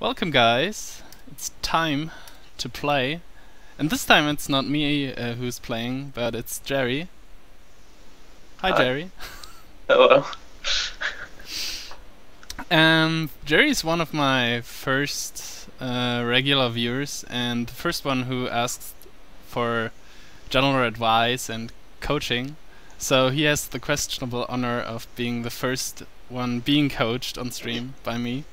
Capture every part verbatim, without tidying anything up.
Welcome guys, it's time to play, and this time it's not me uh, who's playing, but it's Jerry. Hi, Hi. Jerry. Hello. um, Jerry's one of my first uh, regular viewers, and the first one who asked for general advice and coaching, so he has the questionable honor of being the first one being coached on stream by me.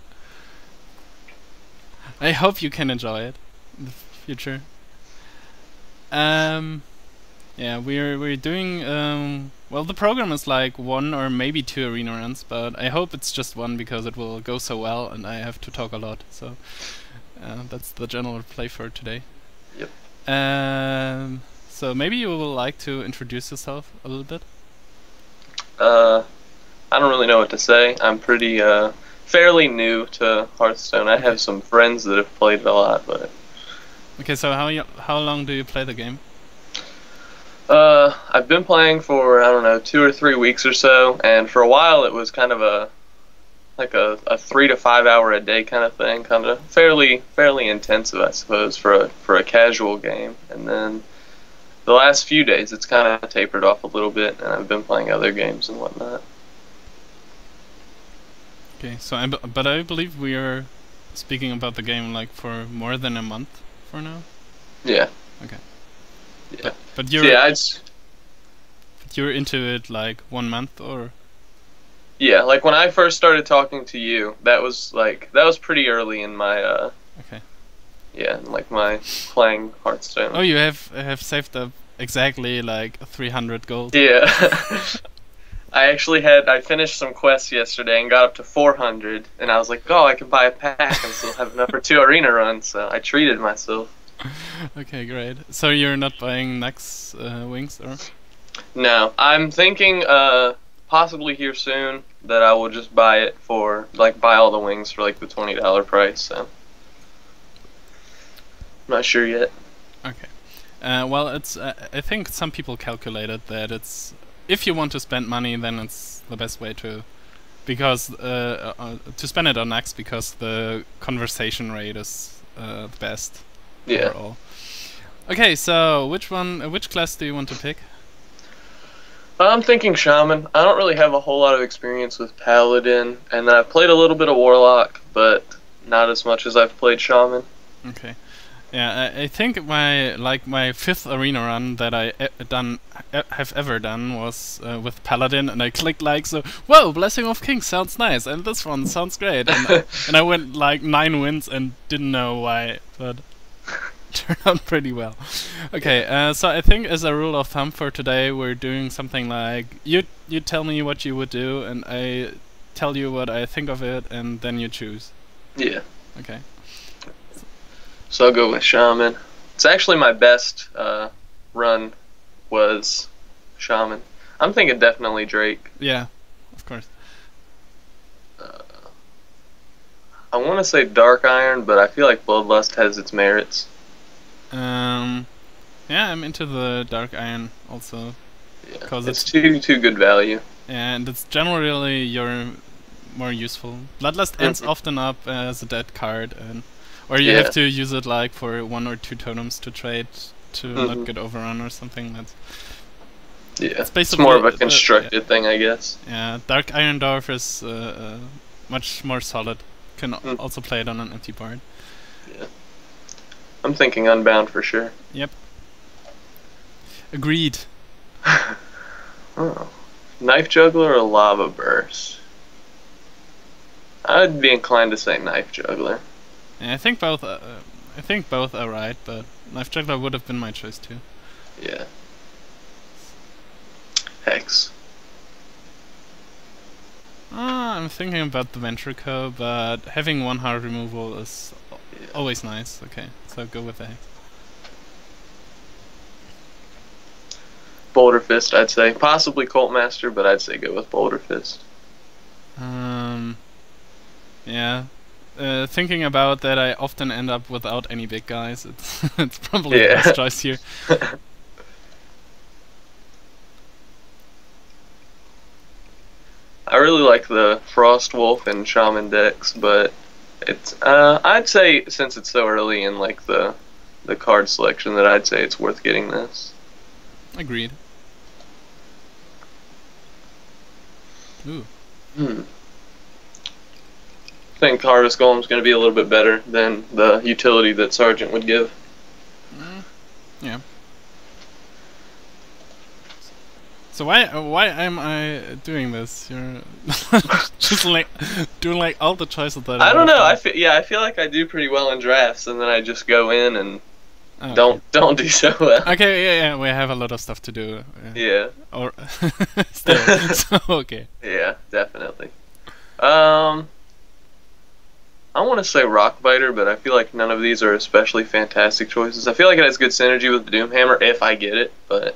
I hope you can enjoy it in the future. Um, yeah, we're we're doing um, well. The program is like one or maybe two arena runs, but I hope it's just one because it will go so well, and I have to talk a lot. So uh, that's the general play for today. Yep. Um, so maybe you would like to introduce yourself a little bit. Uh, I don't really know what to say. I'm pretty uh. fairly new to Hearthstone. I have some friends that have played it a lot, but... Okay, so how you, how long do you play the game? Uh, I've been playing for, I don't know, two or three weeks or so, and for a while it was kind of a, like a, a three to five hour a day kind of thing, kind of fairly fairly intensive, I suppose, for a, for a casual game. And then the last few days it's kind of tapered off a little bit, and I've been playing other games and whatnot. Okay, so I b but I believe we are speaking about the game like for more than a month for now. Yeah. Okay. Yeah. But, but you're yeah, it's... But you're into it like one month or. Yeah, like when I first started talking to you, that was like that was pretty early in my. Uh, okay. Yeah, like my playing Hearthstone. Oh, you have have saved up exactly like three hundred gold. Yeah. I actually had, I finished some quests yesterday and got up to four hundred, and I was like, oh, I can buy a pack and still have enough for two arena runs, so I treated myself. Okay, great. So you're not buying Nax uh, wings, or? No, I'm thinking uh, possibly here soon that I will just buy it for, like, buy all the wings for, like, the twenty dollar price, so. I'm not sure yet. Okay. Uh, well, it's, uh, I think some people calculated that it's, if you want to spend money, then it's the best way to, because uh, uh, to spend it on Nax, because the conversation rate is uh, the best. Yeah. Overall. Okay, so which one, uh, which class do you want to pick? I'm thinking Shaman. I don't really have a whole lot of experience with Paladin, and I've played a little bit of Warlock, but not as much as I've played Shaman. Okay. Yeah, I, I think my like my fifth arena run that I e done e have ever done was uh, with Paladin, and I clicked like so. Whoa, Blessing of Kings sounds nice, and this one sounds great, and I, and I went like nine wins and didn't know why, but turned out pretty well. Okay, uh, so I think as a rule of thumb for today, we're doing something like you you tell me what you would do, and I tell you what I think of it, and then you choose. Yeah. Okay. So I'll go with Shaman. It's actually my best uh, run was Shaman. I'm thinking definitely Drake. Yeah, of course. Uh, I want to say Dark Iron, but I feel like Bloodlust has its merits. Um, yeah, I'm into the Dark Iron also. Yeah, cause it's, it's too too good value. And it's generally your more useful. Bloodlust ends often up as a dead card, and. Or you yeah. have to use it like for one or two totems to trade to mm-hmm. not get overrun or something. That's yeah. It's, it's more of a constructed uh, thing, I guess. Yeah, Dark Iron Dwarf is uh, uh, much more solid. Can mm. also play it on an empty board. Yeah, I'm thinking Unbound for sure. Yep. Agreed. Oh, Knife Juggler or Lava Burst? I'd be inclined to say Knife Juggler. Yeah, I think both. Are, uh, I think both are right, but Knife Juggler would have been my choice too. Yeah. Hex. Ah, I'm thinking about the Venture Co, but having one hard removal is yeah. always nice. Okay, so go with the Hex. Boulder Fist, I'd say. Possibly Cult Master, but I'd say go with Boulder Fist. Um. Yeah. Uh, thinking about that, I often end up without any big guys. It's it's probably yeah. the best choice here. I really like the Frostwolf and Shaman decks, but It's, uh, I'd say, since it's so early in like the the card selection, that I'd say it's worth getting this. Agreed. Ooh. Hmm. I think Harvest Golem's going to be a little bit better than the utility that Sergeant would give. Mm. Yeah. So why why am I doing this? You're just like doing like all the choices that I, I don't know. Done. I feel yeah, I feel like I do pretty well in drafts, and then I just go in and okay. don't don't do so well. Okay, yeah, yeah, we have a lot of stuff to do. Uh, yeah. Or still, so, okay. Yeah, definitely. Um, I want to say Rockbiter, but I feel like none of these are especially fantastic choices. I feel like it has good synergy with the Doomhammer if I get it, but.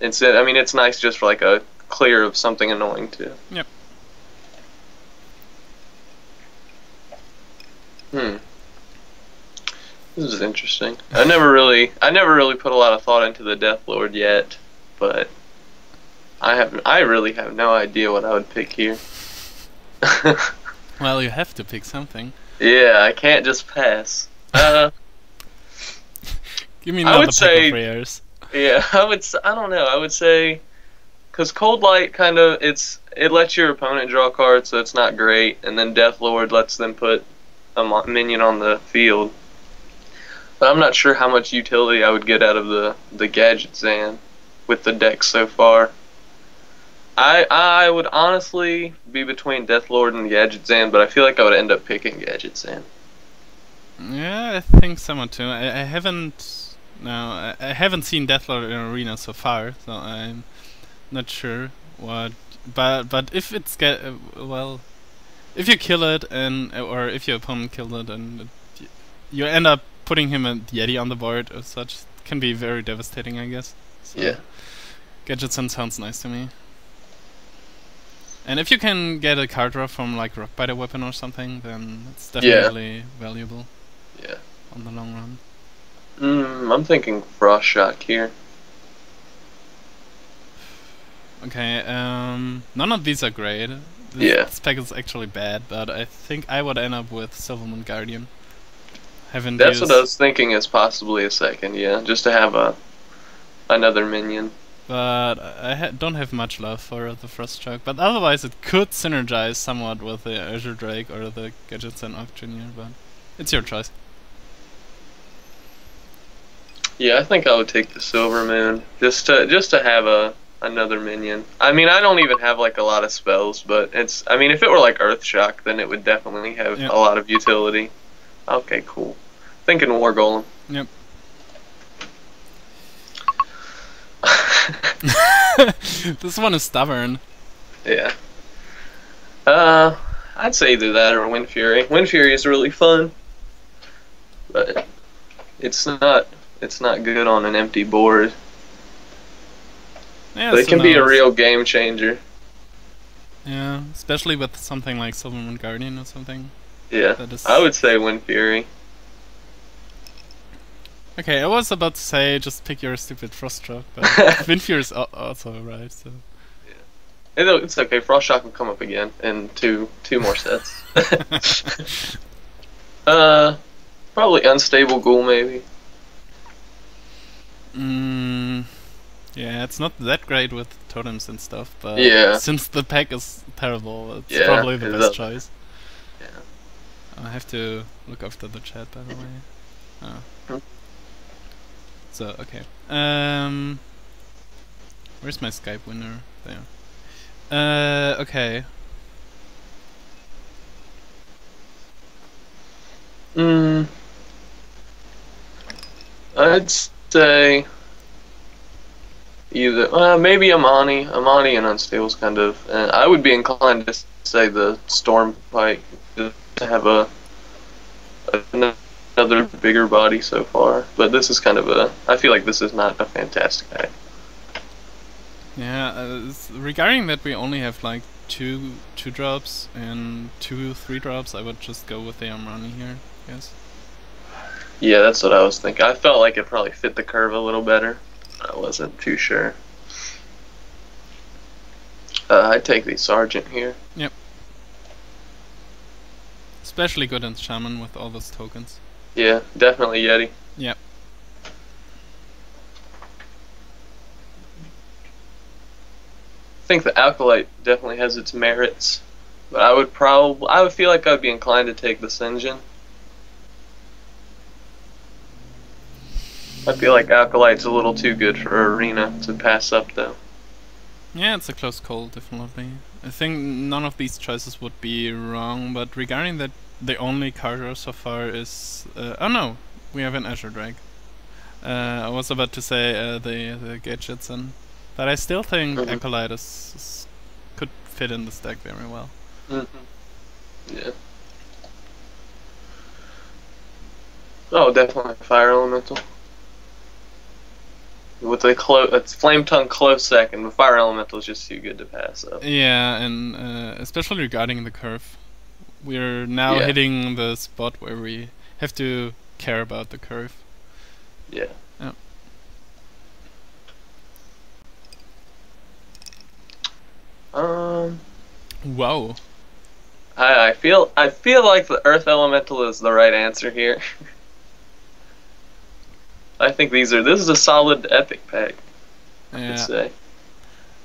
It's, I mean, it's nice just for like a clear of something annoying too. Yep. Hmm. This is interesting. I never really, I never really put a lot of thought into the Deathlord yet, but I have, I really have no idea what I would pick here. Well, you have to pick something. Yeah, I can't just pass. Uh. Give me another pick of prayers. Yeah, I would. I don't know. I would say, because Cold Light kind of it's it lets your opponent draw cards, so it's not great. And then Deathlord lets them put a minion on the field. But I'm not sure how much utility I would get out of the the Gadgetzan with the deck so far. I I would honestly be between Deathlord and Gadgetzan, but I feel like I would end up picking Gadgetzan. Yeah, I think someone too. I, I haven't. No, I haven't seen Deathlord in Arena so far, so I'm not sure what. But but if it's get well, if you kill it and or if your opponent kills it and it, you end up putting him and Yeti on the board or such, can be very devastating, I guess. So yeah. Gadgetzan sounds nice to me. And if you can get a card draw from like Rockbiter weapon or something, then it's definitely yeah. valuable. Yeah. On the long run. Mm, I'm thinking Frost Shock here. Okay, um, none of these are great. This, yeah. this pack is actually bad, but I think I would end up with Silvermoon Guardian. Haven't That's used... what I was thinking is possibly a second, yeah, just to have a another minion. But I ha don't have much love for the Frost Shock, but otherwise it could synergize somewhat with the Azure Drake or the Gadgetzan Auctioneer, but it's your choice. Yeah, I think I would take the Silvermoon just to just to have a another minion. I mean, I don't even have like a lot of spells, but it's. I mean, if it were like Earth Shock, then it would definitely have yep. a lot of utility. Okay, cool. Thinking War Golem. Yep. This one is stubborn. Yeah. Uh, I'd say either that or Wind Fury. Wind Fury is really fun, but it's not. It's not good on an empty board. Yeah, but it so can no, be a real game changer. Yeah, especially with something like Silvermoon Guardian or something. Yeah, I would say Wind Fury. Okay, I was about to say just pick your stupid Frost Shock, but Wind Fury is also right, so... Yeah. It, it's okay, Frost Shock will come up again in two, two more sets. uh, Probably Unstable Ghoul, maybe. Mm, yeah, it's not that great with totems and stuff, but yeah. since the pack is terrible, it's yeah, probably the best choice. Yeah. I have to look after the chat, by the way. Oh. Hmm. So, okay. Um, where's my Skype winner? There. Uh, okay. Mm. I'd... say either uh, maybe Amani, Amani and Unstable's kind of. And I would be inclined to say the Storm Pike to have a, a another bigger body so far. But this is kind of a. I feel like this is not a fantastic pack. Yeah, uh, regarding that we only have like two two drops and two three drops, I would just go with the Amani here, I guess. Yeah, that's what I was thinking. I felt like it probably fit the curve a little better. I wasn't too sure. Uh, I'd take the Sergeant here. Yep. It's especially good in Shaman with all those tokens. Yeah, definitely Yeti. Yep. I think the Acolyte definitely has its merits, but I would probably, I would feel like I'd be inclined to take the Sinjin. I feel like Acolyte's a little too good for Arena to pass up, though. Yeah, it's a close call, definitely. I think none of these choices would be wrong, but regarding that, the only card so far is... Uh, oh no, we have an Azure Drake. Uh, I was about to say uh, the, the Gadgetzan, but I still think mm-hmm. Acolyte is, is, could fit in this deck very well. Mm-hmm. Yeah. Oh, definitely Fire Elemental. With a close, it's Flame Tongue close second. But Fire Elemental is just too good to pass up. Yeah, and uh, especially regarding the curve, we're now yeah. hitting the spot where we have to care about the curve. Yeah. Yeah. Um. Wow. I I feel I feel like the Earth Elemental is the right answer here. I think these are. This is a solid epic pack. I yeah. could say.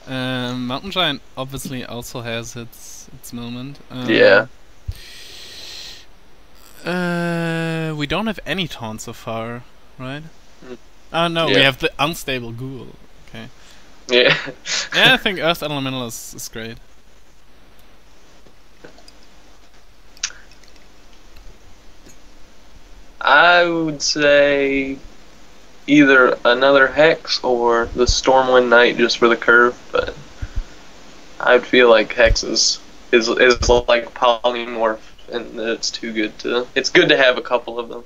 Um, Mountain Giant obviously also has its its moment. Um, yeah. Uh, we don't have any taunt so far, right? Mm. Oh no, yeah. we have the unstable ghoul. Okay. Yeah. yeah, I think Earth Elemental is, is great. I would say. Either another Hex or the Stormwind Knight just for the curve, but I'd feel like Hex is, is is like Polymorph, and it's too good to. It's good to have a couple of them.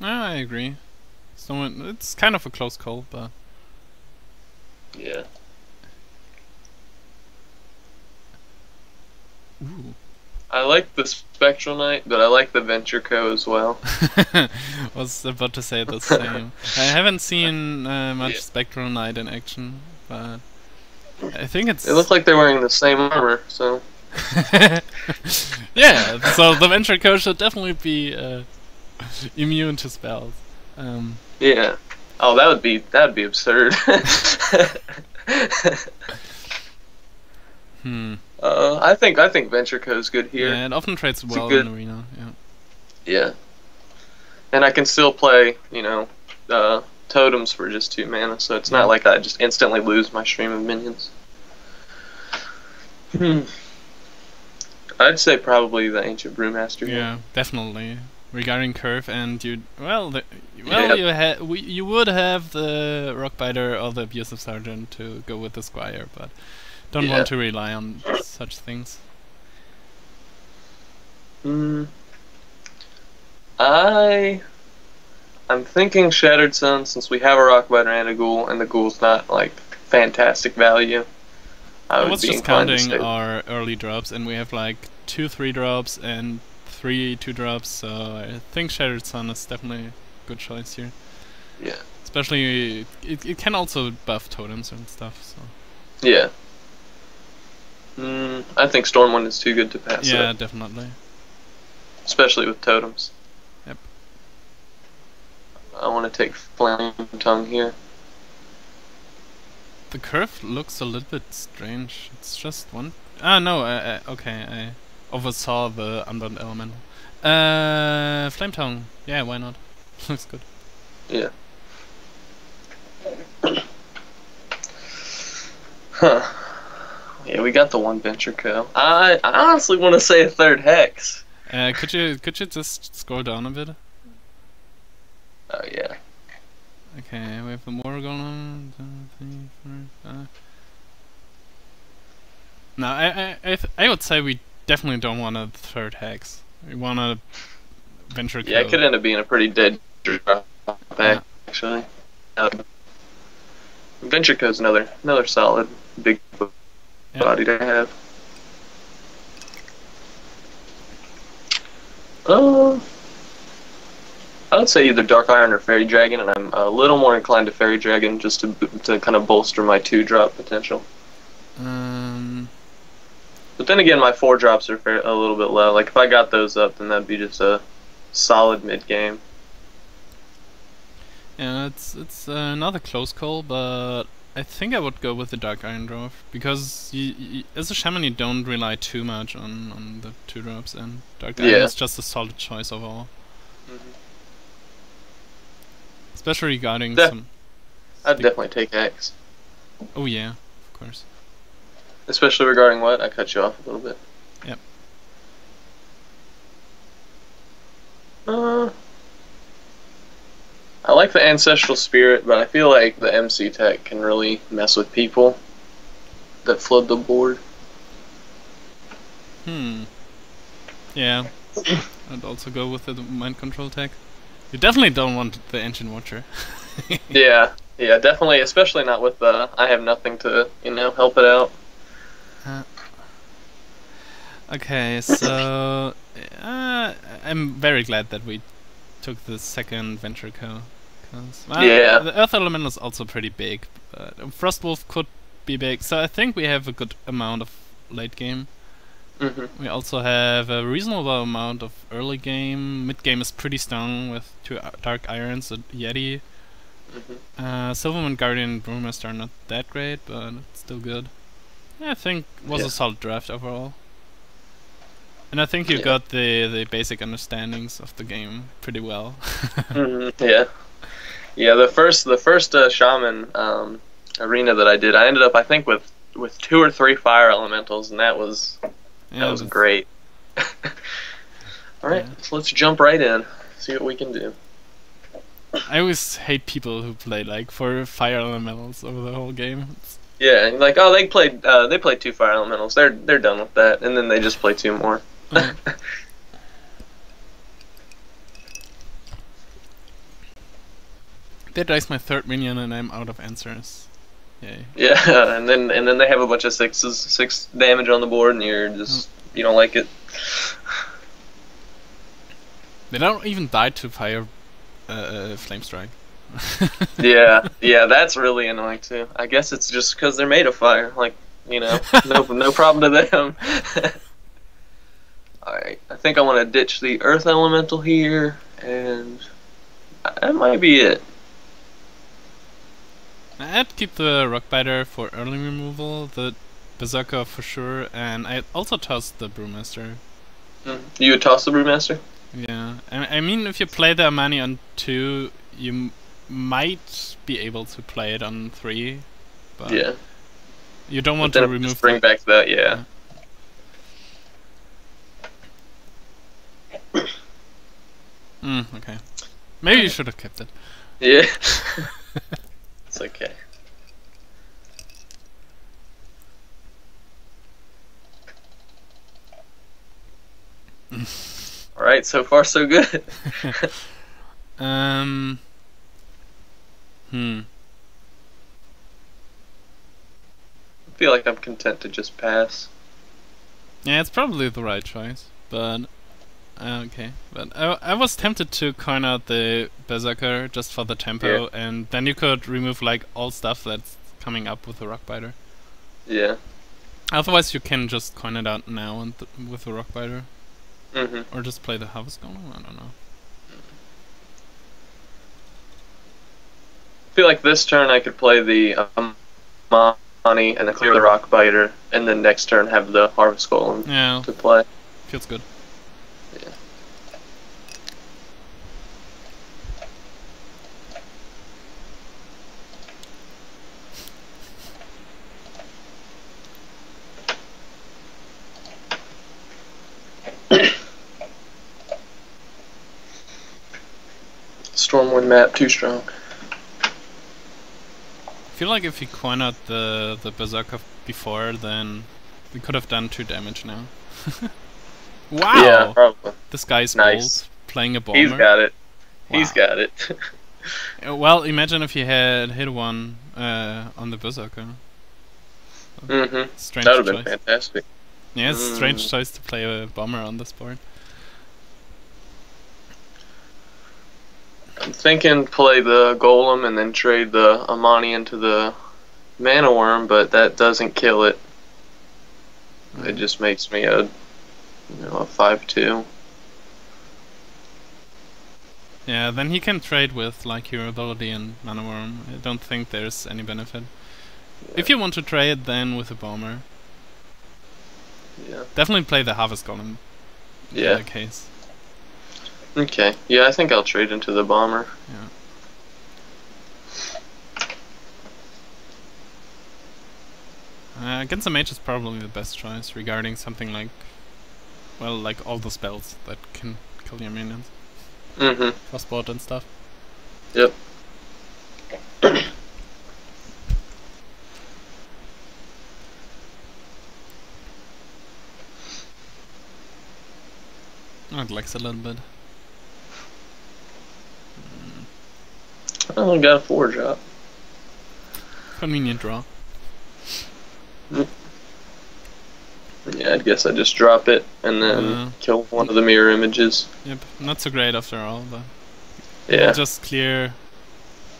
Yeah, I agree. Stormwind, it's kind of a close call, but yeah. Ooh. I like the Spectral Knight, but I like the Venture Co as well. I was about to say the same. I haven't seen uh, much yeah. Spectral Knight in action, but I think it's... It looks like they're wearing the same armor, so... yeah, so the Venture Co should definitely be uh, immune to spells. Um, yeah. Oh, that would be, that would be absurd. hmm. Uh, I think I think Venture Co is good here. Yeah, it often trades well good, in Arena. Yeah. Yeah. And I can still play, you know, uh, totems for just two mana, so it's yeah. not like I just instantly lose my stream of minions. Hmm. I'd say probably the Ancient Brewmaster. Yeah, one. Definitely. Regarding curve, and you well, the, well, yeah. you had you would have the Rockbiter or the Abusive Sergeant to go with the Squire, but. Don't yeah. want to rely on such things. Mm. I... I'm thinking Shattered Sun, since we have a Rockbiter and a Ghoul, and the Ghoul's not, like, fantastic value. I, I would was be just counting our early drops, and we have, like, two three drops and three two drops, so I think Shattered Sun is definitely a good choice here. Yeah. Especially... It, it can also buff totems and stuff, so... Yeah. Mm, I think Stormwind is too good to pass Yeah, up. Definitely. Especially with totems. Yep. I want to take Flame Tongue here. The curve looks a little bit strange. It's just one... Ah, no, I, I, okay, I oversaw the Unbound Elemental. Uh, Flame Tongue. Yeah, why not? Looks good. Yeah. Huh. Yeah, we got the one Venture Co. I, I honestly want to say a third Hex. Uh, could you could you just scroll down a bit? Oh yeah. Okay, we have the War Golem. No, I I I, th I would say we definitely don't want a third Hex. We want a Venture Co. Yeah, it could end up being a pretty dead drop back, yeah. actually. Uh, Venture Co's another another solid big. Yep. Body to have. Uh, I would say either Dark Iron or Fairy Dragon, and I'm a little more inclined to Fairy Dragon just to to kind of bolster my two drop potential. Um, But then again, my four drops are fair, a little bit low. Like, if I got those up, then that'd be just a solid mid-game. Yeah, it's, it's uh, another close call, but I think I would go with the Dark Iron Dwarf, because you, you, as a Shaman you don't rely too much on, on the two drops, and Dark Iron yeah. is just a solid choice overall. Mm-hmm. Especially regarding De some... I'd definitely take Hex. Oh yeah, of course. Especially regarding what? I cut you off a little bit. Yep. Uh, I like the Ancestral Spirit, but I feel like the M C Tech can really mess with people that flood the board. Hmm. Yeah. I'd also go with the Mind Control Tech. You definitely don't want the Ancient Watcher. Yeah. Yeah, definitely. Especially not with the I have nothing to, you know, help it out. Uh, okay, so uh, I'm very glad that we took the second Venture Co. Well, yeah. The Earth Elemental is also pretty big. But Frostwolf could be big, so I think we have a good amount of late game. Mm-hmm. We also have a reasonable amount of early game. Mid game is pretty strong with two Dark Irons, a Yeti. Mm-hmm. Uh, Silvermoon Guardian and Brewmaster are not that great, but it's still good. Yeah, I think it was yeah. a solid draft overall. And I think you yeah. got the, the basic understandings of the game pretty well. Mm-hmm. Yeah. Yeah, the first the first uh, Shaman um, arena that I did, I ended up, I think, with, with two or three Fire Elementals, and that was, yeah, that was great. Alright, yeah. So let's jump right in, see what we can do. I always hate people who play like four Fire Elementals over the whole game. Yeah, and like, oh, they played uh, they played two Fire Elementals. They're they're done with that, and then they just play two more. Mm. They dice my third minion, and I'm out of answers. Yay. Yeah, and then and then they have a bunch of sixes, six damage on the board, and you're just mm. you don't like it. They don't even die to fire. Uh, uh, Flamestrike. Yeah, yeah, that's really annoying too. I guess it's just because they're made of fire. Like, you know, no, no problem to them. Alright, I think I want to ditch the Earth Elemental here, and that might be it. I'd keep the Rockbiter for early removal, the Berserker for sure, and I'd also toss the Brewmaster. Mm. You would toss the Brewmaster? Yeah, I, I mean, if you play the Amani on two, you m might be able to play it on three, but yeah. you don't want to remove. Just bring that. back that, yeah. yeah. mm, okay. Maybe you should have kept it. Yeah. It's okay. Alright, so far so good. um. Hmm. I feel like I'm content to just pass. Yeah, it's probably the right choice, but uh, okay. But I I was tempted to coin out the Berserker just for the tempo, yeah. and then you could remove like all stuff that's coming up with the Rockbiter. Yeah. Otherwise, you can just coin it out now and th with the Rockbiter. Mm-hmm. Or just play the Harvest Golem? I don't know. I feel like this turn I could play the Amani and then clear the Rockbiter, and then next turn have the Harvest Golem yeah. to play. Feels good. Yeah. Stormwind map too strong. I feel like if he coined out the the Berserker before, then we could have done two damage now. Wow! Yeah, probably. This guy's nice. Bold, playing a bomber. He's got it. Wow. He's got it. Well, imagine if he had hit one uh, on the Berserker. Mm-hmm. Strange that would have been fantastic. Yeah, it's a mm. strange choice to play a bomber on this board. I'm thinking play the Golem and then trade the Amani into the Mana Worm, but that doesn't kill it. It just makes me a, you know, a five two. Yeah, then he can trade with like Hero Ability and Mana Worm. I don't think there's any benefit. Yeah. If you want to trade, then with a Bomber. Yeah. Definitely play the Harvest Golem. Yeah. In that case. Okay. Yeah, I think I'll trade into the Bomber. Yeah. Uh, against the Mage is probably the best choice regarding something like, well, like all the spells that can kill your minions. Mm-hmm. Frostbolt and stuff. Yep. Oh, it lags a little bit. I only got a forge up. Convenient draw. Yeah, I guess I just drop it and then uh, kill one of the mirror images. Yep, not so great after all, but yeah, we'll just clear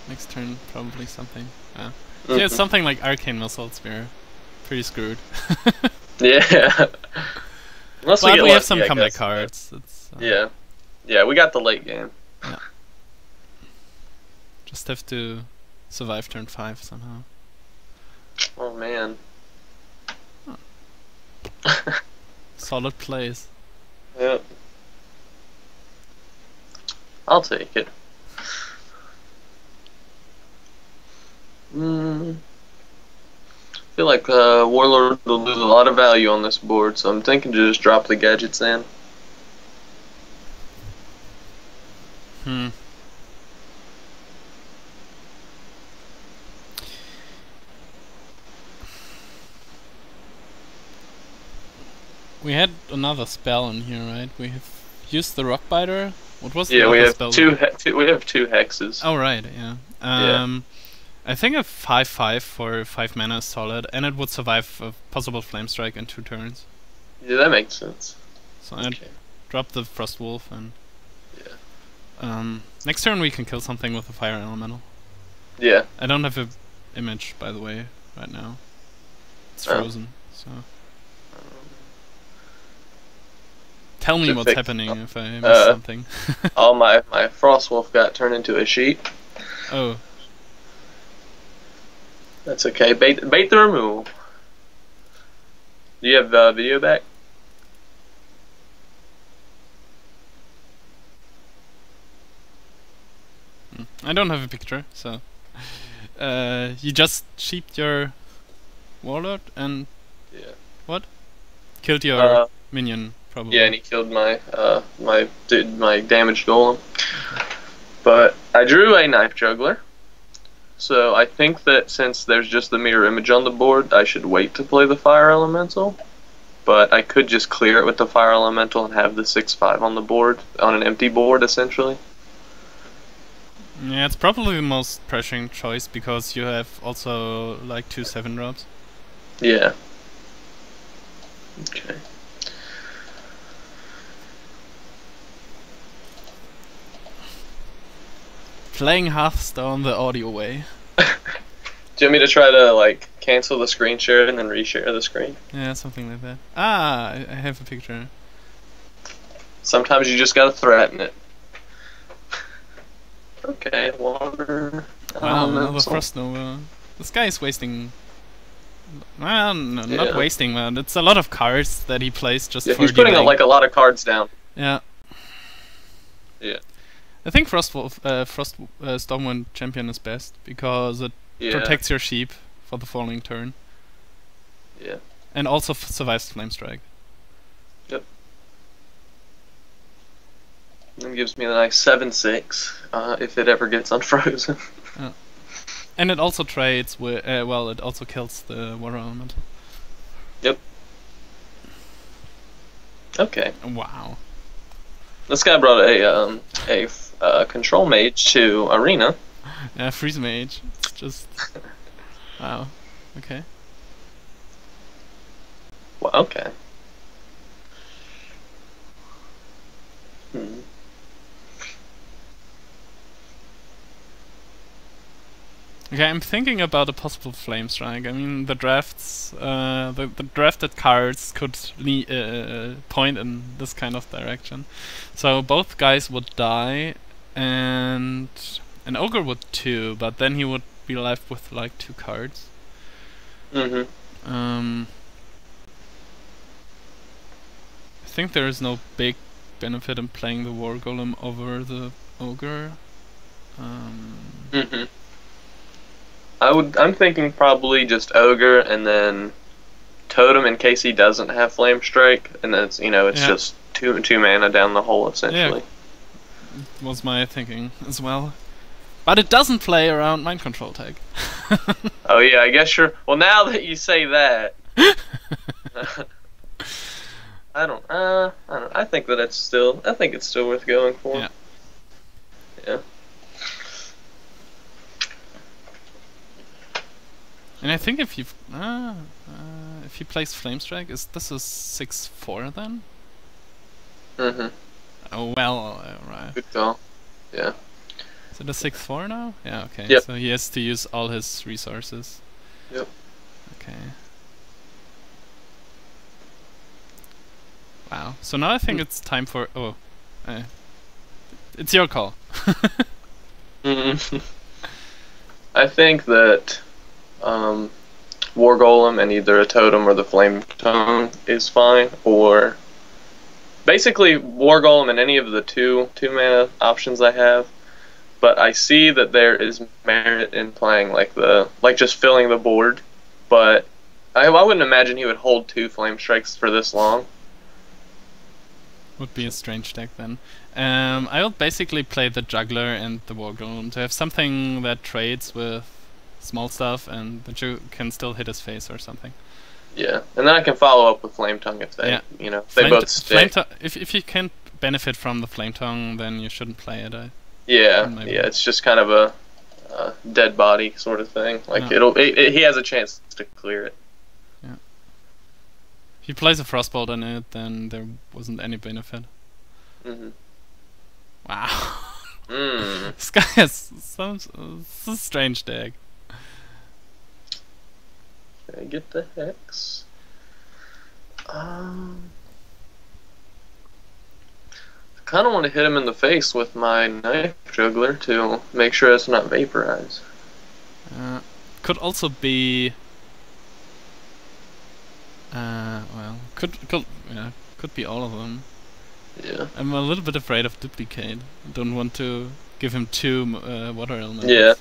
next turn probably something. Yeah, mm-hmm. Yeah, something like Arcane Missile's mirror. Pretty screwed. Yeah. Unless but we, get we lucky, have some I comeback guess. cards. It's, uh, yeah, yeah, we got the late game. Yeah. Just have to survive turn five somehow. Oh man. Solid plays. Yep. I'll take it. Mm. I feel like uh, Warlord will lose a lot of value on this board, so I'm thinking to just drop the Gadgetzan. Hmm. We had another spell in here, right? We have used the Rockbiter. What was the yeah, other we have spell? Two he we have two hexes. Oh right, yeah. Um, yeah. I think a five five for five mana is solid, and it would survive a possible Flamestrike in two turns. Yeah, that makes sense. So I okay. drop the Frostwolf, and yeah. Um, next turn we can kill something with a Fire Elemental. Yeah. I don't have a image, by the way, right now. It's frozen, oh. so. Tell me what's happening up. if I miss uh, something. Oh, my, my Frostwolf got turned into a sheep. Oh. That's okay. Bait, bait the removal. Do you have the uh, video back? I don't have a picture, so... Uh, you just sheeped your warlord and... Yeah. What? Killed your uh, minion. Probably. Yeah, and he killed my uh, my did my damaged golem. But I drew a Knife Juggler, so I think that since there's just the mirror image on the board, I should wait to play the Fire Elemental. But I could just clear it with the Fire Elemental and have the six five on the board, on an empty board essentially. Yeah, it's probably the most pressuring choice because you have also like two seven drops. Yeah. Okay. Playing Hearthstone the audio way. Do you want me to try to like cancel the screen share and then reshare the screen? Yeah, something like that. Ah, I have a picture. Sometimes you just gotta threaten it. Okay, water. Wow, another Frost Nova. This guy is wasting. Well, no, yeah. not wasting, but it's a lot of cards that he plays just yeah, for. He's putting a, like a lot of cards down. Yeah. Yeah. I think Frostwolf, uh, Frost, uh, Stormwind Champion is best because it yeah. protects your sheep for the following turn. Yeah. And also f survives Flamestrike. Yep. And gives me a nice seven six uh, if it ever gets unfrozen. Yeah. And it also trades with. Uh, well, it also kills the Water Elemental. Yep. Okay. Wow. This guy brought a um, a uh, control mage to arena. Yeah, freeze mage. It's just wow. Okay. Well, okay. Hmm. Okay, I'm thinking about a possible Flamestrike. I mean, the drafts, uh, the, the drafted cards could uh, point in this kind of direction. So both guys would die, and an ogre would too, but then he would be left with like two cards. Mm-hmm. Um, I think there is no big benefit in playing the War Golem over the ogre. Um, mm-hmm. I would, I'm thinking probably just ogre and then totem in case he doesn't have flame strike, and that's, you know, it's yeah. just two two mana down the hole essentially. Yeah, was my thinking as well, but it doesn't play around mind control tech. Oh yeah, I guess you're. Well, now that you say that, I don't. Uh, I don't. I think that it's still. I think it's still worth going for. Yeah. Yeah. And I think if you uh, uh, if he plays Flamestrike, is this a six four then? Mhm. Oh well, uh, right. Good call. Yeah. Is it a six four now? Yeah. Okay. Yep. So he has to use all his resources. Yep. Okay. Wow. So now I think mm. it's time for oh, uh, it's your call. mm-hmm. I think that. Um, War Golem and either a totem or the Flame Tongue is fine, or basically War Golem and any of the two two mana options I have. But I see that there is merit in playing like the like just filling the board. But I, I wouldn't imagine he would hold two Flame Strikes for this long. Would be a strange deck then. Um, I would basically play the Juggler and the War Golem to have something that trades with small stuff, and the Jew can still hit his face or something. Yeah, and then I can follow up with Flame Tongue if they, yeah. you know, if they both stick. Flame if if you can't benefit from the Flame Tongue, then you shouldn't play it. I yeah, yeah, it's just kind of a, a dead body sort of thing. Like no. it'll, it, it, he has a chance to clear it. Yeah. If he plays a Frostbolt on it, then there wasn't any benefit. Mm-hmm. Wow. Mm. This guy has some. This is a strange deck. I get the Hex. Um, I kind of want to hit him in the face with my Knife Juggler to make sure it's not vaporized. Uh, could also be. Uh, well, could could yeah, could be all of them. Yeah. I'm a little bit afraid of duplicate. I don't want to give him two uh, water elements. Yeah.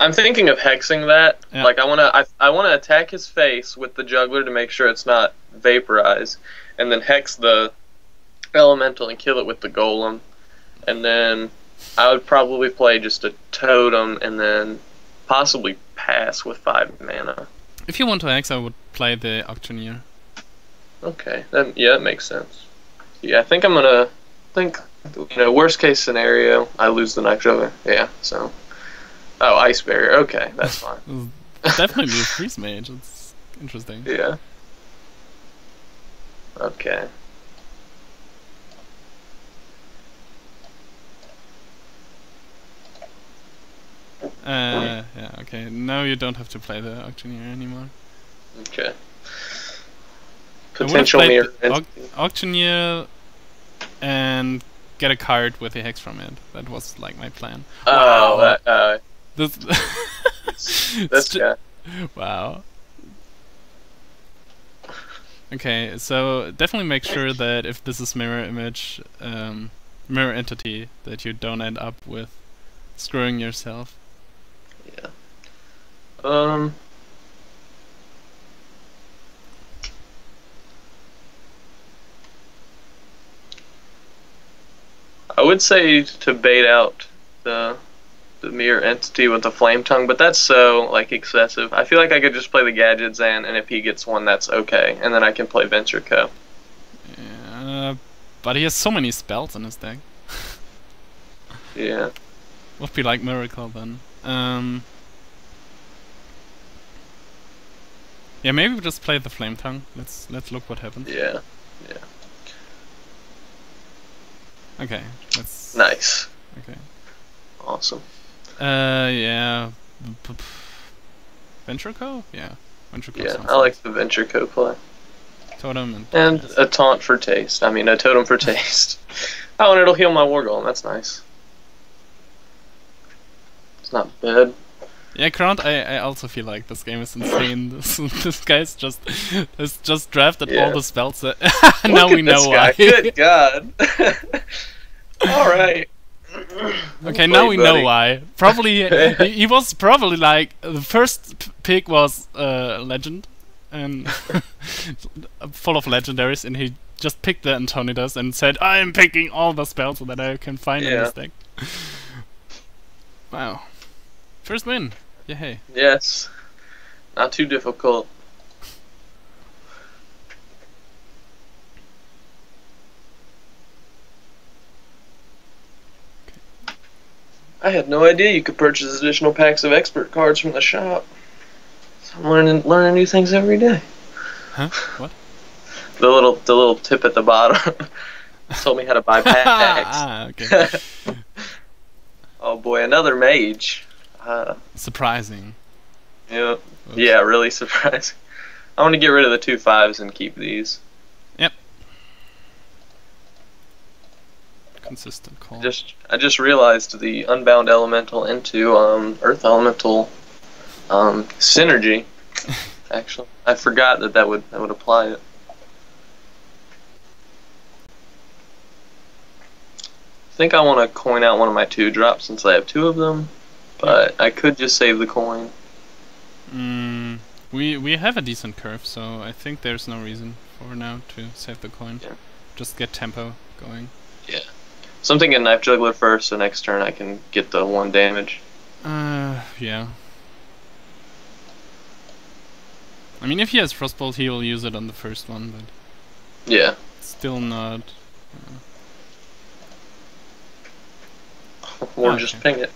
I'm thinking of hexing that. Yeah. Like I wanna, I, I wanna attack his face with the Juggler to make sure it's not vaporized, and then hex the elemental and kill it with the Golem, and then I would probably play just a totem and then possibly pass with five mana. If you want to hex, I would play the Auctioneer. Okay, that, yeah, that makes sense. Yeah, I think I'm gonna think. You know, worst case scenario, I lose the Knife Juggler. Yeah, so. Oh, Ice Barrier. Okay, that's fine. Definitely a Freeze Mage. It's interesting. Yeah. Okay. Uh, yeah, okay. Now you don't have to play the Auctioneer anymore. Okay. Potential Mirror. Au Auctioneer and get a card with a Hex from it. That was, like, my plan. Oh, wow. that... Uh, This, this guy. Wow. Okay, so definitely make sure that if this is mirror image, um, mirror entity, that you don't end up with screwing yourself. Yeah. Um. I would say to bait out the. the mirror entity with the Flame Tongue, but that's so, like, excessive. I feel like I could just play the Gadgetzan, and if he gets one, that's okay. And then I can play Venture Co. Yeah, but he has so many spells in his deck. Yeah. Would be like Miracle, then. Um, yeah, maybe we'll just play the Flame Tongue. Let's, let's look what happens. Yeah, yeah. Okay, that's... Nice. Okay. Awesome. Uh, yeah. Venture Co? Yeah. Venture Co yeah, I like the Venture Co play. Totem and... and a taunt for taste. I mean, a totem for taste. Oh, and it'll heal my War Golem. That's nice. It's not bad. Yeah, Crowned, I, I also feel like this game is insane. This, this guy's just has just drafted yeah. all the spells that now we know why. Good God. Alright. Okay, now we know why. Probably he, he was probably like the first pick was uh, legend and full of legendaries, and he just picked the Antonidas and said, "I'm picking all the spells that I can find yeah. in this deck." Wow. First win. Yay. Yes. Not too difficult. Okay. I had no idea you could purchase additional packs of expert cards from the shop. So I'm learning learning new things every day. Huh? What? The little the little tip at the bottom told me how to buy packs. Ah, okay. Oh boy, another mage. Uh, surprising. Yeah. Oops. Yeah, really surprising. I want to get rid of the two fives and keep these. Yep. Consistent call. Just I just realized the Unbound Elemental into um Earth Elemental um synergy. Actually, I forgot that that would that would apply it. I think I want to coin out one of my two drops since I have two of them. But I could just save the coin. Mm, we we have a decent curve, so I think there's no reason for now to save the coin. Yeah. Just get tempo going. Yeah. So I'm thinking Knife Juggler first, so next turn I can get the one damage. Uh, yeah. I mean, if he has Frostbolt, he will use it on the first one, but... Yeah. Still not... Uh... Or okay. just ping it.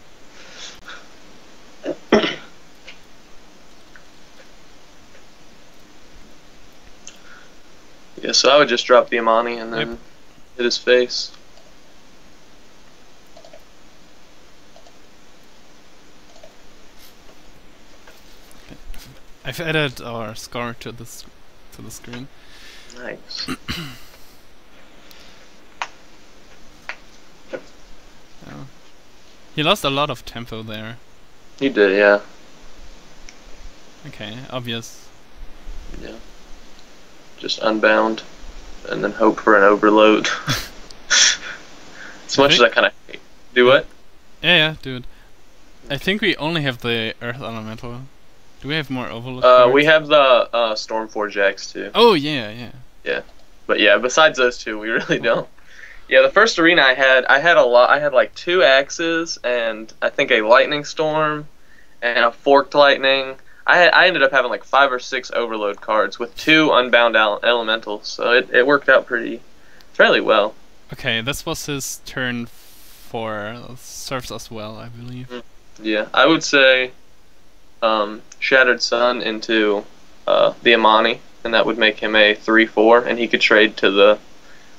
Yeah, so I would just drop the Amani and then yep. hit his face. I've added our scar to this to the screen. Nice. Oh. He lost a lot of tempo there. He did, yeah. Okay, obvious. Yeah. Just unbound, and then hope for an overload. As much as I kind of hate. Do what? Yeah, yeah, dude. I think we only have the Earth Elemental. Do we have more overload? Uh, cards? We have the uh, Stormforge Axe too. Oh yeah, yeah. Yeah, but yeah, besides those two, we really don't. Yeah, the first arena I had, I had a lot. I had like two axes, and I think a lightning storm, and a forked lightning. I had, I ended up having like five or six overload cards with two unbound ele elementals, so it, it worked out pretty, fairly well. Okay, this was his turn four. Serves us well, I believe. Mm, yeah, I would say, um, Shattered Sun into uh, the Amani, and that would make him a three four, and he could trade to the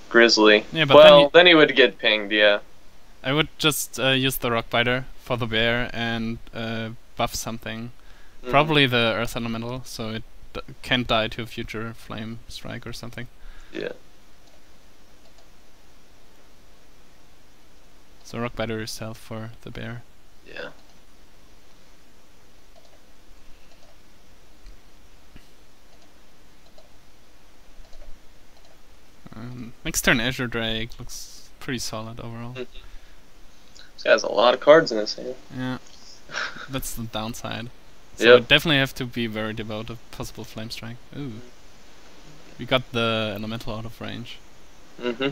Grizzly. Yeah, but well, then he, then he would get pinged. Yeah. I would just uh, use the Rockbiter for the bear and uh, buff something. Probably the Earth Elemental, so it d can't die to a future Flamestrike or something. Yeah. So Rockbiter yourself for the bear. Yeah. Um, next turn Azure Drake looks pretty solid overall. Mm-hmm. This guy has a lot of cards in his hand. Yeah. That's the downside. So yep. definitely have to be very devout of possible flame strike. Ooh. We got the elemental out of range. Mm-hmm.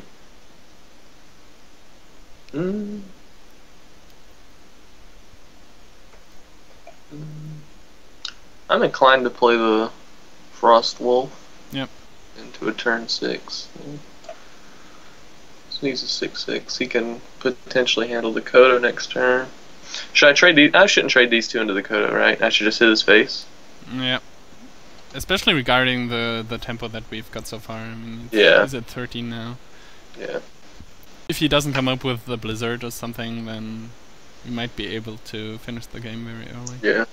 Mm. Mm. I'm inclined to play the Frostwolf. Yep. Into a turn six. So he's a six six. He can potentially handle the Kodo next turn. Should I trade these? I shouldn't trade these two into the Kodo, right? I should just hit his face. Yeah. Especially regarding the the tempo that we've got so far. I mean, yeah. He's at thirteen now. Yeah. If he doesn't come up with the Blizzard or something, then we might be able to finish the game very early. Yeah.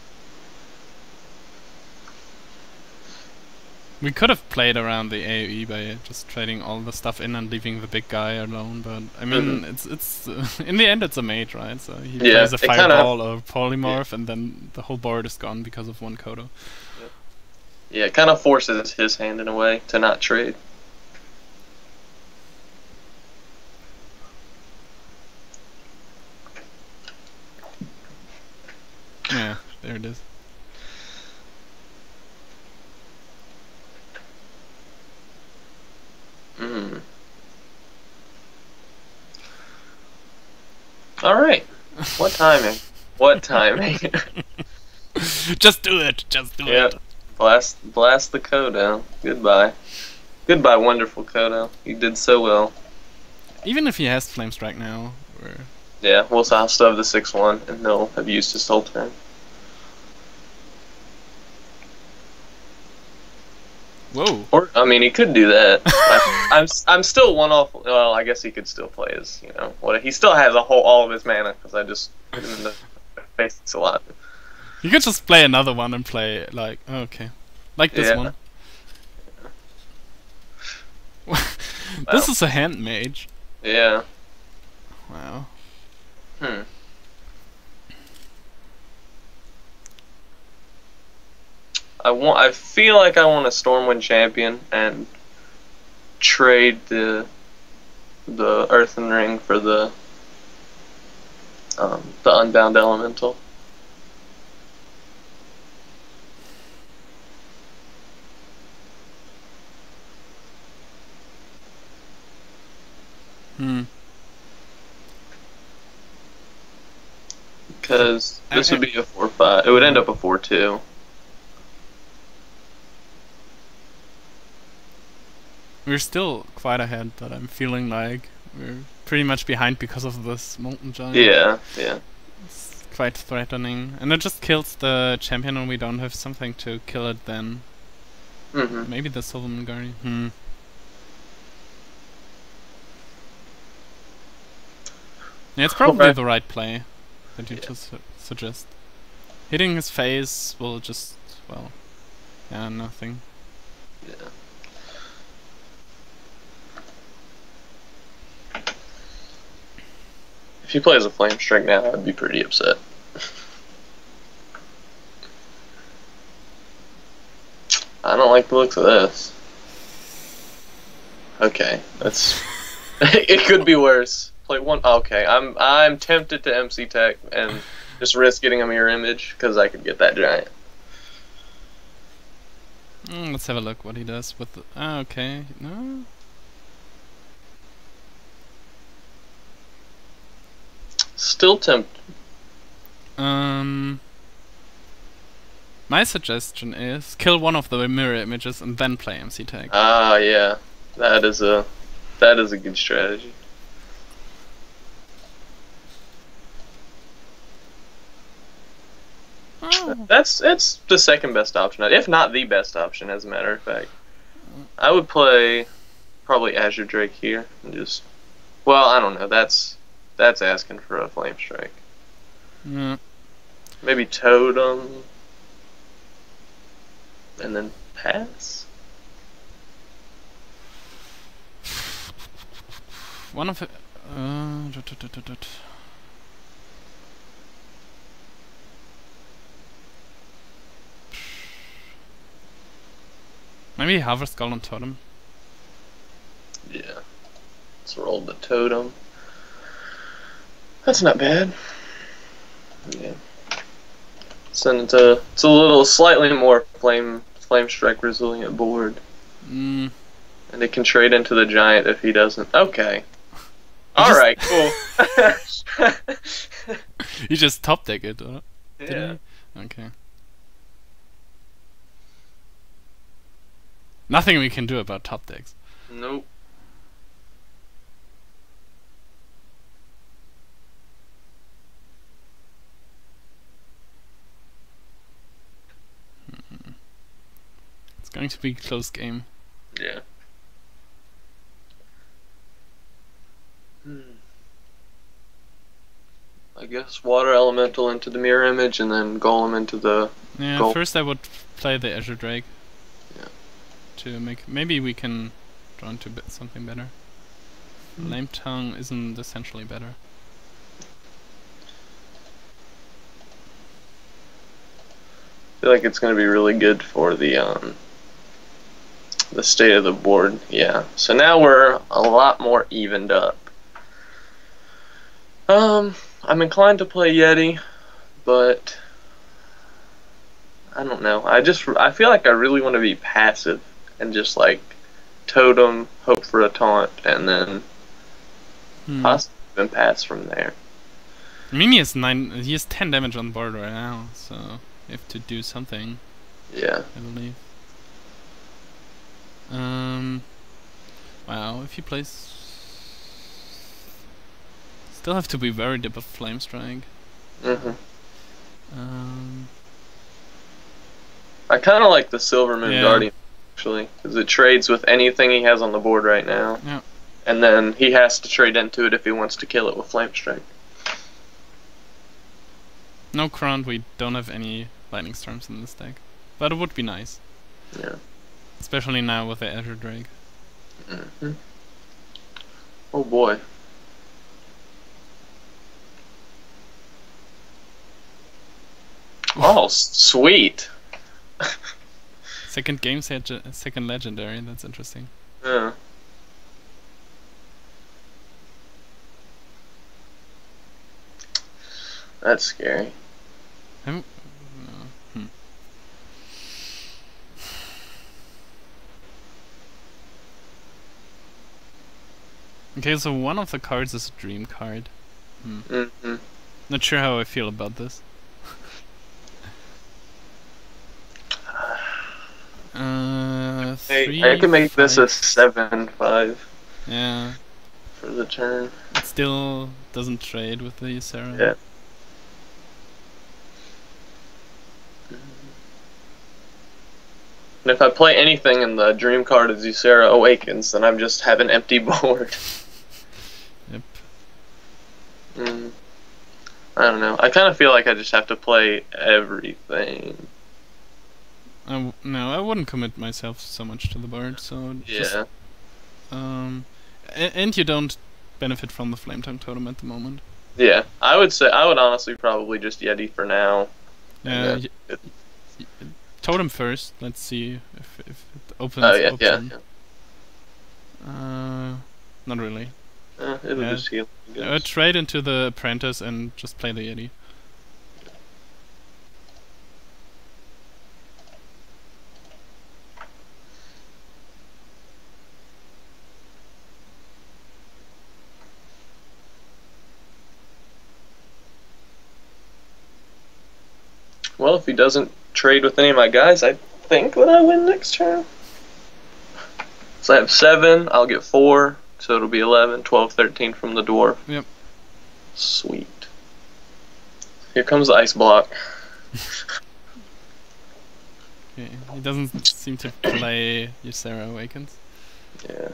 We could have played around the A O E by just trading all the stuff in and leaving the big guy alone, but I mean, mm-hmm. it's it's uh, in the end it's a mage, right? So he yeah, plays a fireball kinda, or polymorph, yeah. and then the whole board is gone because of one Kodo. Yeah, yeah it kind of forces his hand in a way to not trade. Yeah, there it is. Mm. All right. What timing? What timing? Just do it. Just do yep. it. Blast, blast the Kodo. Goodbye. Goodbye, wonderful Kodo. You did so well. Even if he has Flamestrike now. Or... Yeah, we'll so I'll still have the six one, and they'll have used his whole turn. Whoa! Or I mean, he could do that. I, I'm I'm still one off. Well, I guess he could still play his. You know, what he still has a whole all of his mana because I just face a lot. You could just play another one and play like okay, like this yeah. one. Yeah. This wow. is a hand mage. Yeah. Wow. Hmm. I want. I feel like I want a Stormwind Champion and trade the the Earthen Ring for the um, the Unbound Elemental. Hmm. Because this would be a four five. It would end up a four two. We're still quite ahead, but I'm feeling like we're pretty much behind because of this Molten Giant. Yeah, yeah. It's quite threatening. And it just kills the champion when we don't have something to kill it then. Mm-hmm. Maybe the Silvermoon Guardian. Hmm. Yeah, it's probably okay. the right play that you yeah. just su suggest. Hitting his face will just, well, yeah, nothing. Yeah. If he plays a Flamestrike now, I'd be pretty upset. I don't like the looks of this. Okay, that's. It could be worse. Play one. Okay, I'm I'm tempted to M C Tech and just risk getting a Mirror Image because I could get that giant. Mm, let's have a look what he does with. The, oh, okay, no. Still tempted. Um, my suggestion is kill one of the mirror images and then play M C Tag. Ah, yeah, that is a that is a good strategy. Oh. That's it's the second best option, if not the best option, as a matter of fact. I would play probably Azure Drake here and just. Well, I don't know. That's. That's asking for a Flamestrike. Mm. Maybe Totem. And then pass? One of the... Uh, dut, dut, dut, dut. Maybe Harvest Golem Totem. Yeah. Let's roll the Totem. That's not bad. Yeah. Send it to it's a little slightly more flame flame strike resilient board. Mm. And it can trade into the giant if he doesn't. Okay. Alright, cool. You just top deck it, uh, yeah. You? Okay. Nothing we can do about top decks. Nope. Going to be a close game. Yeah. Hmm. I guess Water Elemental into the Mirror Image and then Golem into the... Yeah, Golem. First I would play the Azure Drake. Yeah. to make... Maybe we can draw into something better. Mm. Flame Tongue isn't essentially better. I feel like it's going to be really good for the um, the state of the board. Yeah. So now we're a lot more evened up. Um, I'm inclined to play Yeti, but... I don't know. I just I feel like I really want to be passive and just like totem, hope for a taunt, and then hmm. possibly even pass from there. Mimi is nine. He has ten damage on the board right now, so you have to do something. Yeah, I believe. Um. Wow. If he plays, still have to be worried about Flamestrike. Mhm. Um. I kind of like the Silvermoon yeah. Guardian, actually, because it trades with anything he has on the board right now. Yeah. And then he has to trade into it if he wants to kill it with Flamestrike. No Crown, we don't have any Lightning Storms in this deck. But it would be nice. Yeah. Especially now with the Azure Drake. Mm-hmm. Oh boy. Oh, sweet! Second game, second legendary, that's interesting. Yeah. That's scary. I'm, uh, hmm. Okay, so one of the cards is a dream card. Hmm. Mm-hmm. Not sure how I feel about this. Uh, three, I can make five. This a seven five. Yeah. For the turn. It still doesn't trade with the Sarah. Yeah. And if I play anything and the dream card of Zysera awakens, then I just have an empty board. Yep. Mm. I don't know. I kind of feel like I just have to play everything. I w no, I wouldn't commit myself so much to the board, so yeah. Just, um, and, and you don't benefit from the Flame Tongue Totem at the moment. Yeah, I would say I would honestly probably just Yeti for now. Yeah, uh, Totem first. Let's see if if it opens. Oh yeah, opens. yeah, yeah. Uh, not really. Uh, it'll yeah. just heal. Uh, trade into the Apprentice and just play the Yeti. Well, if he doesn't trade with any of my guys, I think that I win next turn. So I have seven, I'll get four, so it'll be eleven, twelve, thirteen from the dwarf. Yep. Sweet. Here comes the ice block. Okay, he doesn't seem to play Ysera Awakens. Yeah.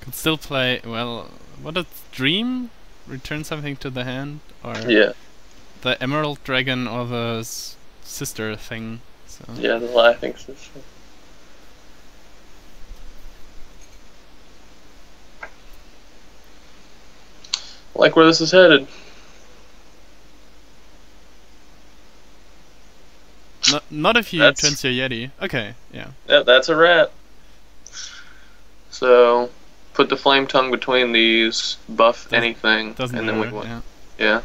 Could still play, well, what a dream? Return something to the hand, or yeah. the Emerald Dragon, or the s sister thing. So. Yeah, the laughing sister. I like where this is headed. No, not if you turn your Yeti. Okay, yeah. Yeah, that's a wrap. So. Put the Flame Tongue between these, buff doesn't, anything, doesn't and matter, then we win. Yeah. yeah.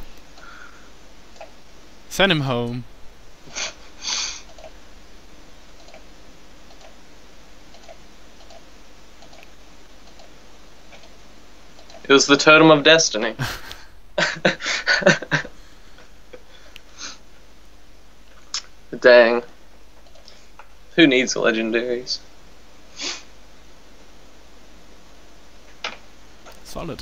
Send him home. It was the Totem of Destiny. Dang. Who needs legendaries? Solid.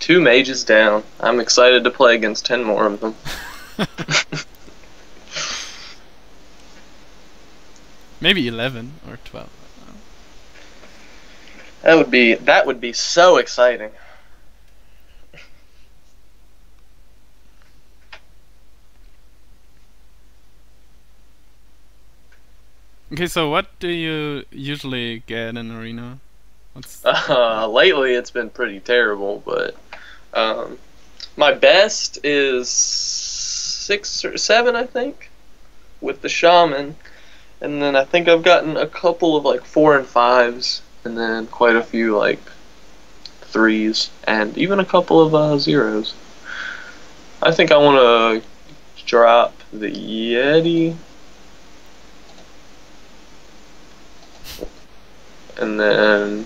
Two mages down. I'm excited to play against ten more of them. Maybe eleven or twelve. That would be that would be so exciting. Okay, so what do you usually get in Arena? What's uh, lately it's been pretty terrible, but um, my best is six or seven, I think, with the Shaman. And then I think I've gotten a couple of like four and fives, and then quite a few like threes, and even a couple of uh, zeros. I think I want to drop the Yeti. And then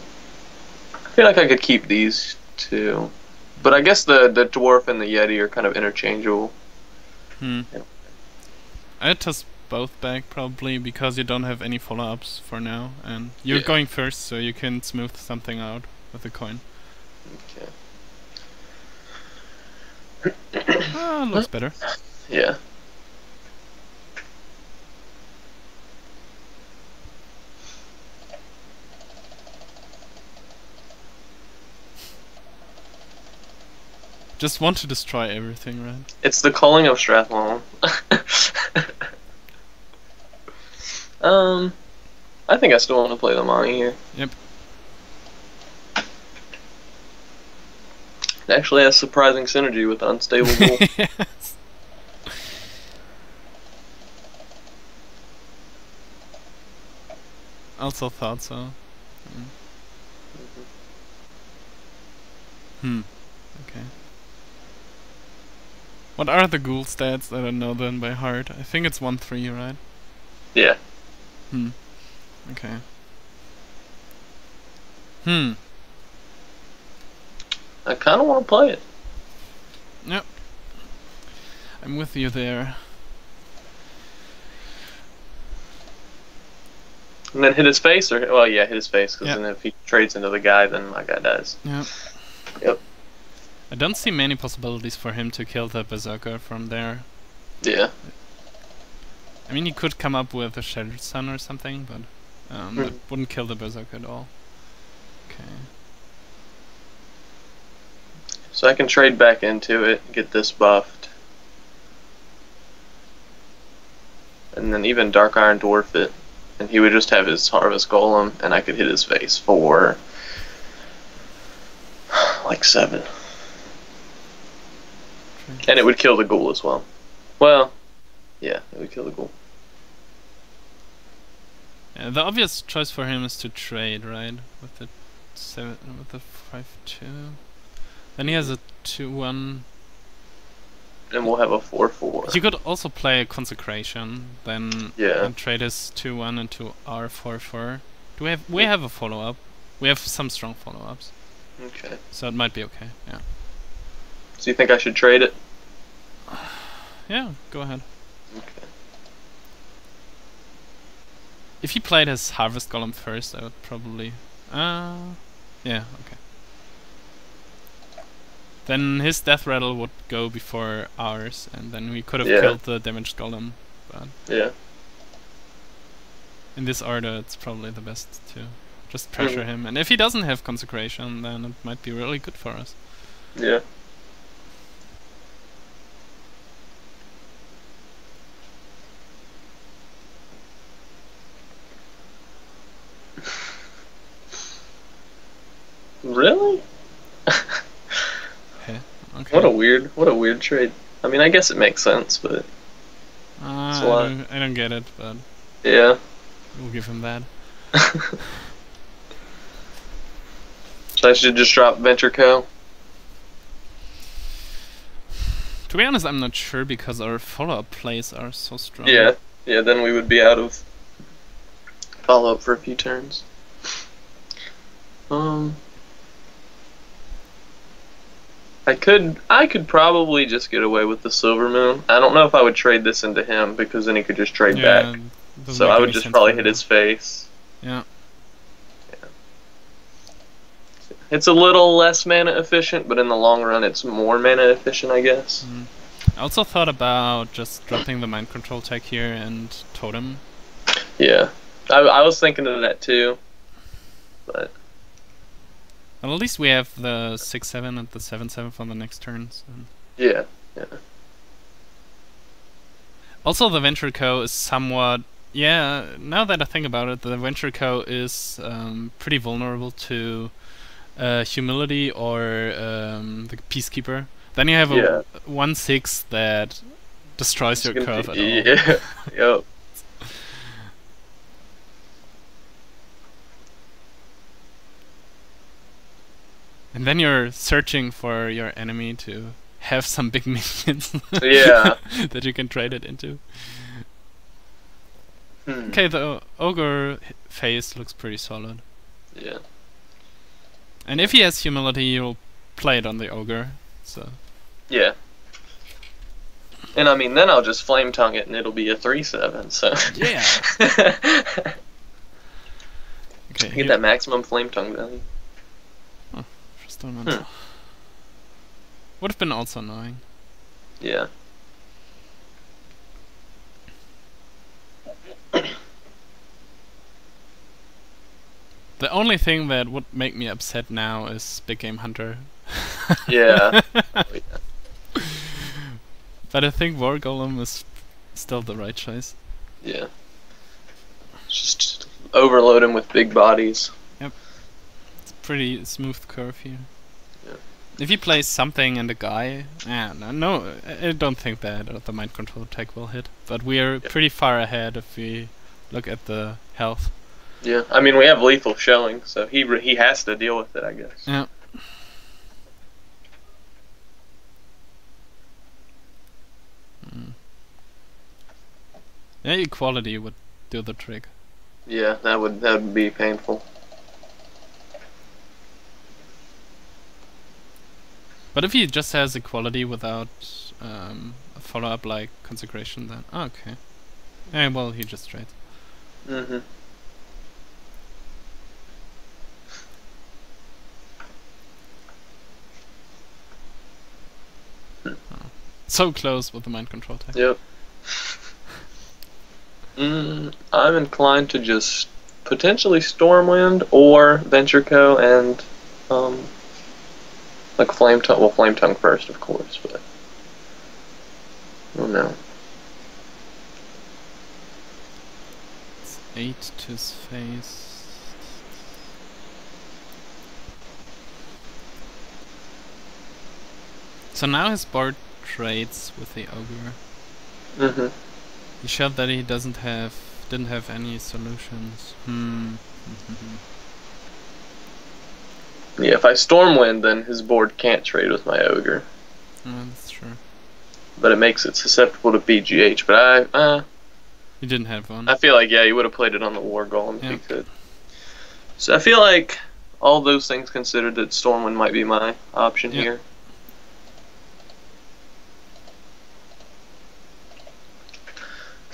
I feel like I could keep these two, but I guess the the dwarf and the Yeti are kind of interchangeable. Hmm. Yeah. I'd toss both back probably because you don't have any follow-ups for now, and you're yeah. going first, so you can smooth something out with a coin. Okay. Ah, looks better. Yeah. Just want to destroy everything, right? It's the calling of Strathlon. um, I think I still want to play the Amani here. Yep. It actually has surprising synergy with the Unstable Bull. Yes. Also thought so. Mm. Mm-hmm. Hmm. Okay. What are the ghoul stats? I don't know them by heart. I think it's one three, right? Yeah. Hmm. Okay. Hmm. I kind of want to play it. Yep. I'm with you there. And then hit his face? Or, well, yeah, hit his face, because yep. then if he trades into the guy, then my guy dies. Yep. Yep. I don't see many possibilities for him to kill the Berserker from there. Yeah. I mean, he could come up with a Shattered Sun or something, but um, mm. that wouldn't kill the Berserker at all. Okay. So I can trade back into it, get this buffed. And then even Dark Iron Dwarf it, and he would just have his Harvest Golem, and I could hit his face for like seven. And it would kill the ghoul as well. Well, yeah, it would kill the ghoul. Yeah, the obvious choice for him is to trade, right? With the seven, with the five two. Then he has a two one. And we'll have a four four. You could also play a Consecration, then yeah. and trade his two one into our four four. Do we have we have a follow up? We have some strong follow ups. Okay. So it might be okay, yeah. So you think I should trade it? Yeah, go ahead. Okay. If he played his Harvest Golem first, I would probably... Uh, yeah, okay. Then his Death Rattle would go before ours, and then we could have yeah. killed the damaged Golem. But yeah. In this order, it's probably the best to just pressure mm. him. And if he doesn't have Consecration, then it might be really good for us. Yeah. Really? Okay. Okay. What a weird, what a weird trade. I mean, I guess it makes sense, but uh, I, don't, I don't get it. But yeah, we'll give him that. So I should just drop Venture Co. To be honest, I'm not sure because our follow-up plays are so strong. Yeah, yeah. Then we would be out of follow-up for a few turns. Um. I could I could probably just get away with the Silvermoon. I don't know if I would trade this into him because then he could just trade yeah, back. So I would just probably hit his face. Yeah. yeah. It's a little less mana efficient, but in the long run it's more mana efficient, I guess. Mm. I also thought about just dropping the Mind Control Tech here and Totem. Yeah. I, I was thinking of that too. But... Well, at least we have the six seven and the seven seven for the next turns. So. Yeah, yeah. Also, the Venture Co. is somewhat Yeah, now that I think about it, the Venture Co is um, pretty vulnerable to uh, Humility or um, the Peacekeeper. Then you have yeah. a one six that destroys your curve at all. Yeah, yep. And then you're searching for your enemy to have some big minions yeah. that you can trade it into. Hmm. Okay, the ogre phase looks pretty solid. Yeah. And if he has humility, you'll play it on the ogre. So. Yeah. And I mean, then I'll just flame tongue it, and it'll be a three seven. So. Yeah. Okay. Get here. That maximum flame tongue value. Hmm. Would have been also annoying. Yeah. The only thing that would make me upset now is Big Game Hunter. Yeah. Oh, yeah. But I think War Golem is still the right choice. Yeah. Just overload him with big bodies. Yep. It's a pretty smooth curve here. If he plays something and a guy, yeah, no, no, I don't think that the Mind Control Tech will hit. But we're yeah. pretty far ahead if we look at the health. Yeah, I mean, we have lethal shelling, so he he has to deal with it, I guess. Yeah. Mm. Yeah, equality would do the trick. Yeah, that would that would be painful. But if he just has equality without um, a follow-up like Consecration, then... Oh, okay. Eh, well, he just trades. Mm-hmm. Oh. So close with the Mind Control Tech. Yep. mm, I'm inclined to just potentially Stormwind or Venture Co and... Um, Like flame tongue, well, flame tongue first, of course, but oh no. It's eight to his face. So now his board trades with the ogre. Mhm. He showed that he doesn't have, didn't have any solutions. Hmm. Mm-hmm. Yeah, if I Stormwind, then his board can't trade with my ogre. Mm, that's true. But it makes it susceptible to B G H, but I... Uh, you didn't have one. I feel like, yeah, you would have played it on the War Golem if you could. So I feel like, all those things considered, that Stormwind might be my option yep. here.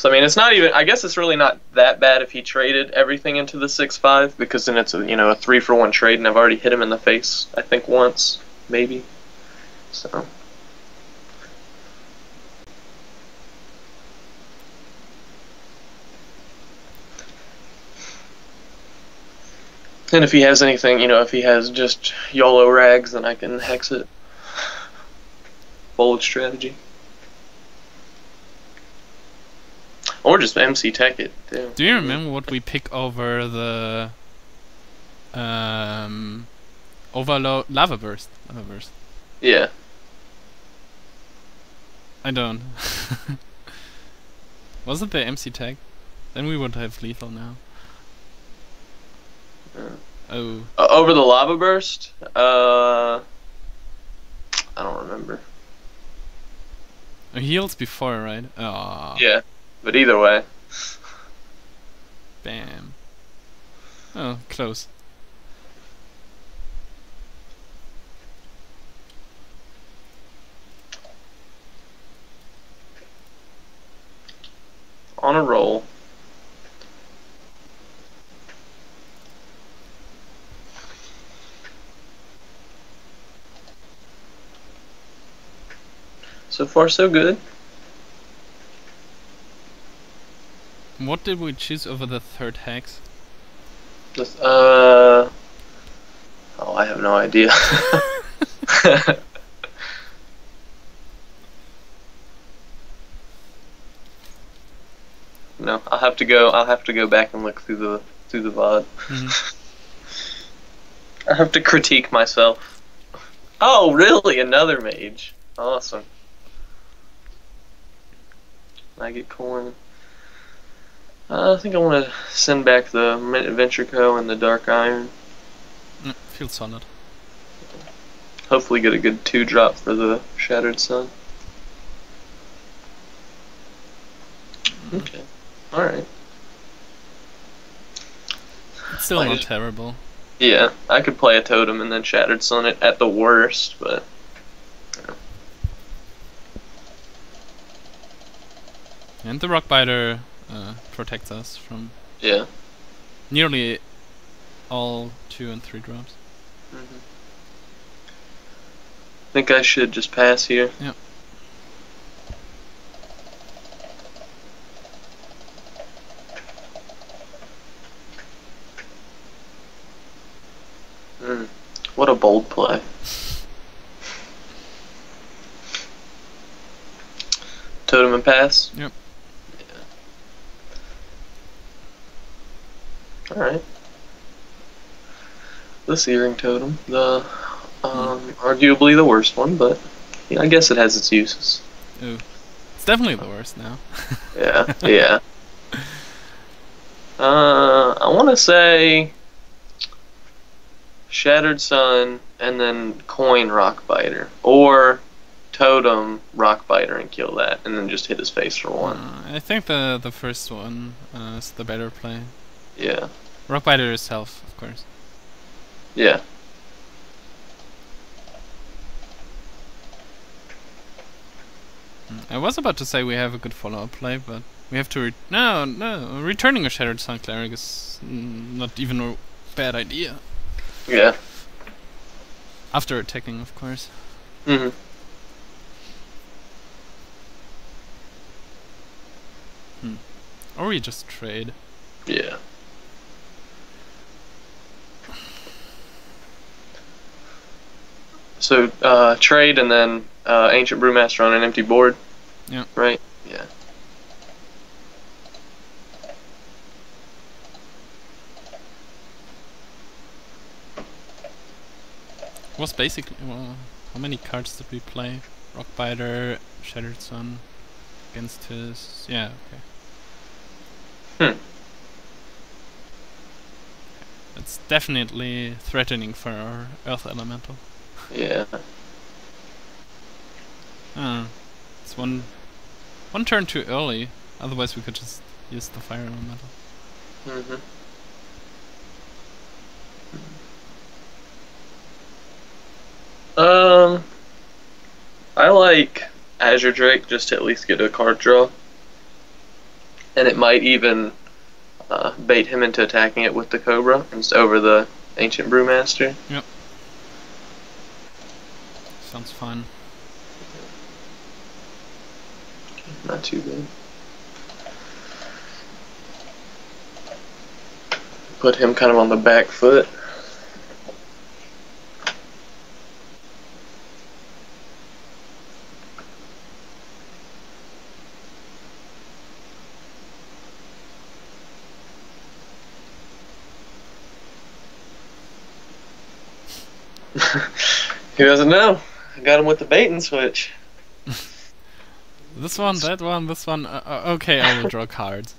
So I mean, it's not even... I guess it's really not that bad if he traded everything into the six five, because then it's a, you know, a three for one trade, and I've already hit him in the face, I think, once, maybe. So. And if he has anything, you know, if he has just YOLO rags, then I can hex it. Bold strategy. Or just M C Tech it. Yeah. Do you remember what we pick over the um, overload lava burst? Lava burst. Yeah. I don't. Was it the M C Tech? Then we would have lethal now. Uh, oh. Uh, over the lava burst? Uh. I don't remember. It heals before, right? Oh. Yeah. But either way. Bam. Oh, close. On a roll. So far, so good. What did we choose over the third hex? Just, uh... Oh, I have no idea. No, know. I'll have to go. I'll have to go back and look through the through the V O D. Mm-hmm. I have to critique myself. Oh, really? Another mage? Awesome. I get corn. Uh, I think I want to send back the Venture Co and the Dark Iron. Mm, feels solid. Hopefully, get a good two drop for the Shattered Sun. Okay. Alright. It's still not terrible. Yeah, I could play a totem and then Shattered Sun it at the worst, but. Yeah. And the Rockbiter uh, protects us from. Yeah. Nearly all two and three drops. Mm-hmm. I think I should just pass here. Yep. Mm, what a bold play. Totem and pass? Yep. Yeah. Alright. This earring totem, the um, mm. arguably the worst one, but yeah, I guess it has its uses. Ooh. It's definitely the worst now. Yeah, yeah. Uh, I want to say Shattered Sun and then coin Rockbiter, or totem Rockbiter and kill that, and then just hit his face for one. Uh, I think the the first one uh, is the better play. Yeah. Rockbiter is health, of course. Yeah. I was about to say we have a good follow-up play, but we have to re no no returning a Shattered Sun Cleric is not even a bad idea. Yeah. After attacking, of course. Mm-hmm. Hmm. Or we just trade. Yeah. So, uh, trade and then uh, Ancient Brewmaster on an empty board. Yeah. Right? Yeah. Was basically well, how many cards did we play? Rockbiter, Shattered Sun, against his yeah okay. Hmm. That's definitely threatening for our Earth Elemental. Yeah. Ah, it's one one turn too early. Otherwise, we could just use the Fire Elemental. Mm-hmm. Um, I like Azure Drake just to at least get a card draw, and it might even uh, bait him into attacking it with the Cobra and over the Ancient Brewmaster. Yep. Sounds fine. Not too bad. Put him kind of on the back foot. He doesn't know. I got him with the bait and switch. This one, that one, this one. Uh, okay, I will draw cards.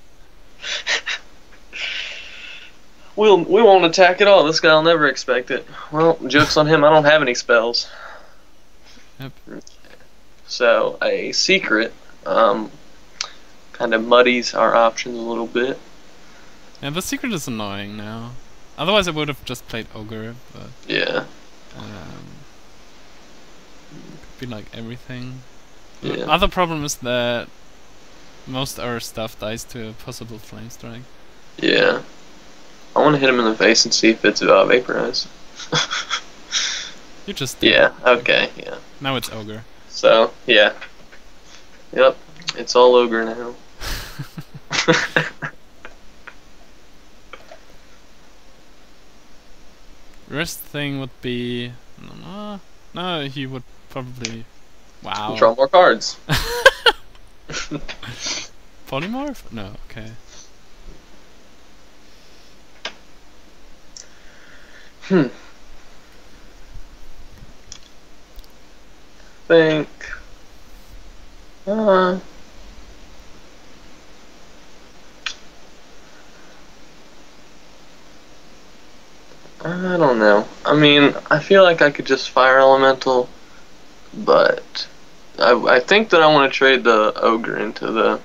We'll we won't attack at all. This guy'll never expect it. Well, joke's on him. I don't have any spells. Yep. So a secret um, kind of muddies our options a little bit. Yeah, the secret is annoying now. Otherwise, I would have just played Ogre. But, yeah. Um, could be like everything. Yeah. The other problem is that most of our stuff dies to a possible Flamestrike. Yeah. I want to hit him in the face and see if it's uh, vaporized. You just did. Yeah, okay, yeah. Now it's Ogre. So, yeah. Yep, it's all Ogre now. Worst thing would be... No, no, he would probably... Wow. Draw more cards. Polymorph? No, okay. Hmm. Think. Uh. I don't know. I mean, I feel like I could just Fire Elemental, but I, I think that I want to trade the Ogre into the...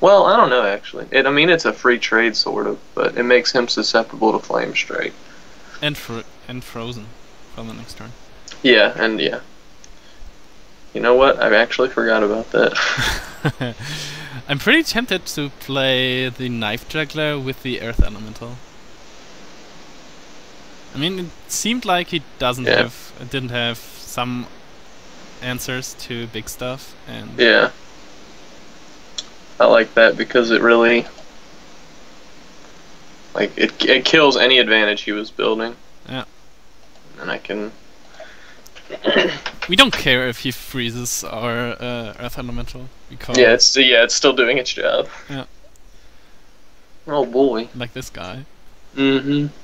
Well, I don't know, actually. It, I mean, it's a free trade, sort of, but it makes him susceptible to Flamestrike. And, fr and Frozen from the next turn. Yeah, and yeah. You know what? I actually forgot about that. I'm pretty tempted to play the Knife Juggler with the Earth Elemental. I mean, it seemed like he doesn't yeah. have, didn't have some answers to big stuff, and yeah, I like that because it really, like, it it kills any advantage he was building. Yeah, and I can. We don't care if he freezes our uh, Earth Elemental because yeah, it's yeah, it's still doing its job. Yeah. Oh boy. Like this guy. Mm-hmm.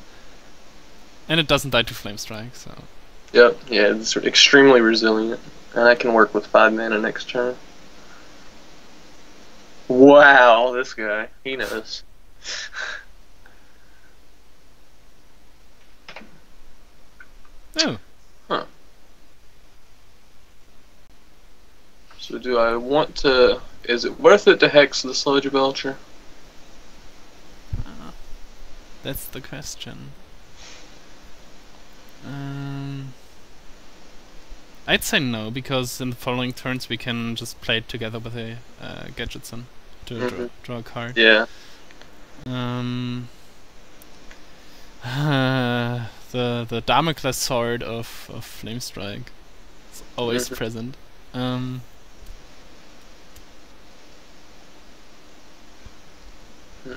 And it doesn't die to Flamestrike, so... Yep, yeah, it's extremely resilient. And I can work with five mana next turn. Wow, this guy. He knows. Oh. Huh. So do I want to... Is it worth it to Hex the Sludge Belcher? Uh, that's the question. Um, I'd say no, because in the following turns we can just play it together with a uh, Gadgetzan to mm-hmm. draw, draw a card. Yeah. Um. Uh, the the Damocles sword of of Flamestrike is always mm-hmm. present. Um. Hmm.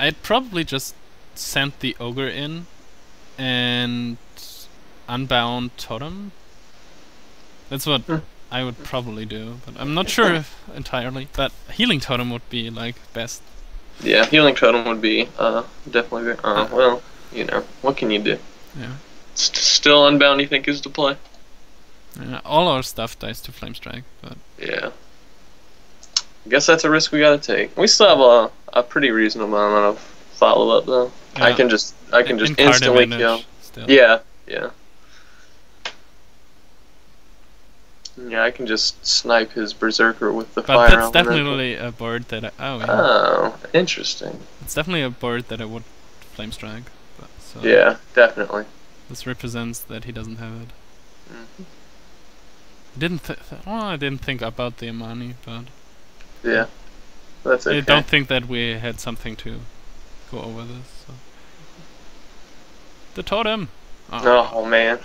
I'd probably just send the Ogre in and Unbound Totem. That's what mm. I would probably do, but I'm not sure if entirely. But Healing Totem would be like best. Yeah, Healing Totem would be uh, definitely. Uh, well, you know, what can you do? Yeah. St still Unbound, you think is the play? Yeah, all our stuff dies to Flamestrike, but yeah. I guess that's a risk we gotta take. We still have a a pretty reasonable amount of follow up though. Yeah. I can just I can in, just in instantly kill. Still. Yeah, yeah. Yeah, I can just snipe his Berserker with the but fire. But that's element. Definitely a board that I oh yeah. Oh, interesting. It's definitely a board that I would Flamestrike. So yeah, definitely. This represents that he doesn't have it. Mm-hmm. I didn't th well, I didn't think about the Amani, but yeah, that's okay. I don't think that we had something to go over this. So. The totem. Oh, oh man.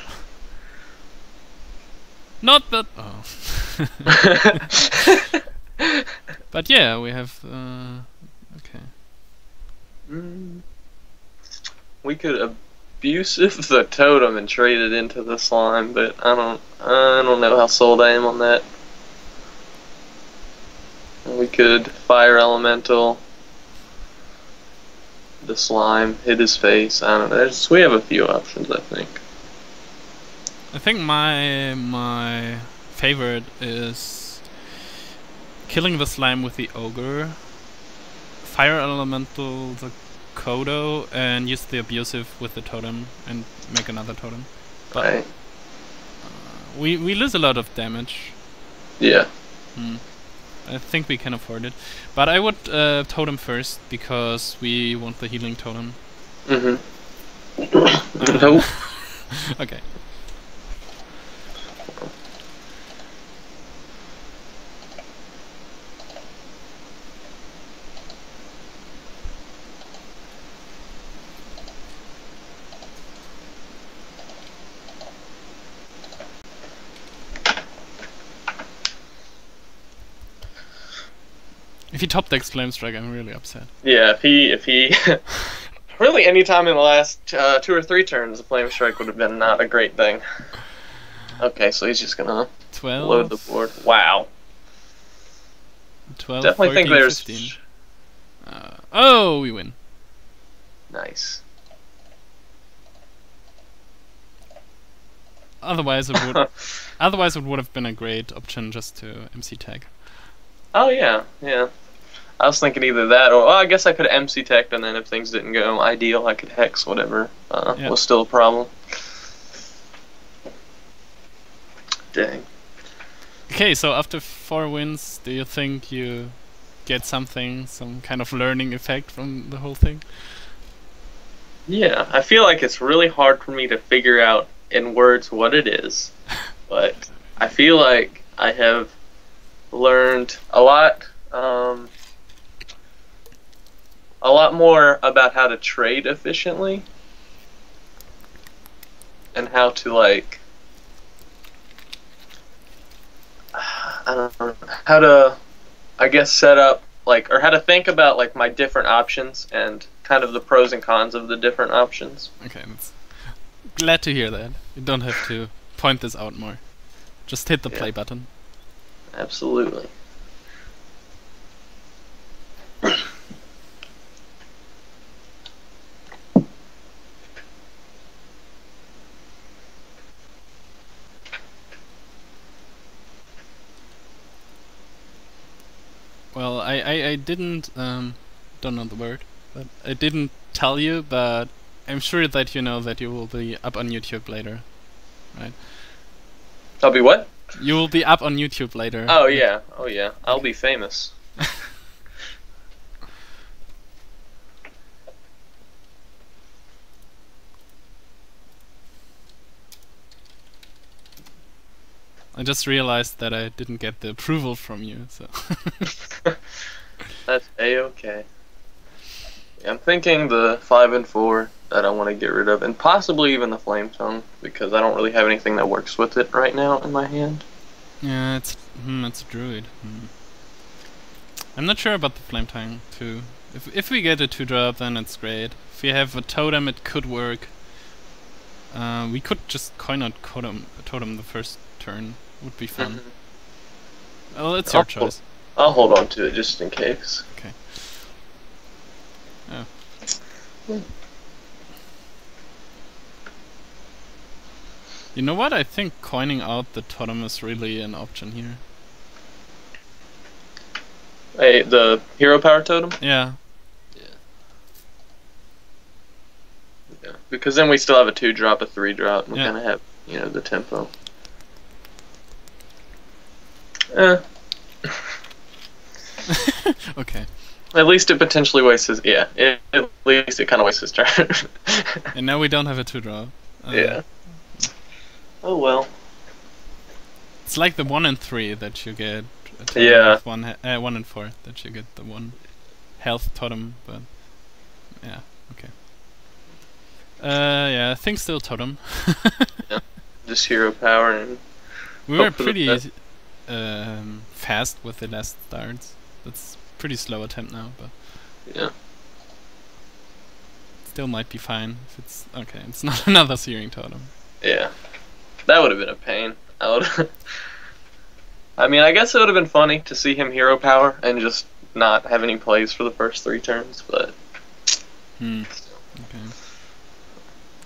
Not that. Oh. But yeah, we have. Uh, okay. Mm. We could abusive the totem and trade it into the slime, but I don't. I don't know how sold I am on that. We could Fire Elemental the slime, hit his face. I don't know. There's, we have a few options, I think. I think my my favorite is killing the slime with the Ogre, Fire Elemental the Kodo, and use the Abusive with the Totem and make another Totem. But right. uh, we we lose a lot of damage. Yeah. Hmm. I think we can afford it, but I would uh, totem first because we want the Healing Totem. Mhm. Mm no. Okay. If he top decks Flamestrike, I'm really upset. Yeah, if he, if he, really any time in the last uh, two or three turns, the Flamestrike would have been not a great thing. Okay, so he's just gonna twelve. Load the board. Wow. twelve, Definitely fourteen, think there's. fifteen. Uh, oh, we win. Nice. Otherwise, it would. Otherwise, it would have been a great option just to M C tag. Oh yeah, yeah. I was thinking either that or, well, I guess I could M C tech, and then if things didn't go ideal, I could hex whatever uh, yeah. was still a problem. Dang. Okay, so after four wins, do you think you get something, some kind of learning effect from the whole thing? Yeah, I feel like it's really hard for me to figure out in words what it is, but I feel like I have learned a lot. Um, a lot more about how to trade efficiently and how to, like, I don't know, how to, I guess, set up, like, or how to think about, like, my different options and kind of the pros and cons of the different options. Okay, that's, glad to hear that. You don't have to point this out more. Just hit the yeah. play button. Absolutely. Well, I, I, I didn't, um, don't know the word, but I didn't tell you, but I'm sure that you know that you will be up on YouTube later, right? I'll be what? You will be up on YouTube later. Oh yeah, oh yeah, I'll be famous. I just realized that I didn't get the approval from you, so... That's A-okay. Yeah, I'm thinking the five and four that I want to get rid of, and possibly even the Flame Tongue, because I don't really have anything that works with it right now in my hand. Yeah, it's, mm, it's a druid. Mm. I'm not sure about the Flame Tongue, too. If, if we get a two drop, then it's great. If we have a totem, it could work. Uh, we could just coin out Kodom, Totem the first turn. Would be fun. Mm-hmm. Well, it's I'll your choice. I'll hold on to it just in case. Okay. Oh. Mm. You know what? I think coining out the totem is really an option here. Hey, the hero power totem? Yeah. Yeah. Yeah. Because then we still have a two drop, a three drop, and we yeah. kinda have, you know, the tempo. Eh. Okay. At least it potentially wastes his... Yeah, it, at least it kind of wastes his turn. And now we don't have a two-draw. Uh, yeah. Oh, well. It's like the one and three that you get. Yeah. One, uh, one and four that you get the one health totem, but... Yeah, okay. Uh, yeah, I think still totem. Yeah. Just hero power and... We were pretty... Um, fast with the last starts. That's pretty slow attempt now, but yeah, still might be fine. If it's okay, it's not another Searing Totem. Yeah, that would have been a pain. I would. I mean, I guess it would have been funny to see him hero power and just not have any plays for the first three turns, but. Hmm. Okay.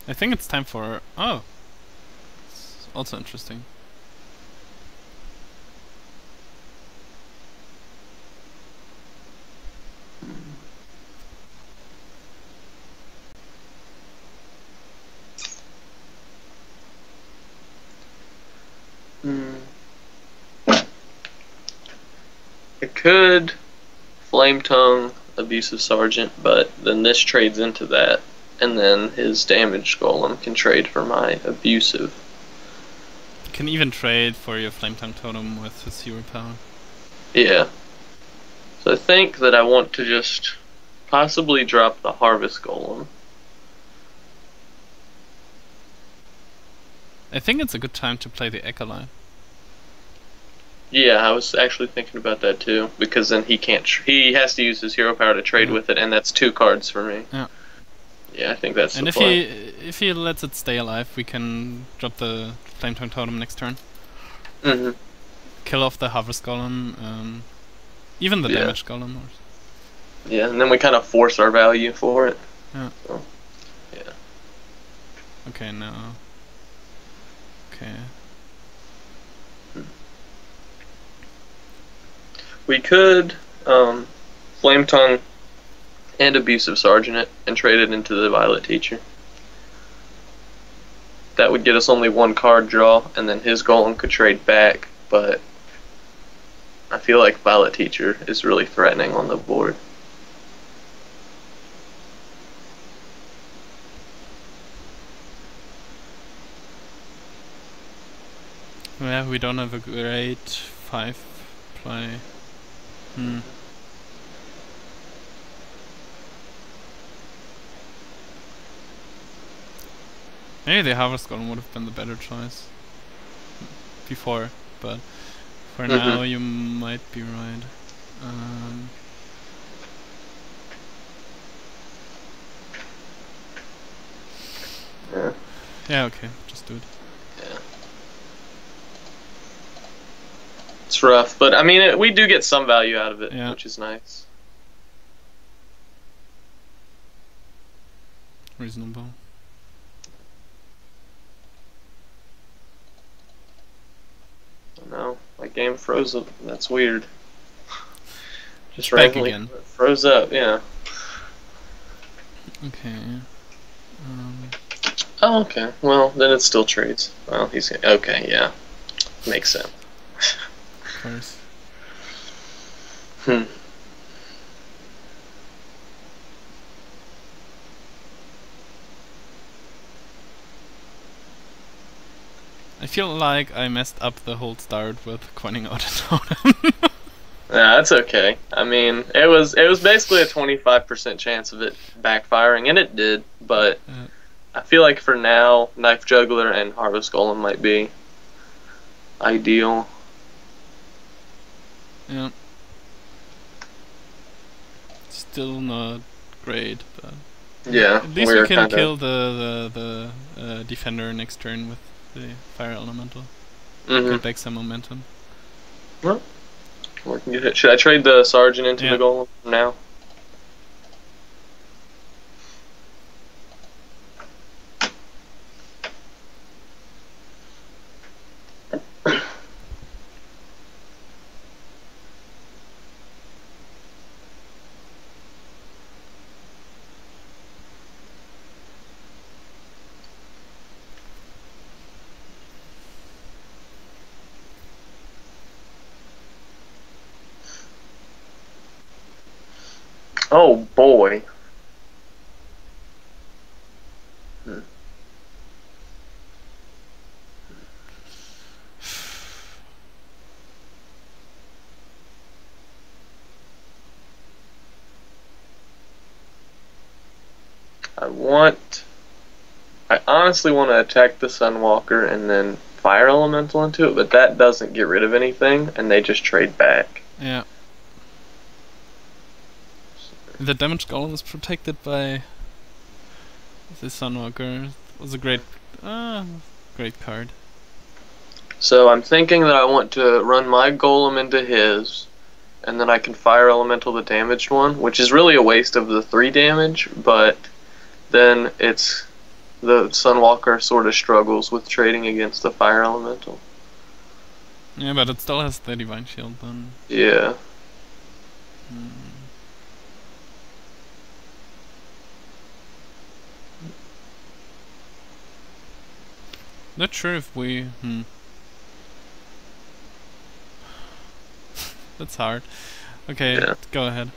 I think it's time for. Oh. It's also interesting. Could Flame Tongue, Abusive Sergeant, but then this trades into that, and then his damage golem can trade for my abusive. Can even trade for your Flame Tongue totem with his hero power. Yeah. So I think that I want to just possibly drop the Harvest Golem. I think it's a good time to play the Acolyte. Yeah, I was actually thinking about that too, because then he can't. Tr he has to use his hero power to trade yeah. with it, and that's two cards for me. Yeah, yeah, I think that's. And the if play. he if he lets it stay alive, we can drop the Flame Tongue Totem next turn. Mm-hmm. kill off the Harvest Golem, um, even the yeah. damage golem. Or... Yeah, and then we kind of force our value for it. Yeah. So, yeah. Okay, now. Okay. We could um, Flame Tongue and Abusive Sergeant and trade it into the Violet Teacher. That would get us only one card draw, and then his Golem could trade back, but I feel like Violet Teacher is really threatening on the board. Yeah, we don't have a great five play. Hmm. Maybe the Harvest Golem would have been the better choice before, but for mm-hmm. now you might be right. Um, yeah. yeah, okay, just do it. Yeah. It's rough, but I mean, it, we do get some value out of it, yeah. which is nice. Reasonable. No, my game froze up. That's weird. Just randomly again. Froze up, yeah. Okay. Um. Oh, okay. Well, then it still trades. Well, he's okay. Yeah, makes sense. Of course. Hmm. I feel like I messed up the whole start with coining out a totem. Nah, that's okay. I mean, it was it was basically a twenty-five percent chance of it backfiring, and it did. But uh, I feel like for now, Knife Juggler and Harvest Golem might be ideal. Yeah. Still not great, but yeah. At least we can kill the the, the uh, defender next turn with the Fire Elemental. Mm-hmm. Get back some momentum. Well, we can get hit. Should I trade the Sergeant into yeah. the Golem now? Oh boy. Hmm. I want... I honestly want to attack the Sunwalker and then Fire Elemental into it, but that doesn't get rid of anything, and they just trade back. Yeah. The damaged golem was protected by the Sunwalker. It was a great, uh, great card. So I'm thinking that I want to run my golem into his, and then I can Fire Elemental the damaged one, which is really a waste of the three damage, but then it's the Sunwalker sort of struggles with trading against the Fire Elemental. Yeah, but it still has the Divine Shield then. Yeah. Hmm. Not sure if we... Hmm. That's hard. Okay, yeah. Go ahead.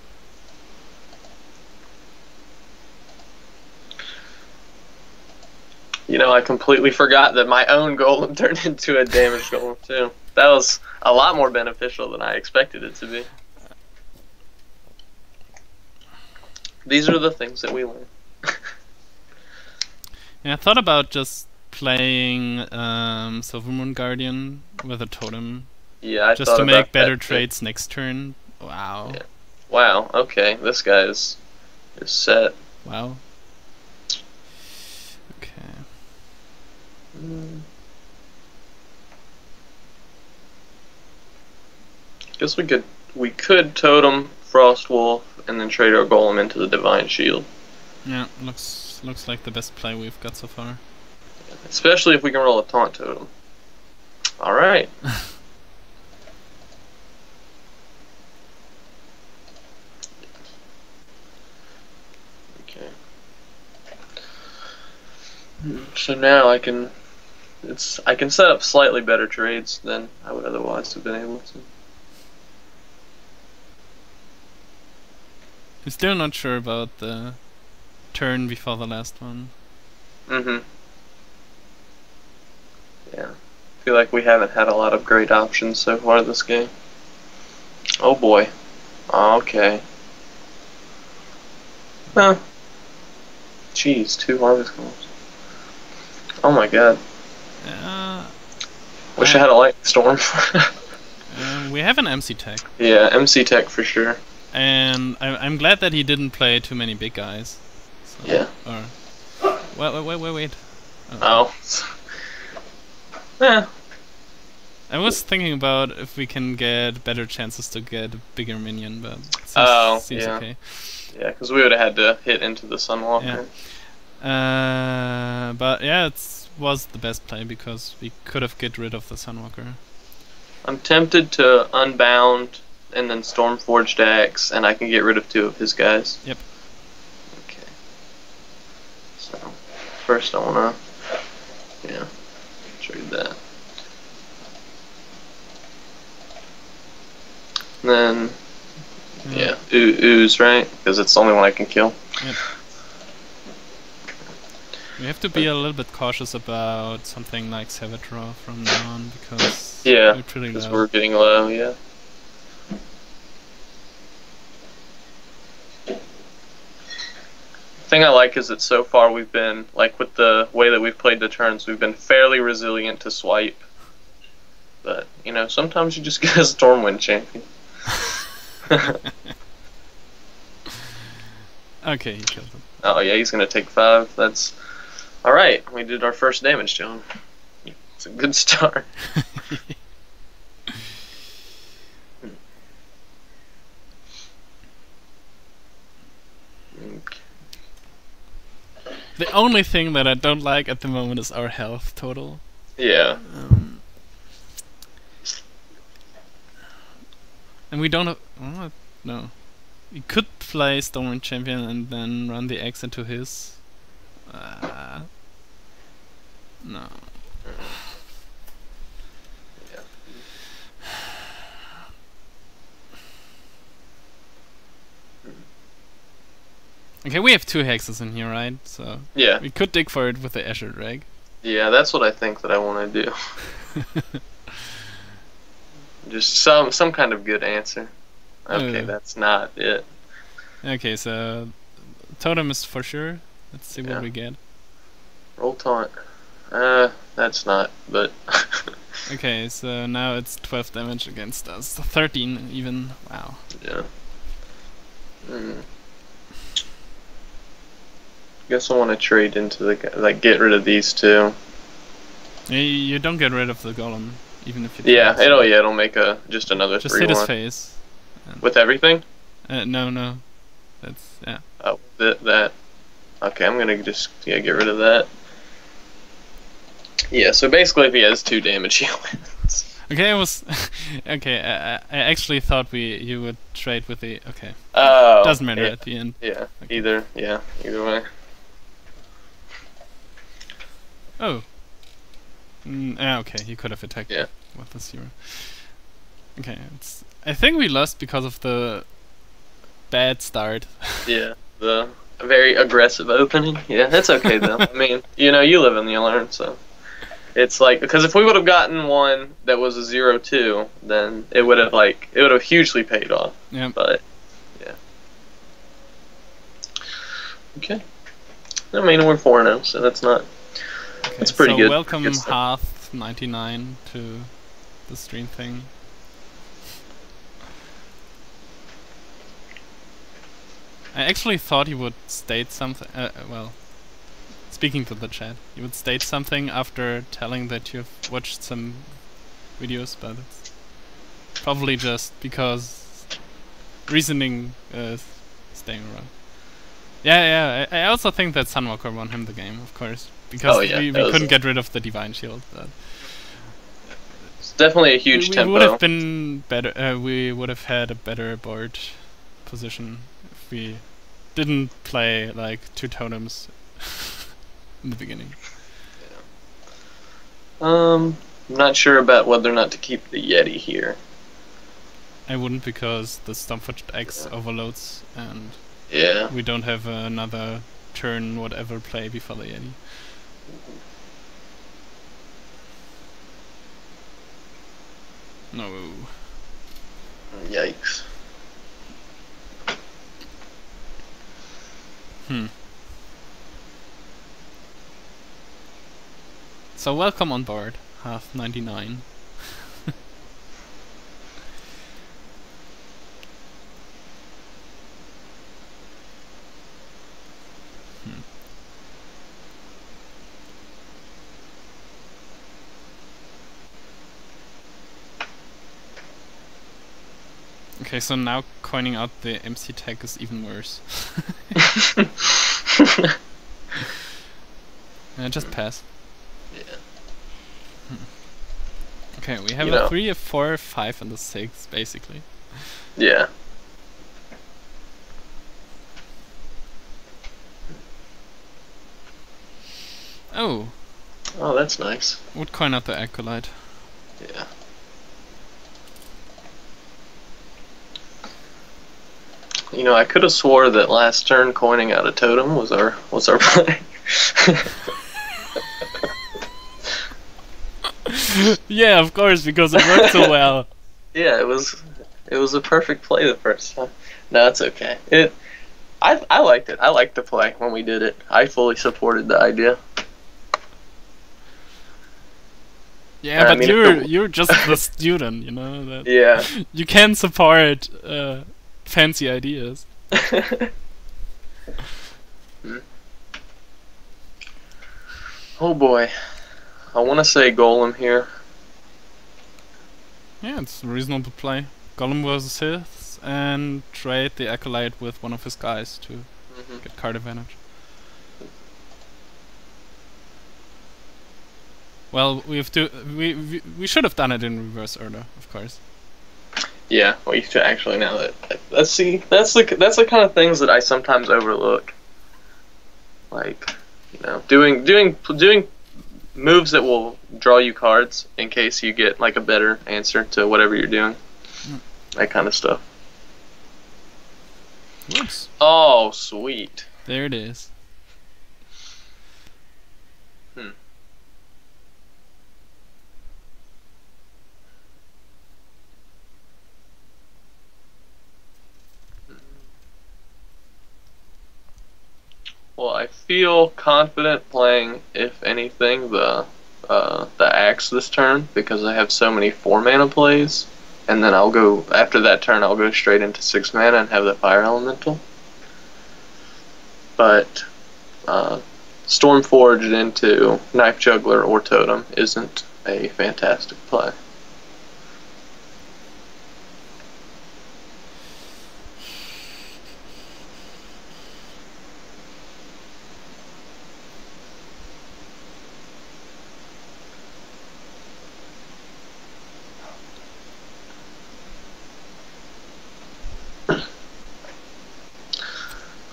You know, I completely forgot that my own golem turned into a damage golem too. That was a lot more beneficial than I expected it to be. These are the things that we learn. Yeah, I thought about just playing um, Silvermoon Guardian with a totem. Yeah, I just to make better trades next turn. Wow. Yeah. Wow. Okay, this guy is is set. Wow. Okay. Mm. Guess we could we could totem Frostwolf and then trade our Golem into the Divine Shield. Yeah, looks looks like the best play we've got so far. Especially if we can roll a Taunt Totem. All right. So now I can, it's I can set up slightly better trades than I would otherwise have been able to. I'm still not sure about the turn before the last one. Mm-hmm. Yeah, I feel like we haven't had a lot of great options so far this game. Oh boy. Okay. Huh. Jeez, two Harvest Golems. Oh my god. Uh, Wish I, I had a Lightning Storm. uh, we have an M C Tech. Yeah, M C Tech for sure. And I, I'm glad that he didn't play too many big guys. So, yeah. Or, wait, wait, wait, wait, wait. Oh. oh. eh. I was thinking about if we can get better chances to get a bigger minion, but it seems, oh, seems yeah. okay. Yeah, because we would have had to hit into the Sunwalker. Yeah. Uh, but yeah, it was the best play because we could have get rid of the Sunwalker. I'm tempted to Unbound and then Stormforged Axe, and I can get rid of two of his guys. Yep. Okay. So first, I wanna yeah trade that. And then mm. yeah, oo ooze right because it's the only one I can kill. Yep. We have to be a little bit cautious about something like Savatra from now on because yeah, we're pretty low. We're getting low, yeah. The thing I like is that so far we've been, like with the way that we've played the turns, we've been fairly resilient to swipe. But, you know, sometimes you just get a Stormwind Champion. Okay, he killed him. Oh yeah, he's gonna take five, that's... Alright, we did our first damage to him. It's a good start. The only thing that I don't like at the moment is our health total. Yeah. Um, and we don't have... Oh, no. We could play Stormwind Champion and then run the X into his... Uh, no. Yeah. Okay, we have two hexes in here, right? So yeah, we could dig for it with the Azure Drake. Yeah, that's what I think that I want to do. Just some some kind of good answer. Okay, uh, that's not it. Okay, so totem is for sure. Let's see yeah. what we get. Roll taunt. Uh, that's not, but... Okay, so now it's twelve damage against us. thirteen even. Wow. Yeah. Mm. Guess I want to trade into the... Like, get rid of these two. You, you don't get rid of the golem, even if you do. Yeah, it'll, yeah, it'll make a just another three one. Just hit his face. With everything? Uh, no, no. That's... yeah. Oh, th that... Okay, I'm gonna just yeah, get rid of that. Yeah, so basically if he has two damage, he wins. Okay, it was... okay, I, I actually thought we you would trade with the... Okay. Oh. Doesn't matter yeah, at the end. Yeah, okay. either, yeah, either way. Oh. Mm, ah, okay, you could have attacked yeah. with the zero. Okay, it's... I think we lost because of the bad start. Yeah, the... A very aggressive opening. Yeah, that's okay though. I mean, you know, you live and you learn, so it's like because if we would have gotten one that was a zero two, then it would have like it would have hugely paid off. Yeah. But yeah. Okay. I mean, we're four now, so that's not. Okay, that's pretty so good. Welcome good Hearth ninety nine to the stream thing. I actually thought he would state something, uh, well, speaking to the chat, he would state something after telling that you've watched some videos, but it's... Probably just because reasoning is staying around. Yeah, yeah. I also think that Sunwalker won him the game, of course, because oh, yeah, we, we couldn't get rid of the Divine Shield. But it's definitely a huge we, we tempo. We would have been better. Uh, we would have had a better board position if we didn't play like two totems in the beginning. Yeah. Um, I'm not sure about whether or not to keep the Yeti here. I wouldn't, because the Stompfetched Axe yeah. overloads and. Yeah. We don't have uh, another turn, whatever, play before the Yeti. No. Yikes. Hmm. So welcome on board, half ninety-nine. Okay, so now coining out the M C tech is even worse. uh, just pass. Yeah. Okay, we have you a know. three, a four, a five, and a six, basically. Yeah. Oh. Oh, that's nice. Would coin out the Acolyte. Yeah. You know, I could have swore that last turn coining out a totem was our was our play. Yeah, of course, because it worked so well. Yeah, it was it was a perfect play the first time. No, it's okay. It I I liked it. I liked the play when we did it. I fully supported the idea. Yeah, or but I mean, you're you're just the student, you know. That yeah. You can support. Uh, Fancy ideas. hmm. Oh boy, I want to say Golem here. Yeah, it's reasonable play. Golem versus Sith, and trade the Acolyte with one of his guys to mm-hmm. get card advantage. Well, we have to. We we, we should have done it in reverse order, of course. Yeah, well, you should actually now that let's see. That's the that's the kind of things that I sometimes overlook. Like, you know, doing doing doing moves that will draw you cards in case you get like a better answer to whatever you're doing. Mm. That kind of stuff. Oops. Oh, sweet. There it is. Hmm. Well, I feel confident playing, if anything, the uh, the axe this turn, because I have so many four mana plays, and then I'll go after that turn. I'll go straight into six mana and have the Fire Elemental. But uh, Stormforged into Knife Juggler or Totem isn't a fantastic play.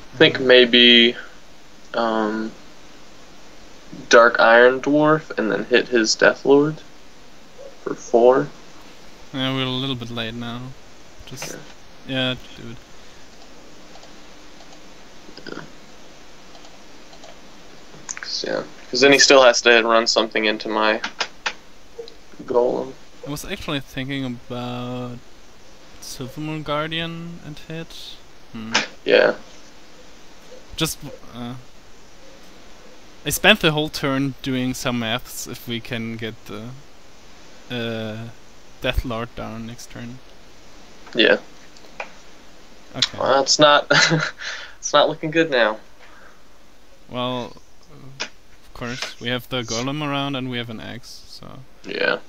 I think maybe um, Dark Iron Dwarf and then hit his Deathlord for four. Yeah, we're a little bit late now. Just okay. Yeah, do it. Yeah. Cause, yeah, because then he still has to run something into my Golem. I was actually thinking about Silvermoon Guardian and hit. Hmm. Yeah. Just, uh, I spent the whole turn doing some maths if we can get the uh, Deathlord down next turn. Yeah. Okay. Well, it's not, it's not looking good now. Well, uh, of course, we have the Golem around and we have an axe, so. Yeah.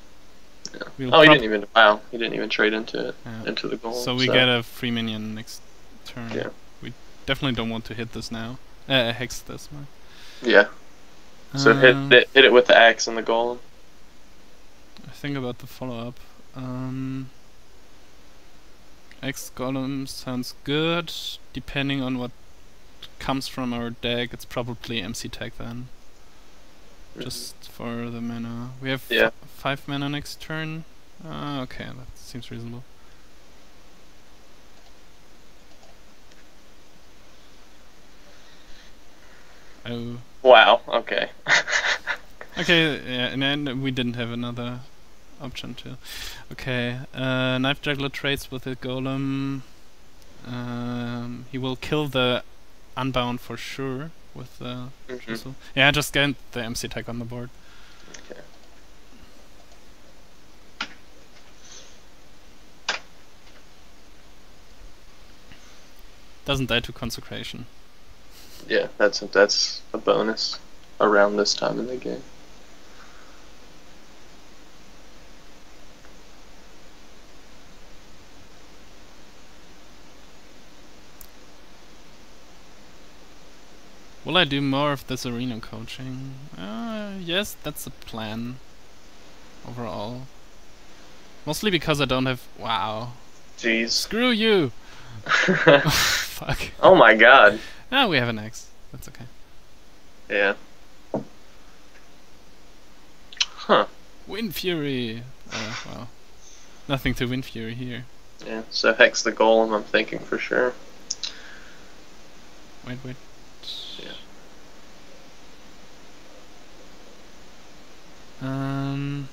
Yeah. We'll oh, he didn't even. Wow, he didn't even trade into it, yeah. into the gold. So we so. get a free minion next turn. Yeah. We definitely don't want to hit this now. Uh, hex this one. Yeah. So uh, hit hit it with the axe and the golem. I think about the follow up. Um, Axe golem sounds good. Depending on what comes from our deck, it's probably M C Tech then. Just for the mana. We have yeah. five mana next turn. Uh, okay, that seems reasonable. Oh. Wow, okay. Okay, yeah, and then we didn't have another option too. Okay, uh, Knife Juggler trades with a golem. Um, he will kill the Unbound for sure. With the mm-hmm. yeah, just get the M C Tech on the board. Okay. Doesn't die to Consecration. Yeah, that's a, that's a bonus around this time in the game. Will I do more of this arena coaching? Uh, yes, that's the plan. Overall, mostly because I don't have. Wow. Jeez. Screw you. Fuck. Oh my god. Ah, we have an axe. That's okay. Yeah. Huh. Wind Fury. Uh, well, nothing to Wind Fury here. Yeah. So hex the golem. I'm thinking for sure. Wait, wait. Yeah. Um.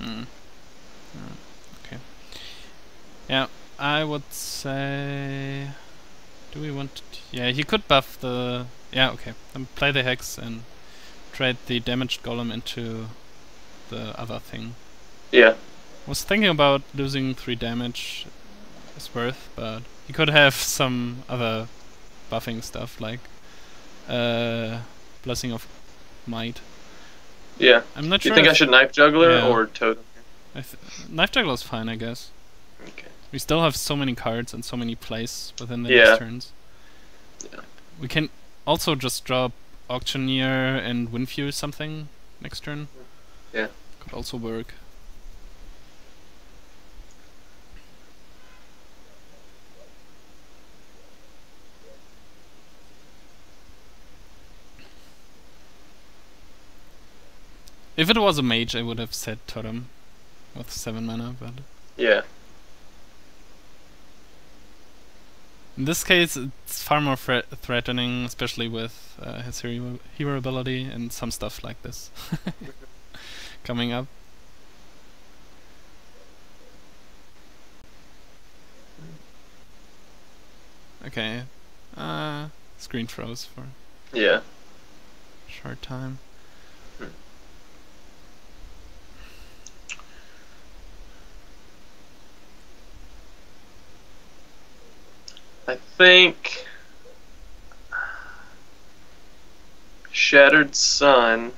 Hmm. Oh, okay. Yeah, I would say. Do we want? To yeah, he could buff the. Yeah, okay. Then play the hex and trade the damaged golem into. The other thing. Yeah. I was thinking about losing three damage is worth, but you could have some other buffing stuff like uh, Blessing of Might. Yeah. I'm not Do sure. You think I should Knife Juggler yeah. or Totem? I th Knife Juggler is fine, I guess. Okay. We still have so many cards and so many plays within the yeah. next turns. Yeah. We can also just drop Auctioneer and Wind Fury something next turn. Yeah. Yeah. Could also work. If it was a mage, I would have said Totem with seven mana, but. Yeah. In this case, it's far more threatening, especially with uh, his hero, hero ability and some stuff like this. Coming up. Okay. Uh, screen froze for yeah. a short time. Hmm. I think Shattered Sun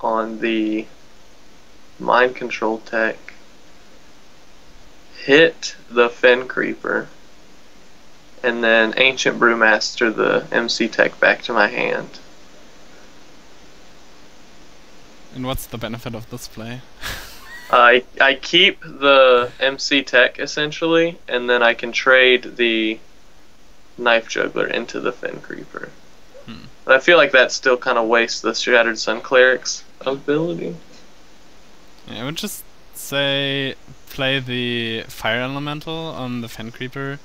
on the Mind Control Tech, hit the Fen Creeper, and then Ancient Brewmaster the M C Tech back to my hand. And what's the benefit of this play? I I keep the M C Tech essentially, and then I can trade the Knife Juggler into the Fen Creeper. Hmm. But I feel like that still kind of wastes the Shattered Sun Cleric's ability. Yeah, I would just say play the Fire Elemental on the Fen Creeper.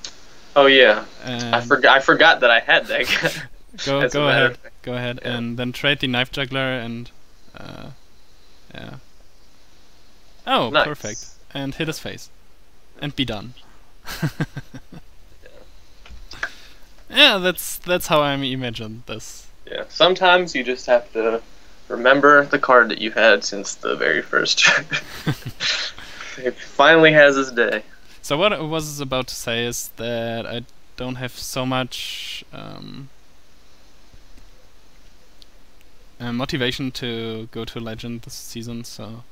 Oh yeah, I forgot. I forgot that I had that. go go ahead. Go ahead, yeah. And then trade the Knife Juggler and, uh, yeah. Oh, nice. Perfect! And hit his face, and be done. Yeah, that's that's how I imagined this. Yeah, sometimes you just have to remember the card that you had since the very first turn. It finally has his day. So what I was about to say is that I don't have so much um, uh, motivation to go to Legend this season, so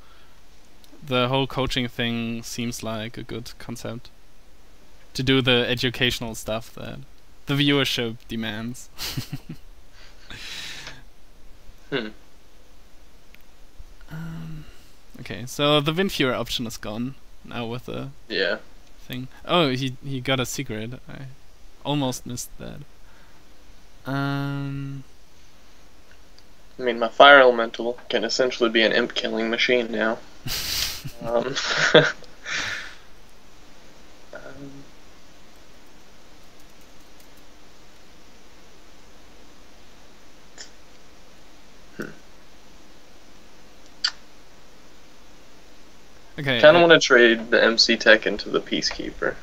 the whole coaching thing seems like a good concept to do the educational stuff that the viewership demands. hmm. um, okay, so the Wind Fury option is gone now with the yeah thing. Oh, he he got a secret. I almost missed that. Um. I mean, my Fire Elemental can essentially be an imp killing machine now. um. Okay, kind of want to trade the M C Tech into the Peacekeeper.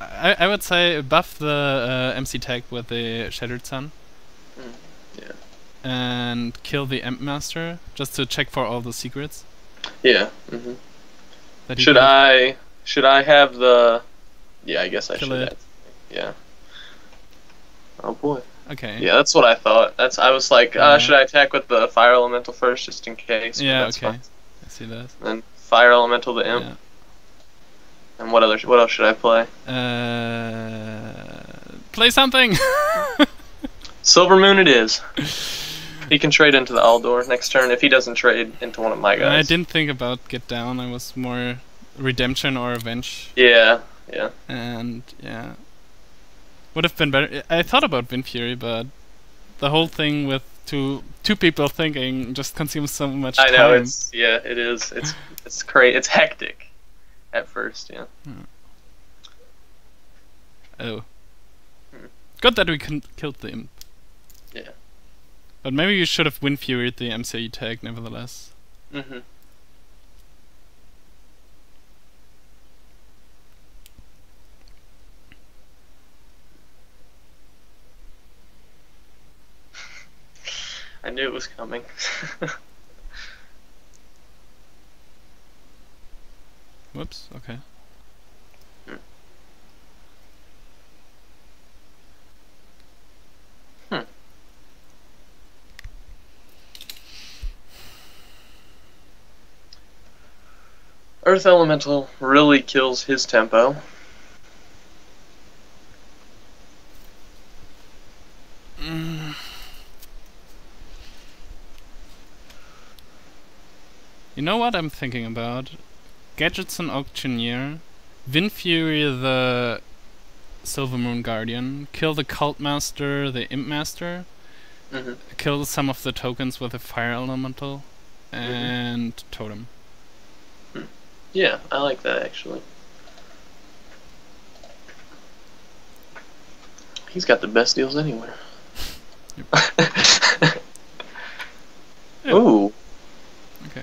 I I would say buff the uh, M C Tech with the Shattered Sun. Mm, yeah. And kill the Amp Master just to check for all the secrets. Yeah. Mm-hmm. Should I should I have the? Yeah, I guess I kill should. It. Have, yeah. Oh boy. Okay. Yeah, that's what I thought. That's I was like, uh, uh, should I attack with the Fire Elemental first, just in case? Yeah. That's okay. Fine. See that. And Fire Elemental the Imp. Yeah. And what other? What else should I play? Uh, play something. Silvermoon it is. He can trade into the Aldor next turn if he doesn't trade into one of my guys. I didn't think about Get Down. I was more Redemption or Revenge. Yeah, yeah. And yeah, would have been better. I thought about Wind Fury, but the whole thing with Two two people thinking just consumes so much time. I know, it's yeah, it is. It's it's crazy. It's hectic at first, yeah. Hmm. Oh, hmm. Good that we can killed the imp. Yeah, but maybe you should have Wind Furied the M C tag nevertheless. Mm-hmm. I knew it was coming. Whoops, okay. Hmm. Hmm. Earth Elemental really kills his tempo. You know what I'm thinking about? Gadgetzan Auctioneer, Wind Fury the Silvermoon Guardian, kill the Cult Master, the Imp Master, mm-hmm. kill some of the tokens with a Fire Elemental, and mm-hmm. Totem. Yeah, I like that actually. He's got the best deals anywhere. Yep. yeah. Ooh. Okay.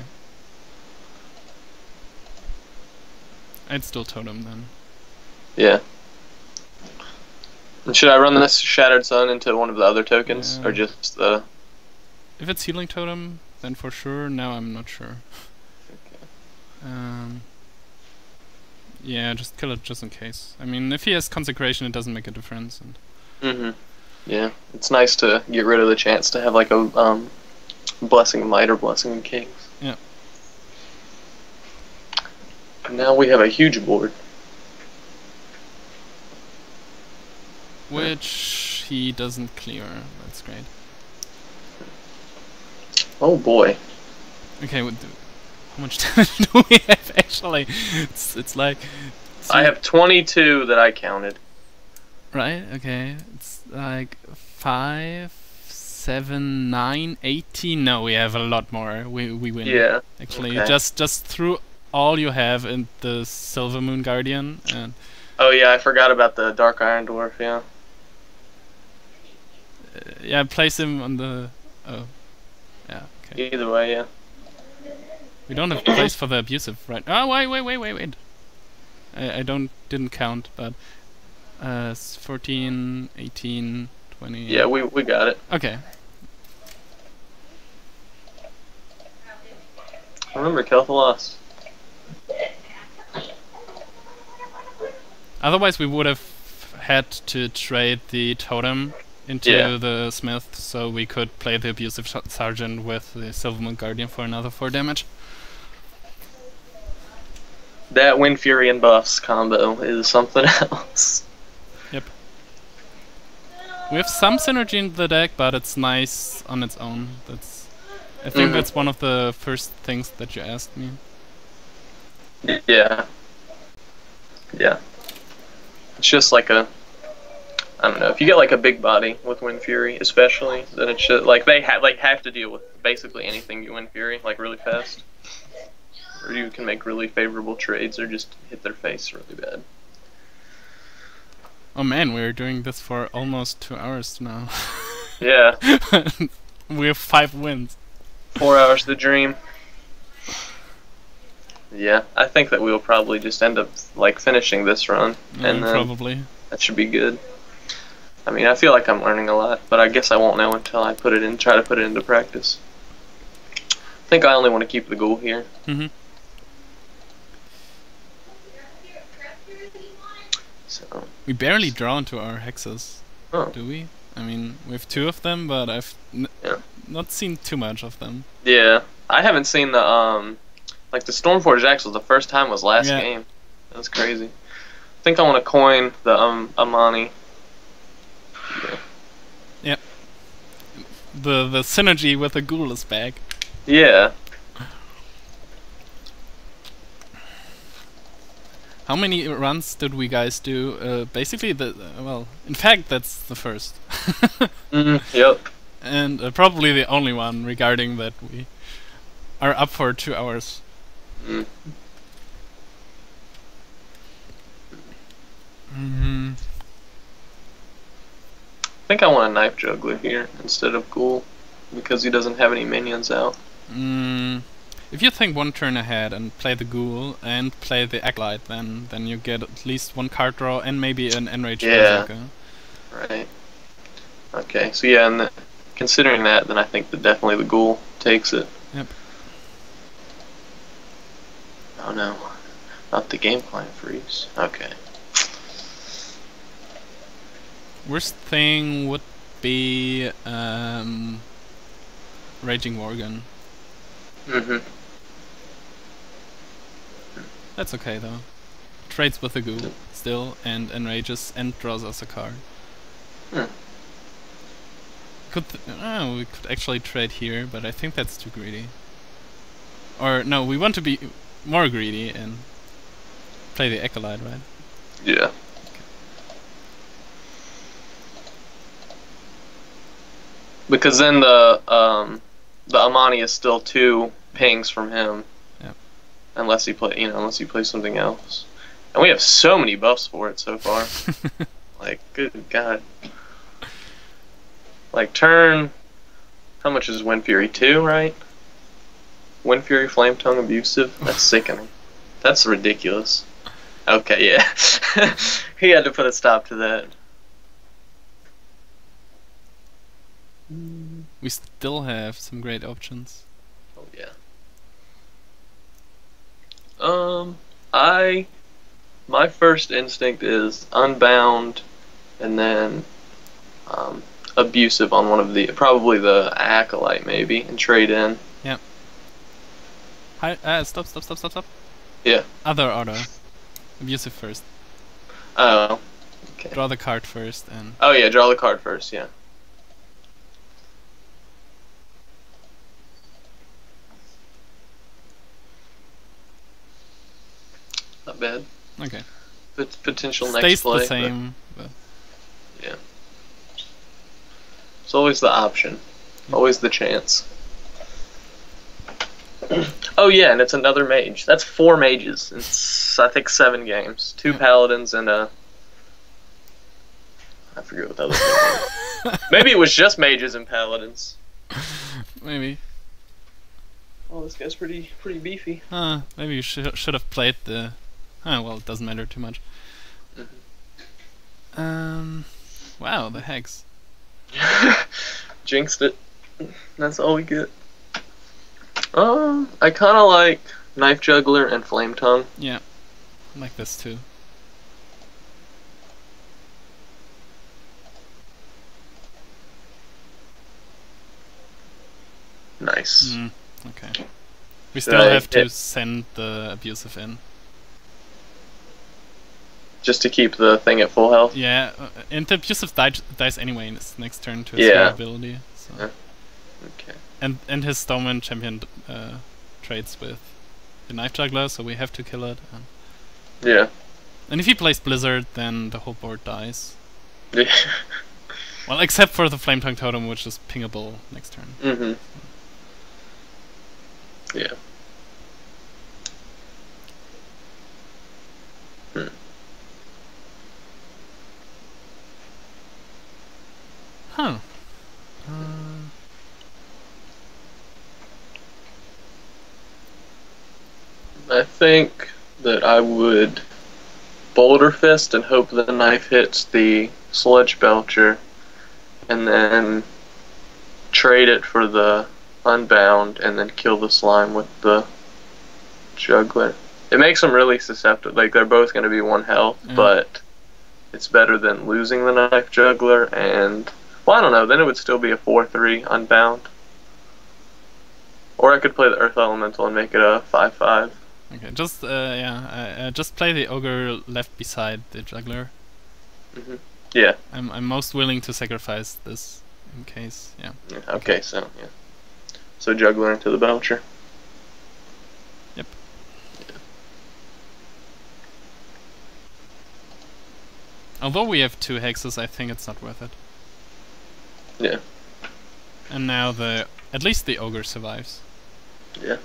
I'd still Totem then. Yeah. And should I run this Shattered Sun into one of the other tokens, yeah. or just the? If it's Healing Totem, then for sure. Now I'm not sure. Okay. Um. Yeah, just kill it just in case. I mean, if he has Consecration, it doesn't make a difference. And. Mhm. Yeah, it's nice to get rid of the chance to have like a um, Blessing of Might or Blessing of Kings. Yeah. Now we have a huge board. Which he doesn't clear. That's great. Oh boy. Okay, what do, how much damage do we have actually? It's, it's like... It's I have twenty-two that I counted. Right, okay. It's like five, seven, nine, eighteen. No, we have a lot more. We, we win. Yeah. Actually, okay. just, just through... all you have in the Silvermoon Guardian and oh yeah, I forgot about the Dark Iron Dwarf, yeah. Uh, yeah, place him on the oh. Yeah, okay. Either way, yeah. We don't have place for the Abusive right. Oh wait, wait, wait, wait, wait. I I don't didn't count, but uh it's fourteen, eighteen, twenty. Yeah, we we got it. Okay. Remember, kill the loss. Otherwise we would have had to trade the totem into yeah. the smith, so we could play the Abusive Sergeant with the Silvermoon Guardian for another four damage. That Wind Fury and buffs combo is something else. Yep. We have some synergy in the deck, but it's nice on its own. That's, I think mm-hmm. that's one of the first things that you asked me. Yeah. Yeah. It's just like a... I don't know, if you get like a big body with Wind Fury, especially, then it should, like, they ha like have to deal with basically anything you Wind Fury, like, really fast. Or you can make really favorable trades, or just hit their face really bad. Oh man, we're doing this for almost two hours now. Yeah. We have five wins. Four hours to dream. Yeah, I think that we'll probably just end up, like, finishing this run. Yeah, and then probably. That should be good. I mean, I feel like I'm learning a lot, but I guess I won't know until I put it in, try to put it into practice. I think I only want to keep the ghoul here. Mm-hmm. So we barely draw into our hexes, oh. do we? I mean, we have two of them, but I've n yeah. not seen too much of them. Yeah, I haven't seen the um, like the Stormforge Axles. The first time was last yeah. game. That was crazy. I think I want to coin the um Amani. Yeah. Yep. The the synergy with the ghoul is back. Yeah. How many runs did we guys do? Uh, basically, the uh, well, in fact, that's the first. mm, yep. And uh, probably the only one regarding that we are up for two hours. Mm. Mm-hmm. I think I want a Knife Juggler here instead of Ghoul, because he doesn't have any minions out. Mm. If you think one turn ahead and play the Ghoul and play the Acolyte, then then you get at least one card draw and maybe an Enraged Berserker. Yeah. Right. Okay, so yeah, and the, considering that, then I think that definitely the Ghoul takes it. Yep. Oh no, not the game plan freeze. Okay. Worst thing would be um, Raging Worgen. Mhm. That's okay though. Trades with the ghoul still, and enrages and draws us a card. Hmm. Could th oh, we could actually trade here, but I think that's too greedy. Or no, we want to be more greedy and play the Acolyte, right? Yeah. Because then the um, the Amani is still two pings from him, yep. unless he play you know unless he plays something else. And we have so many buffs for it so far. Like, good god. Like turn, how much is Wind Fury? Two, right? Wind Fury, Flame Tongue, Abusive. That's sickening. That's ridiculous. Okay, yeah. He had to put a stop to that. We still have some great options. Oh yeah. Um, I, my first instinct is Unbound, and then um, Abusive on one of the, probably the Acolyte maybe, and trade in. Yeah. Hi. Uh, stop. Stop. Stop. Stop. Stop. Yeah. Other order. Abusive first. Oh. Okay. Draw the card first and. Oh yeah, draw the card first. Yeah. Not bad. Okay. Pot potential stays next play. Stays the same. But but. Yeah. It's always the option. Yeah. Always the chance. Oh yeah, and it's another mage. That's four mages. It's, I think, seven games. Two yeah. paladins and a... I forget what that was. Maybe it was just mages and paladins. Maybe. Oh, this guy's pretty pretty beefy. Huh, maybe you sh should have played the... Ah, well, it doesn't matter too much. Mm-hmm. Um, wow, the Hex. Jinxed it. That's all we get. Um, I kind of like Knife Juggler and Flame Tongue. Yeah, I like this too. Nice. Mm, okay. We still uh, have to it, send the abusive in. Just to keep the thing at full health? Yeah, and the abusive die, dies anyway in his next turn to his yeah. ability. So. Yeah. Okay. And, and his Stormwind Champion uh, trades with the Knife Juggler, so we have to kill it. And yeah. And if he plays Blizzard, then the whole board dies. Yeah. Well, except for the Flame Tongue Totem, which is pingable next turn. Mm-hmm. Yeah. Hmm. Huh. Uh, I think that I would Boulder Fist and hope the knife hits the Sludge Belcher, and then trade it for the Unbound, and then kill the slime with the Juggler. It makes them really susceptible. Like, they're both going to be one health, mm. but it's better than losing the Knife Juggler, and, well, I don't know, then it would still be a four three Unbound. Or I could play the Earth Elemental and make it a five five. Okay, just, uh, yeah, uh, just play the Ogre left beside the Juggler. Mm-hmm. Yeah. I'm I'm most willing to sacrifice this in case, yeah. yeah okay, okay, so yeah. So Juggler into the Belcher. Yep. Yeah. Although we have two hexes, I think it's not worth it. Yeah. And now the at least the Ogre survives. Yeah.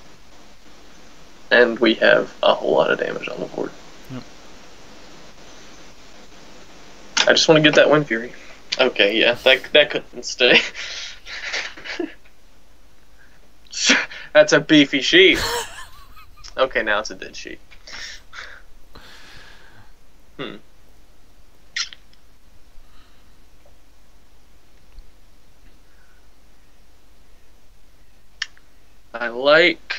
And we have a whole lot of damage on the board. Yep. I just want to get that Wind Fury. Okay, yeah, that that couldn't stay. That's a beefy sheep. Okay, now it's a dead sheep. Hmm. I like...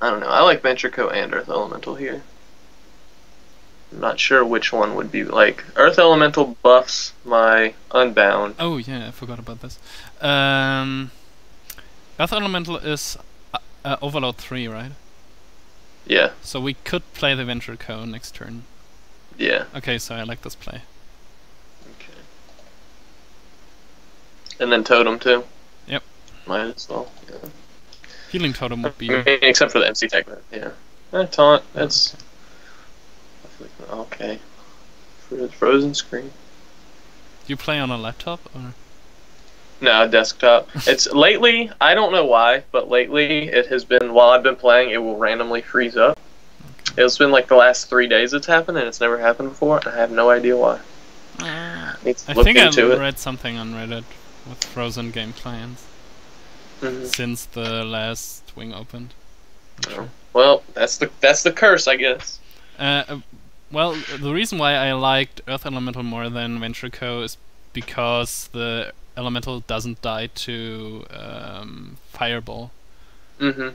I don't know, I like Venture Co and Earth Elemental here. I'm not sure which one would be, like, Earth Elemental buffs my Unbound. Oh yeah, I forgot about this. Um, Earth Elemental is uh, uh, Overload three, right? Yeah. So we could play the Venture Co next turn. Yeah. Okay, so I like this play. Okay. And then Totem too? Yep. Might as well, yeah. Healing Totem would be... I mean, except for the M C Tech, yeah. Uh, taunt, that's... Okay. Okay. Frozen screen. You play on a laptop or? No, desktop. It's lately, I don't know why, but lately it has been, while I've been playing, it will randomly freeze up. Okay. It's been like the last three days it's happened, and it's never happened before, and I have no idea why. Uh, I, I think I read it. something on Reddit with frozen game clients mm-hmm. since the last wing opened. Oh. Sure. Well, that's the that's the curse, I guess. Uh, well, the reason why I liked Earth Elemental more than Venture Co is because the Elemental doesn't die to um, Fireball. Mm-hmm.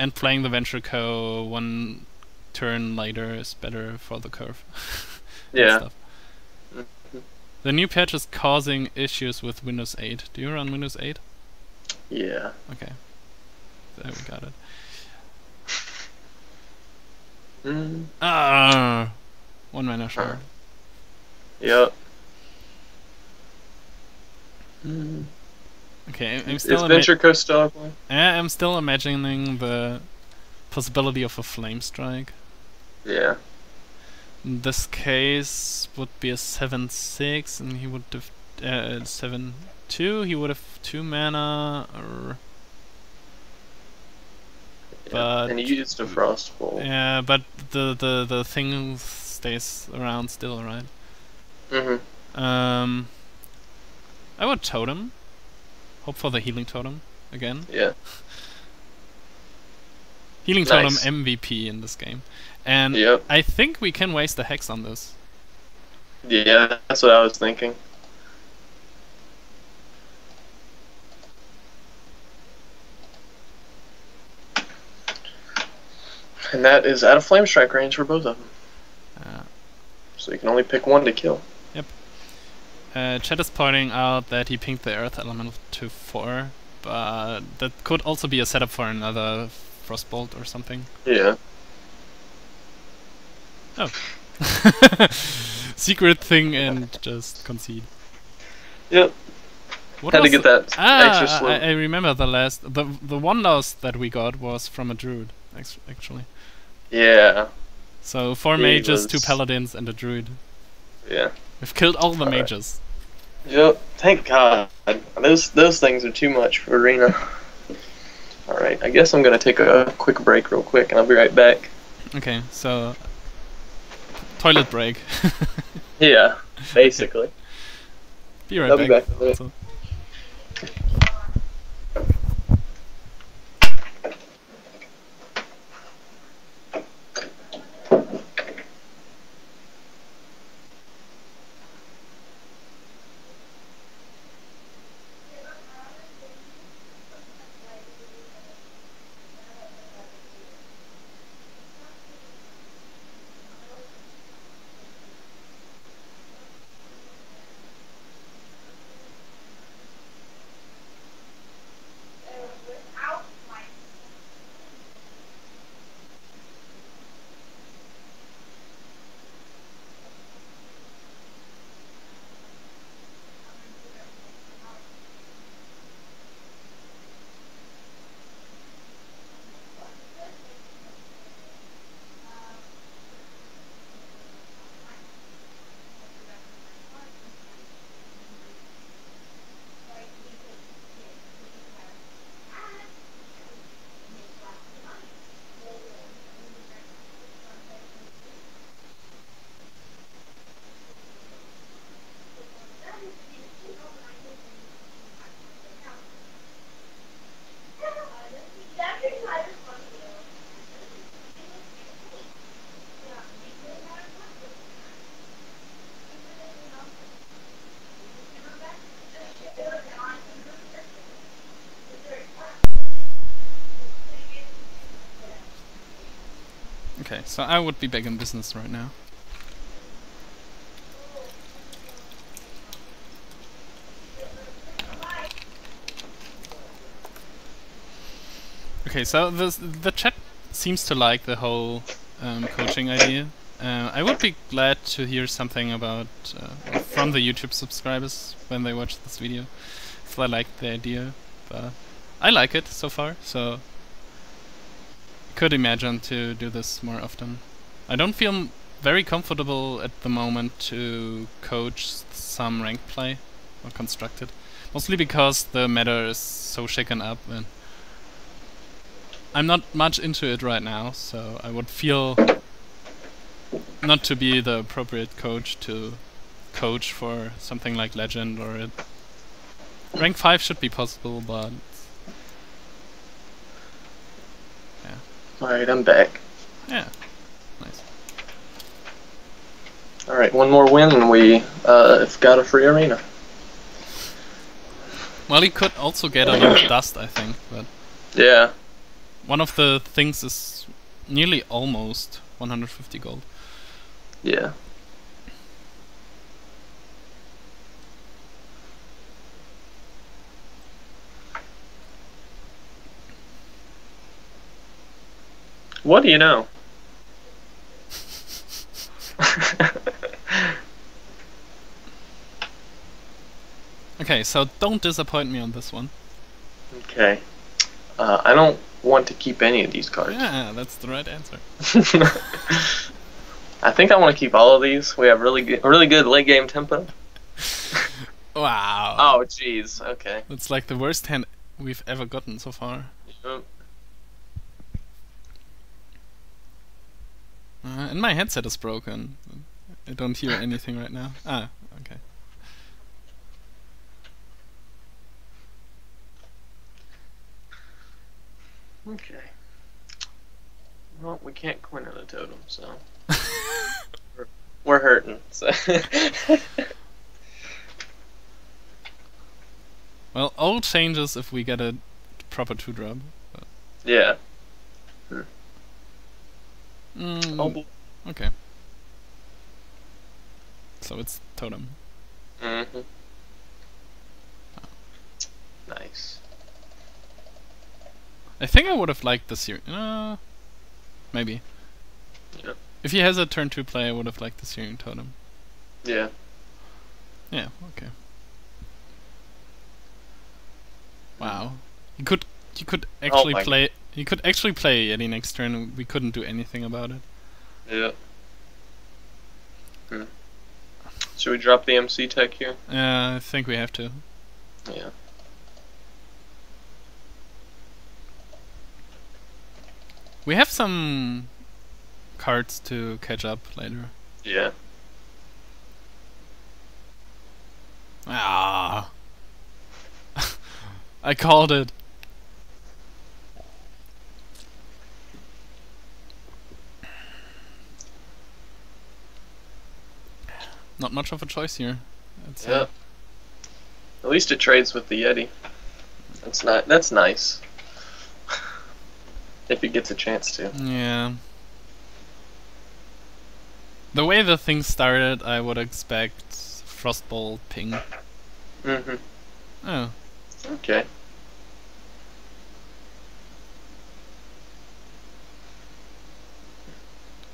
And playing the Venture Co one turn later is better for the curve. Yeah. Stuff. Mm-hmm. The new patch is causing issues with Windows eight. Do you run Windows eight? Yeah. Okay. There we got it. Mm. Ah, one mana shard. Yep. Mm. Okay, I'm still. Is Venture Co still playing? Yeah, I'm still imagining the possibility of a Flamestrike. Yeah. In this case would be a seven six, and he would have uh, seven two. He would have two mana, or. But, and he used a Frostbolt. Yeah, but the, the, the thing stays around still, right? Mm-hmm. Um, I would Totem. Hope for the Healing Totem again. Yeah. Healing nice. Totem M V P in this game. And yep. I think we can waste the Hex on this. Yeah, that's what I was thinking. And that is out of Flamestrike range for both of them. Uh, so you can only pick one to kill. Yep. Uh, Chet is pointing out that he pinged the Earth Elemental to four, uh, that could also be a setup for another Frostbolt or something. Yeah. Oh. Secret thing and just concede. Yep. What Had to get that ah, extra slow. I, I remember the last... The, the one loss that we got was from a druid, actually. Yeah. So four he mages, was... two paladins, and a druid. Yeah. We've killed all the all mages. Right. Yep. Thank God. Those, those things are too much for Arena. Alright, I guess I'm going to take a quick break real quick, and I'll be right back. Okay, so... Toilet break. Yeah, basically. Be right I'll back. Be back in a minute. So. Okay, so I would be back in business right now. Okay, so this, the chat seems to like the whole um, coaching idea. Uh, I would be glad to hear something about uh, from the YouTube subscribers when they watch this video, if they like the idea. But I like it so far, so... Could imagine to do this more often. I don't feel very comfortable at the moment to coach some ranked play or construct it, mostly because the meta is so shaken up and I'm not much into it right now, so I would feel not to be the appropriate coach to coach for something like Legend or it. Rank five should be possible, but alright, I'm back. Yeah. Nice. Alright, one more win and we uh, have got a free arena. Well, you could also get a lot of dust, I think, but... Yeah. One of the things is nearly almost one hundred fifty gold. Yeah. What do you know? Okay, so don't disappoint me on this one. Okay. Uh, I don't want to keep any of these cards. Yeah, that's the right answer. I think I want to keep all of these. We have really good, really good late game tempo. Wow. Oh, jeez. Okay. It's like the worst hand we've ever gotten so far. Yep. Uh, and my headset is broken. I don't hear anything right now. Ah, okay. Okay. Well, we can't coin on a totem, so... we're, we're hurting, so... Well, all changes if we get a proper two-drop. Yeah. Hmm. Mm, oh boy. Okay. So it's totem. Mm-hmm. Oh. Nice. I think I would have liked the Syrian. Uh, maybe. Yeah. If he has a turn two play, I would have liked the Syrian Totem. Yeah. Yeah, okay. Wow. You could you could actually oh play you could actually play Yeti next turn. We couldn't do anything about it. Yeah. Hmm. Should we drop the M C tech here? Yeah, uh, I think we have to. Yeah. We have some cards to catch up later. Yeah. Ah. I called it. Not much of a choice here. That's yeah. It. At least it trades with the Yeti. That's not. That's nice. If he gets a chance to. Yeah. The way the thing started, I would expect Frostbolt ping. Mm-hmm. Oh. Okay.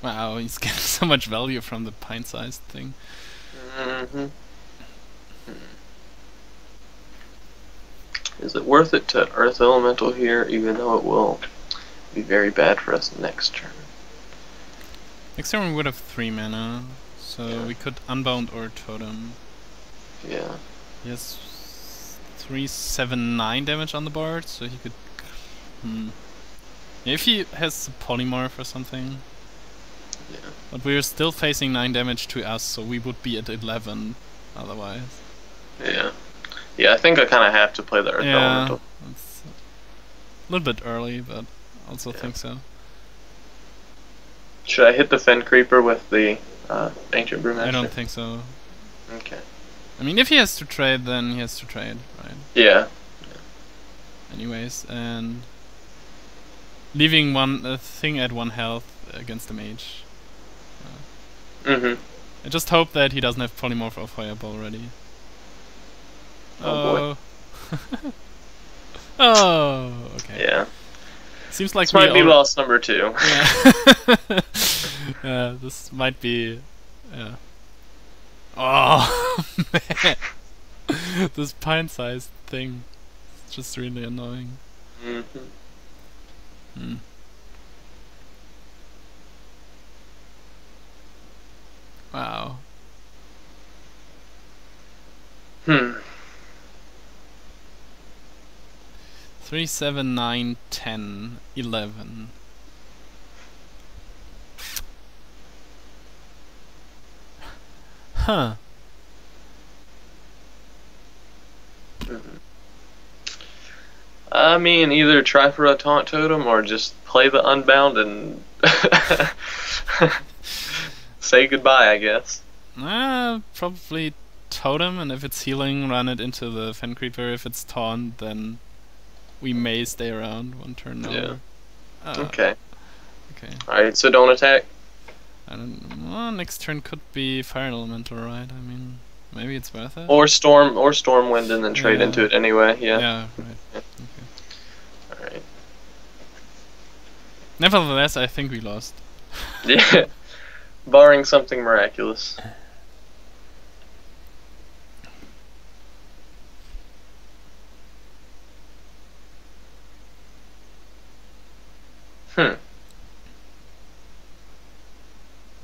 Wow, he's getting so much value from the pint-sized thing. Mm-hmm. Is it worth it to Earth Elemental here, even though it will be very bad for us next turn? Next turn we would have three mana, so yeah. We could Unbound or Totem. Yeah. Yes, three, seven, nine damage on the board, so he could. Hmm. If he has a Polymorph or something. Yeah. But we are still facing nine damage to us, so we would be at eleven otherwise. Yeah. Yeah, I think I kind of have to play the Earth yeah, Elemental. It's a little bit early, but also yeah. think so. Should I hit the Fen Creeper with the uh, Ancient Brewmaster? I don't think so. Okay. I mean, if he has to trade, then he has to trade, right? Yeah. yeah. Anyways, and leaving one uh, thing at one health against the mage. Uh, mm-hmm. I just hope that he doesn't have Polymorph or Fireball already. Oh, oh boy. Oh, okay. Yeah. Seems like this might be loss number two. Yeah. uh, this might be. Yeah. Oh man, this pint-sized thing is just really annoying. Mm-hmm. Hmm. Wow. Hmm. Three, seven, nine, ten, eleven. Huh. Mm-hmm. I mean, either try for a taunt totem or just play the Unbound and say goodbye, I guess. Uh, probably totem, and if it's healing, run it into the Fen Creeper. If it's taunt, then we may stay around one turn. Yeah. Uh, okay. Okay. Alright, so don't attack. I don't. Well, next turn could be Fire Elemental, right? I mean, maybe it's worth it. Or storm, or Stormwind, and then trade yeah. into it anyway. Yeah. Yeah. Right. Yeah. Okay. All right. Nevertheless, I think we lost. Yeah. Barring something miraculous. Hmm.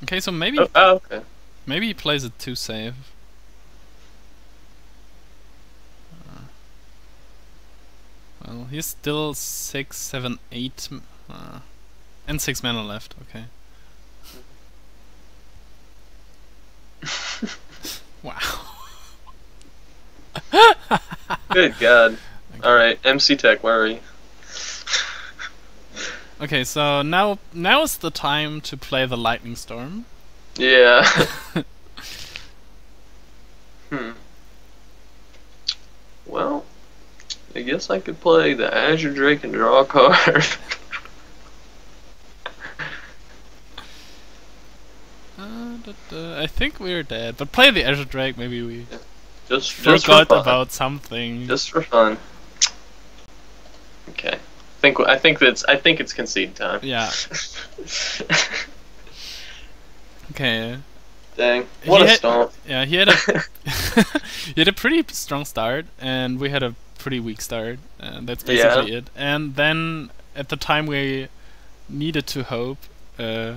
Okay, so maybe oh, oh, okay. maybe he plays a two save. Uh, well, he's still six, seven, eight, uh, and six mana left. Okay. Wow. Good God! Okay. All right, M C Tech, where are you? Okay, so now now is the time to play the Lightning Storm. Yeah. Hmm. Well, I guess I could play the Azure Drake and draw a card. uh, da, da, I think we're dead, but play the Azure Drake. Maybe we yeah. just forgot just for about something. Just for fun. Okay. think I think that's I think it's concede time. Yeah. Okay. Dang! What he a had, stomp! Yeah, he had a he had a pretty strong start, and we had a pretty weak start, and that's basically yeah. it. And then at the time we needed to hope, uh,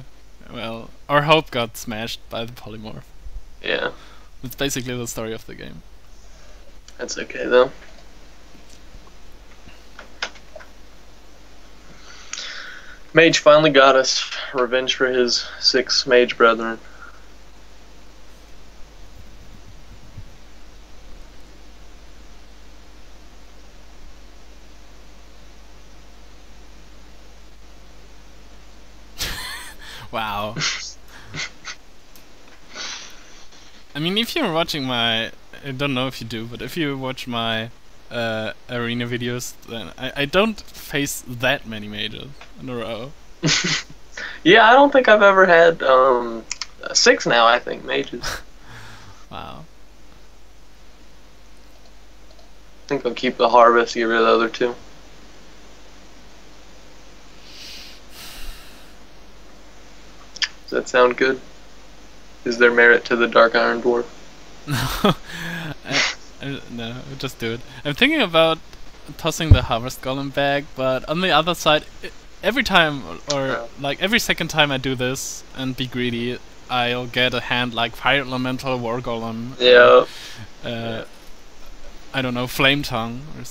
well, our hope got smashed by the polymorph. Yeah. That's basically the story of the game. That's okay though. Mage finally got us. Revenge for his six mage brethren. Wow. I mean, if you're watching my... I don't know if you do, but if you watch my... Uh, arena videos, then I, I don't face that many mages in a row. Yeah, I don't think I've ever had um, six now, I think, mages. Wow. I think I'll keep the harvest, get rid of the other two. Does that sound good? Is there merit to the Dark Iron Dwarf? No. No, just do it. I'm thinking about tossing the Harvest Golem back, but on the other side, every time, or yeah. like every second time I do this and be greedy, I'll get a hand like Fire Elemental, War Golem, yeah. Uh, yeah. I don't know, Flame Tongue. Or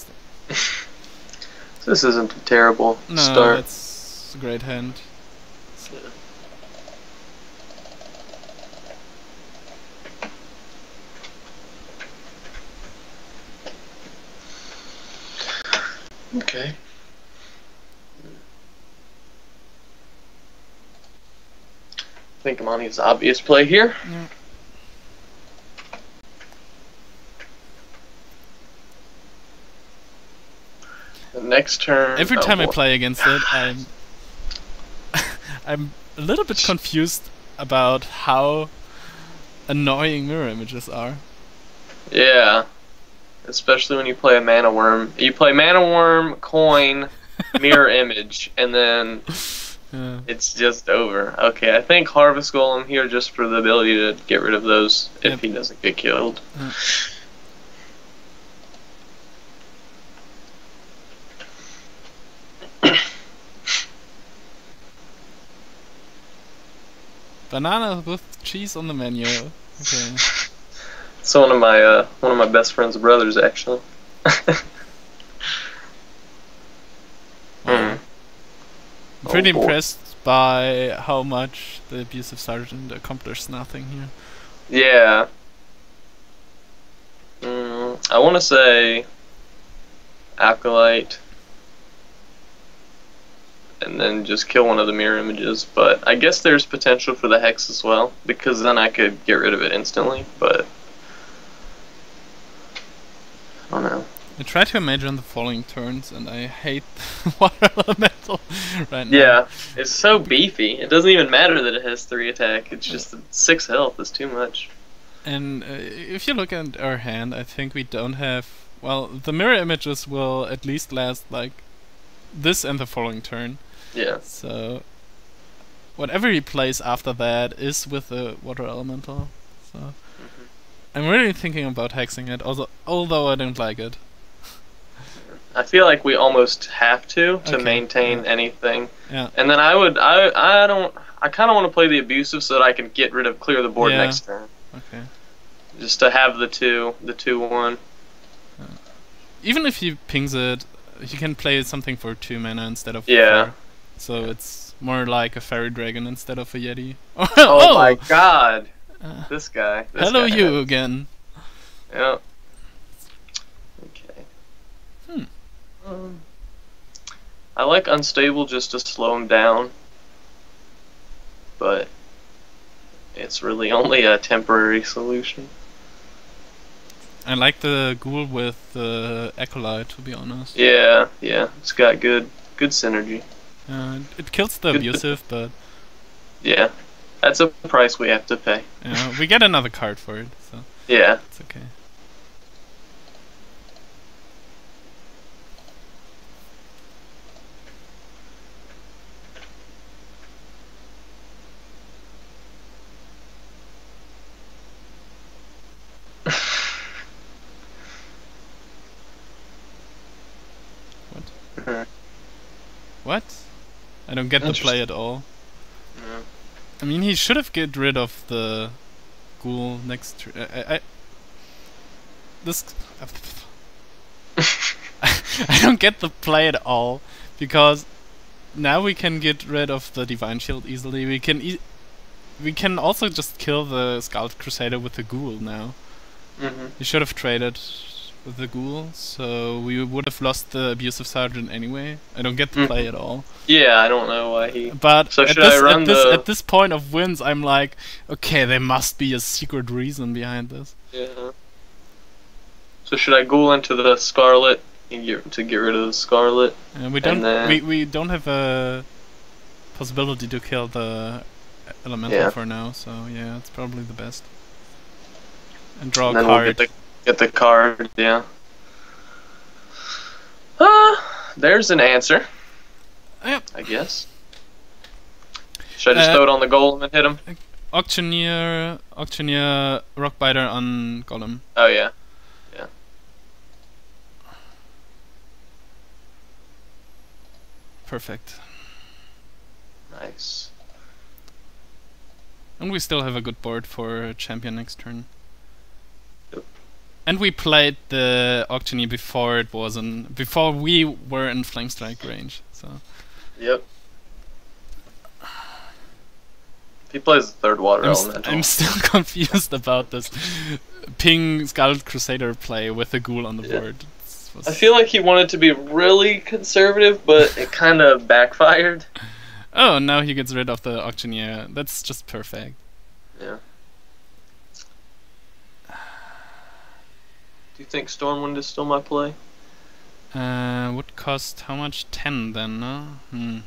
this isn't a terrible no, start. No, that's a great hand. So. Yeah. Okay. I think Amani's obvious play here. Yeah. The next turn. Every oh time boy. I play against it, I'm I'm a little bit confused about how annoying mirror images are. Yeah. Especially when you play a mana worm. You play mana worm, coin, mirror image, and then yeah. it's just over. Okay, I think Harvest Golem here just for the ability to get rid of those if yep. he doesn't get killed. Yeah. Banana with cheese on the menu. Okay. It's one of my uh, one of my best friend's brothers, actually. mm. I'm pretty oh, impressed by how much the Abusive Sergeant accomplished nothing here. Yeah. Mm, I want to say Acolyte, and then just kill one of the mirror images. But I guess there's potential for the Hex as well, because then I could get rid of it instantly. But oh, no. I try to imagine the following turns, and I hate Water Elemental right now. Yeah, it's so beefy. It doesn't even matter that it has three attack. It's just six health is too much. And uh, if you look at our hand, I think we don't have... Well, the mirror images will at least last, like, this and the following turn. Yeah. So, whatever he plays after that is with the Water Elemental. So... I'm really thinking about hexing it, although although I don't like it. I feel like we almost have to to okay. maintain yeah. anything. Yeah. And then I would I I don't I kind of want to play the abusive so that I can get rid of clear the board yeah. next turn. Okay. Just to have the two the two one. Yeah. Even if he pings it, you can play something for two mana instead of yeah. four. So yeah. it's more like a fairy dragon instead of a yeti. oh, oh my god. Uh, this guy. This hello, guy. You again. Yep. Okay. Hmm. Um, I like unstable just to slow him down, but it's really only a temporary solution. I like the ghoul with the uh, acolyte, to be honest. Yeah, yeah, it's got good, good synergy. Uh, it kills the good abusive, but yeah. That's a price we have to pay. Yeah, we get another card for it, so yeah, it's okay. What? I don't get the play at all. Yeah. I mean, he should have get rid of the ghoul next. I, I, I this. I don't get the play at all, because now we can get rid of the Divine Shield easily. We can e we can also just kill the Scald Crusader with the ghoul now. Mm-hmm. We should have traded with the ghoul, so we would have lost the Abusive Sergeant anyway. I don't get the mm-hmm. play at all. Yeah, I don't know why he... But so at, should this, I run at, this, the... at this point of wins, I'm like, okay, there must be a secret reason behind this. Yeah. So should I ghoul into the Scarlet? Get, to get rid of the Scarlet. And we don't. And we we don't have a possibility to kill the Elemental yeah. for now. So yeah, it's probably the best. And draw and a card. We'll get, the, get the card. Yeah. Ah, there's an answer. Yep. I guess. Should I just uh, throw it on the Golem and hit him? Auctioneer, Auctioneer, Rockbiter on Golem. Oh yeah. Perfect. Nice. And we still have a good board for Champion next turn. Yep. And we played the Auctioneer before it was in, before we were in Flamestrike range. So. Yep. If he plays the third Water I'm Elemental. St I'm still confused about this Ping Scald Crusader play with a ghoul on the yeah. board. I feel like he wanted to be really conservative, but it kind of backfired. Oh, now he gets rid of the Auctioneer. That's just perfect. Yeah. Do you think Stormwind is still my play? Uh, would cost how much? ten then, no? Hmm.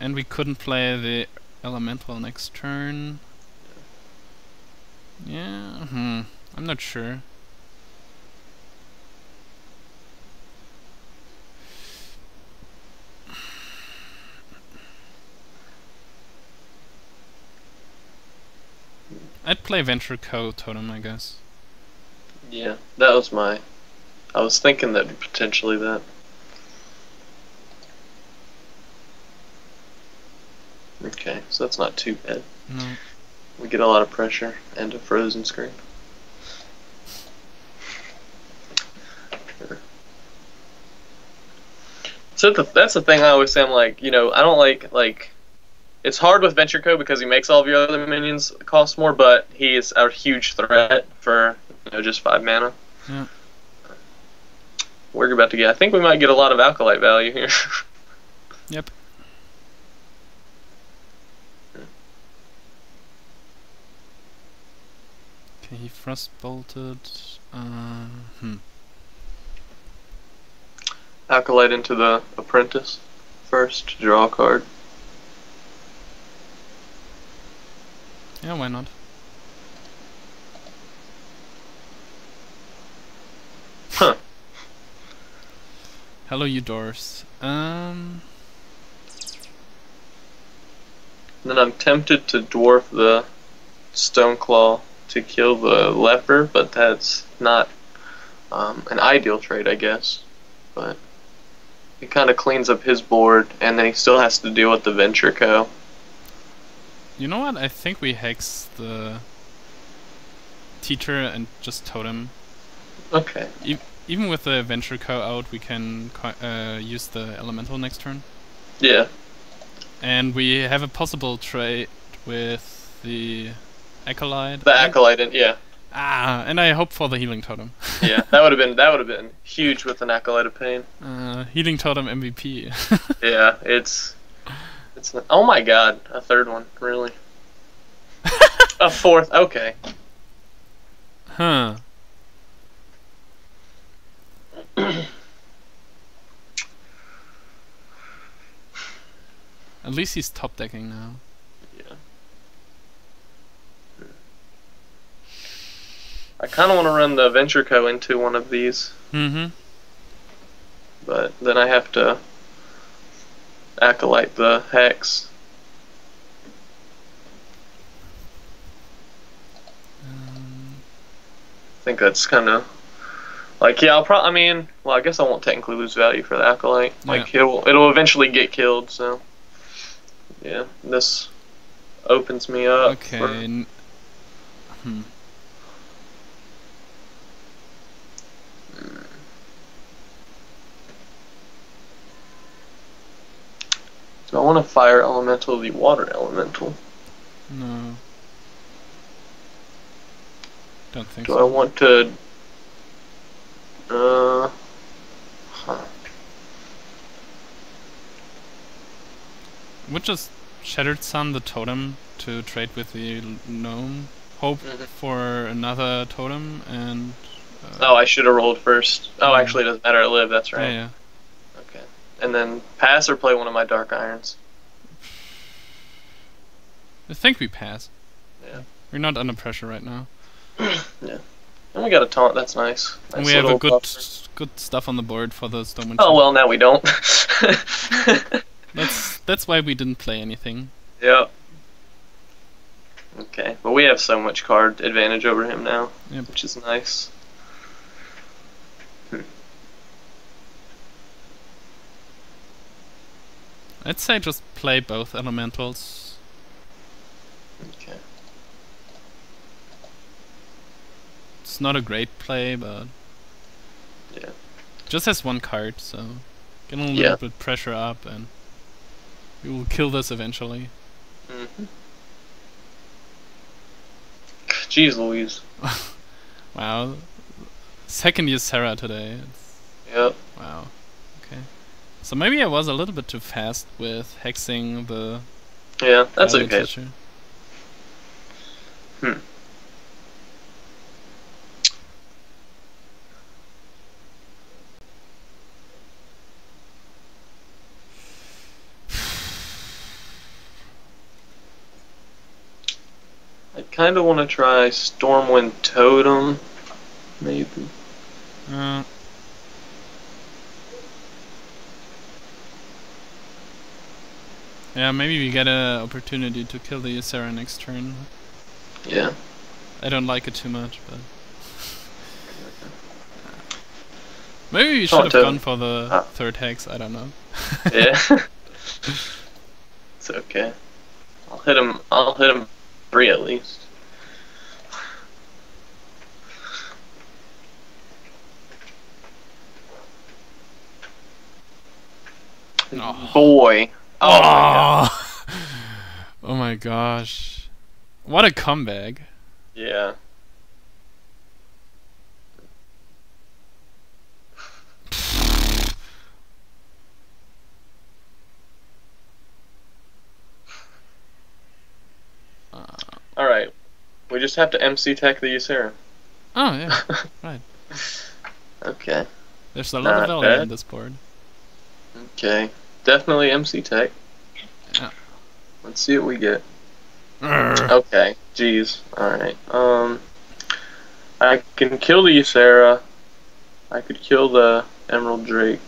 And we couldn't play the Elemental next turn. Yeah, hmm. I'm not sure. I'd play Venture Co Totem, I guess. Yeah, that was my... I was thinking that potentially that. Okay, so that's not too bad. No. We get a lot of pressure and a frozen screen. Sure. So the, that's the thing I always say, I'm like, you know, I don't like, like... It's hard with Venture Co because he makes all of your other minions cost more, but he is a huge threat for, you know, just five mana. Yeah. We're about to get. I think we might get a lot of Acolyte value here. Yep. Okay, he Frostbolted. Uh, hmm. Acolyte into the Apprentice first, draw a card. Yeah, why not? Huh. Hello, you dwarves. Um. Then I'm tempted to dwarf the Stoneclaw to kill the leper, but that's not um, an ideal trade, I guess. But it kind of cleans up his board, and then he still has to deal with the Venture Co. You know what? I think we hex the teacher and just totem. Okay. E even with the Venture Co out, we can co uh, use the Elemental next turn. Yeah. And we have a possible trade with the Acolyte. The Acolyte, and yeah. Ah, and I hope for the Healing Totem. Yeah, that would have been that would have been huge with an Acolyte of Pain. Uh, healing Totem M V P. Yeah, it's. It's not, oh my god, a third one, really? A fourth, okay. Huh. At least he's top decking now. Yeah. I kind of want to run the Venture Co into one of these. Mm-hmm. But then I have to... Acolyte the Hex. Um, I think that's kind of Like, yeah, I'll probably, I mean, well, I guess I won't technically lose value for the Acolyte. Yeah. Like, it'll, it'll eventually get killed, so. Yeah, this opens me up. Okay. For... Hmm. So I want to fire elemental the water elemental. No. Don't think Do so. Do I want to... Uh, huh. Would just Shattered Sun the totem to trade with the gnome? Hope mm-hmm. for another totem and... Uh, oh, I should have rolled first. Oh, yeah. Actually it doesn't matter, I live, that's right. Yeah, yeah. Okay. And then pass or play one of my Dark Irons? I think we pass. Yeah. We're not under pressure right now. Yeah. And we got a taunt, that's nice. nice and we have a good buffer. good stuff on the board for the Stormwind. Oh, well, now we don't. that's that's why we didn't play anything. Yeah. Okay, but we have so much card advantage over him now, yep. which is nice. Hmm. I'd say just play both elementals. Okay. It's not a great play, but yeah, just has one card, so get a little yeah. bit pressure up, and we will kill this eventually. Mm-hmm. Jeez Louise! Wow, second year Sarah today. It's... Yep. Wow. Okay. So maybe I was a little bit too fast with hexing the. Yeah, that's okay. Teacher. Hmm. Kind of want to try Stormwind Totem, maybe. Uh, yeah, maybe we get an opportunity to kill the Ysera next turn. Yeah. I don't like it too much, but maybe we should have gone for the ah. third hex. I don't know. Yeah. It's okay. I'll hit him. I'll hit him three at least. Oh. Boy. Oh, oh. My oh my gosh. What a comeback. Yeah. Alright. We just have to M C tech the Ysera. Oh, yeah. Right. Okay. There's a lot Not of value bad. in this board. Okay. Definitely M C tech. Yeah. Let's see what we get. Urgh. Okay. Jeez. Alright. Um, I can kill the Ysera. I could kill the Emerald Drake.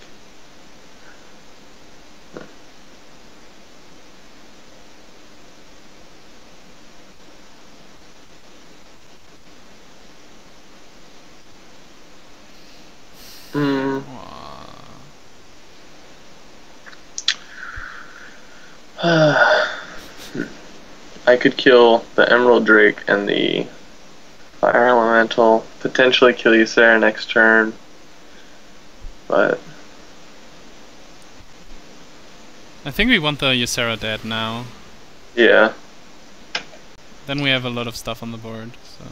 I could kill the Emerald Drake and the Fire Elemental, potentially kill Ysera next turn, but... I think we want the Ysera dead now. Yeah. Then we have a lot of stuff on the board, so...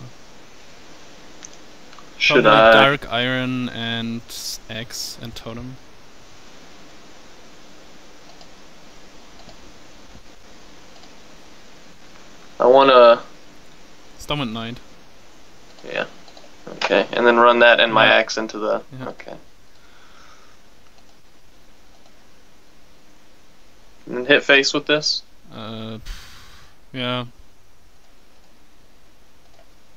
Should Probably I... Dark Iron and X and Totem. I want to... Stormwind Knight. Yeah. Okay, and then run that and my yeah. axe into the... Yeah. Okay. And then hit face with this? Uh, yeah.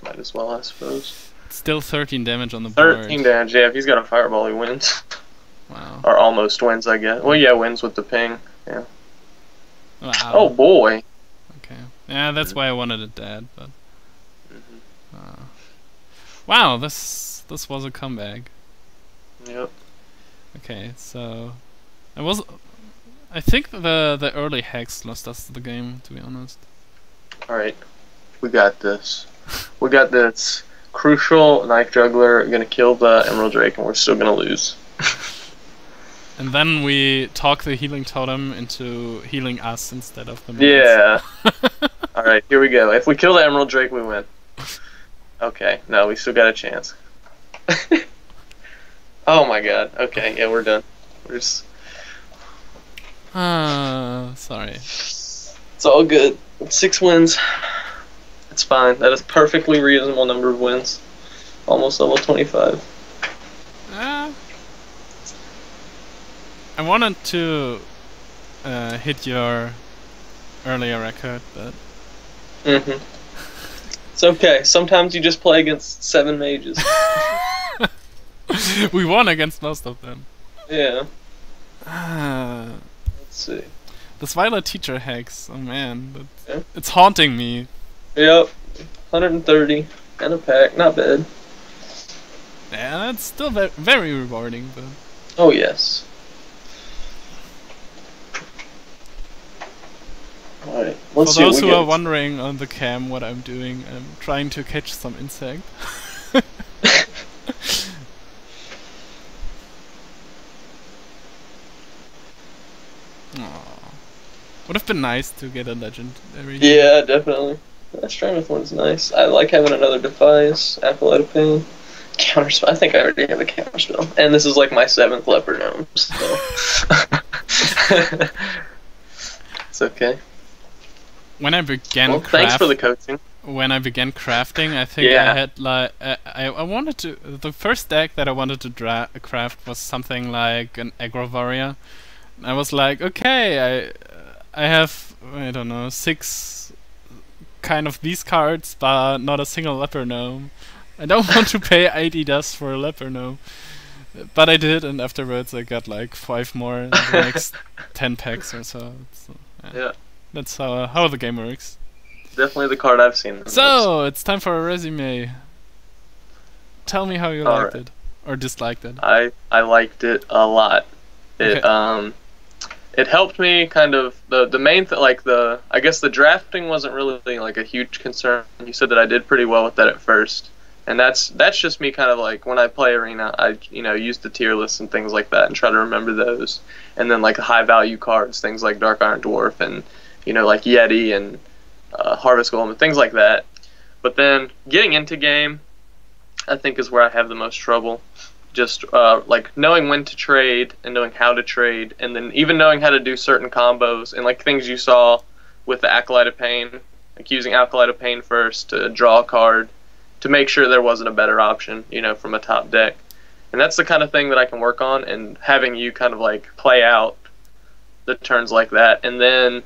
Might as well, I suppose. Still thirteen damage on the board. thirteen damage, yeah. If he's got a fireball, he wins. Wow. Or almost wins, I guess. Well, yeah, wins with the ping. Yeah. Wow. Oh, boy. Yeah, that's why I wanted it dead, but... Mm-hmm. uh. Wow, this this was a comeback. Yep. Okay, so I was I think the the early Hex lost us the game, to be honest. Alright. We got this. We got this. Crucial Knife Juggler gonna kill the Emerald Drake and we're still gonna lose. And then we talk the healing totem into healing us instead of the minions. Yeah. Alright, here we go. If we kill the Emerald Drake, we win. Okay, no, we still got a chance. Oh my god. Okay, yeah, we're done. We're just... Ah, uh, sorry. It's all good. Six wins. It's fine. That is a perfectly reasonable number of wins. Almost level twenty-five. Uh, I wanted to uh, hit your earlier record, but... Mm-hmm. It's okay. Sometimes you just play against seven mages. We won against most of them. Yeah. Uh, Let's see. This Violet Teacher Hex. Oh man. That's, yeah. It's haunting me. Yep. one hundred thirty. And a pack. Not bad. Yeah, it's still ve very rewarding, but... Oh, yes. Alright. For those who are wondering on the cam what I'm doing, I'm trying to catch some insect. Would have been nice to get a legendary. Yeah, definitely. That Strymouth one's nice. I like having another device. Acolyte of Pain. Counterspell. I think I already have a counterspell. And this is like my seventh leper gnome, so. It's okay. When I began well, thanks for the coaching. When I began crafting, I think yeah. I had like uh, I I wanted to the first deck that I wanted to dra craft was something like an aggro warrior. I was like, okay, I. I have, I don't know, six kind of these cards, but not a single leper gnome. I don't want to pay eighty dust for a leper gnome. But I did, and afterwards I got like five more in the next ten packs or so. so yeah. yeah. That's how, uh, how the game works. Definitely the card I've seen. So, it's time for a resume. Tell me how you All liked right. it, or disliked it. I, I liked it a lot. It, okay. um... It helped me kind of the the main thing, like the I guess the drafting wasn't really like a huge concern. You said that I did pretty well with that at first, and that's that's just me kind of like when I play Arena, I you know use the tier lists and things like that and try to remember those, and then like the high value cards, things like Dark Iron Dwarf and you know like Yeti and uh, Harvest Golem and things like that. But then getting into game, I think is where I have the most trouble. Just uh, like knowing when to trade and knowing how to trade, and then even knowing how to do certain combos and like things you saw with the Acolyte of Pain, like using Acolyte of Pain first to draw a card to make sure there wasn't a better option, you know, from a top deck. And that's the kind of thing that I can work on, and having you kind of like play out the turns like that, and then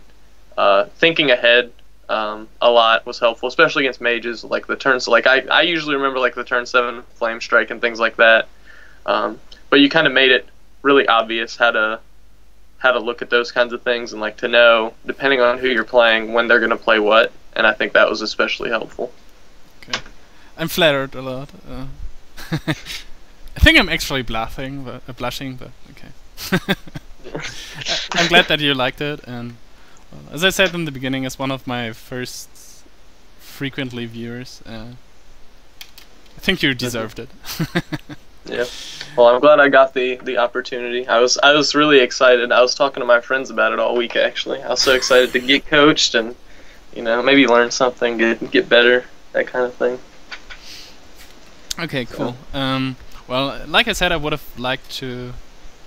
uh, thinking ahead um, a lot was helpful, especially against mages. Like the turns, like I, I usually remember like the turn seven Flamestrike and things like that. Um, but you kind of made it really obvious how to how to look at those kinds of things, and like to know depending on who you're playing when they're gonna play what, and I think that was especially helpful. Okay, I'm flattered a lot. Uh, I think I'm actually blushing, but uh, blushing, but okay. I'm glad that you liked it, and well, as I said in the beginning, as one of my first frequently viewers, uh, I think you deserved it. Yeah. Well, I'm glad I got the the opportunity. I was I was really excited. I was talking to my friends about it all week actually. I was so excited to get coached and you know, maybe learn something, get get better, that kind of thing. Okay, cool. So. Um well, like I said, I would have liked to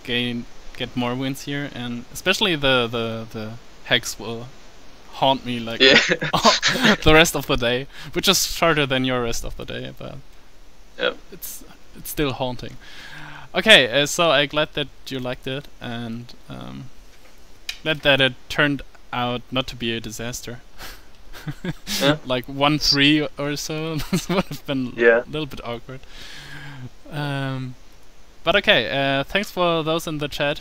gain get more wins here, and especially the the the Hex will haunt me like yeah. the rest of the day, which is shorter than your rest of the day, but yep. It's It's still haunting. Okay, uh, so I'm glad that you liked it, and um, glad that it turned out not to be a disaster. Yeah. Like one three or so, this would have been yeah. a little bit awkward. Um, but okay, uh, thanks for those in the chat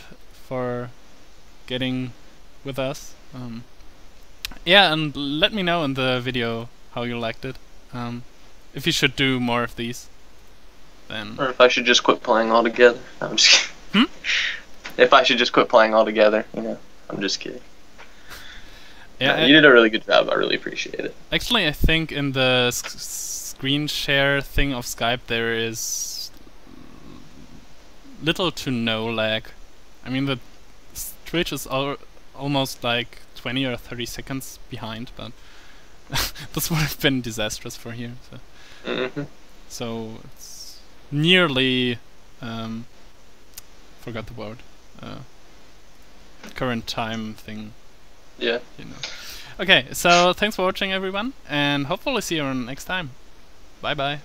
for getting with us. Um, yeah, and let me know in the video how you liked it. Um, if you should do more of these. then. Or if I should just quit playing altogether. No, I'm just kidding. Hmm? If I should just quit playing altogether, you know. I'm just kidding. Yeah, no, I, you did a really good job. I really appreciate it. Actually, I think in the sc screen share thing of Skype, there is little to no lag. I mean, the Twitch is al almost like twenty or thirty seconds behind, but this would have been disastrous for here. So, mm-hmm. So it's nearly um, forgot the word. Uh, current time thing. Yeah. You know. Okay, so thanks for watching, everyone, and hopefully see you next time. Bye bye.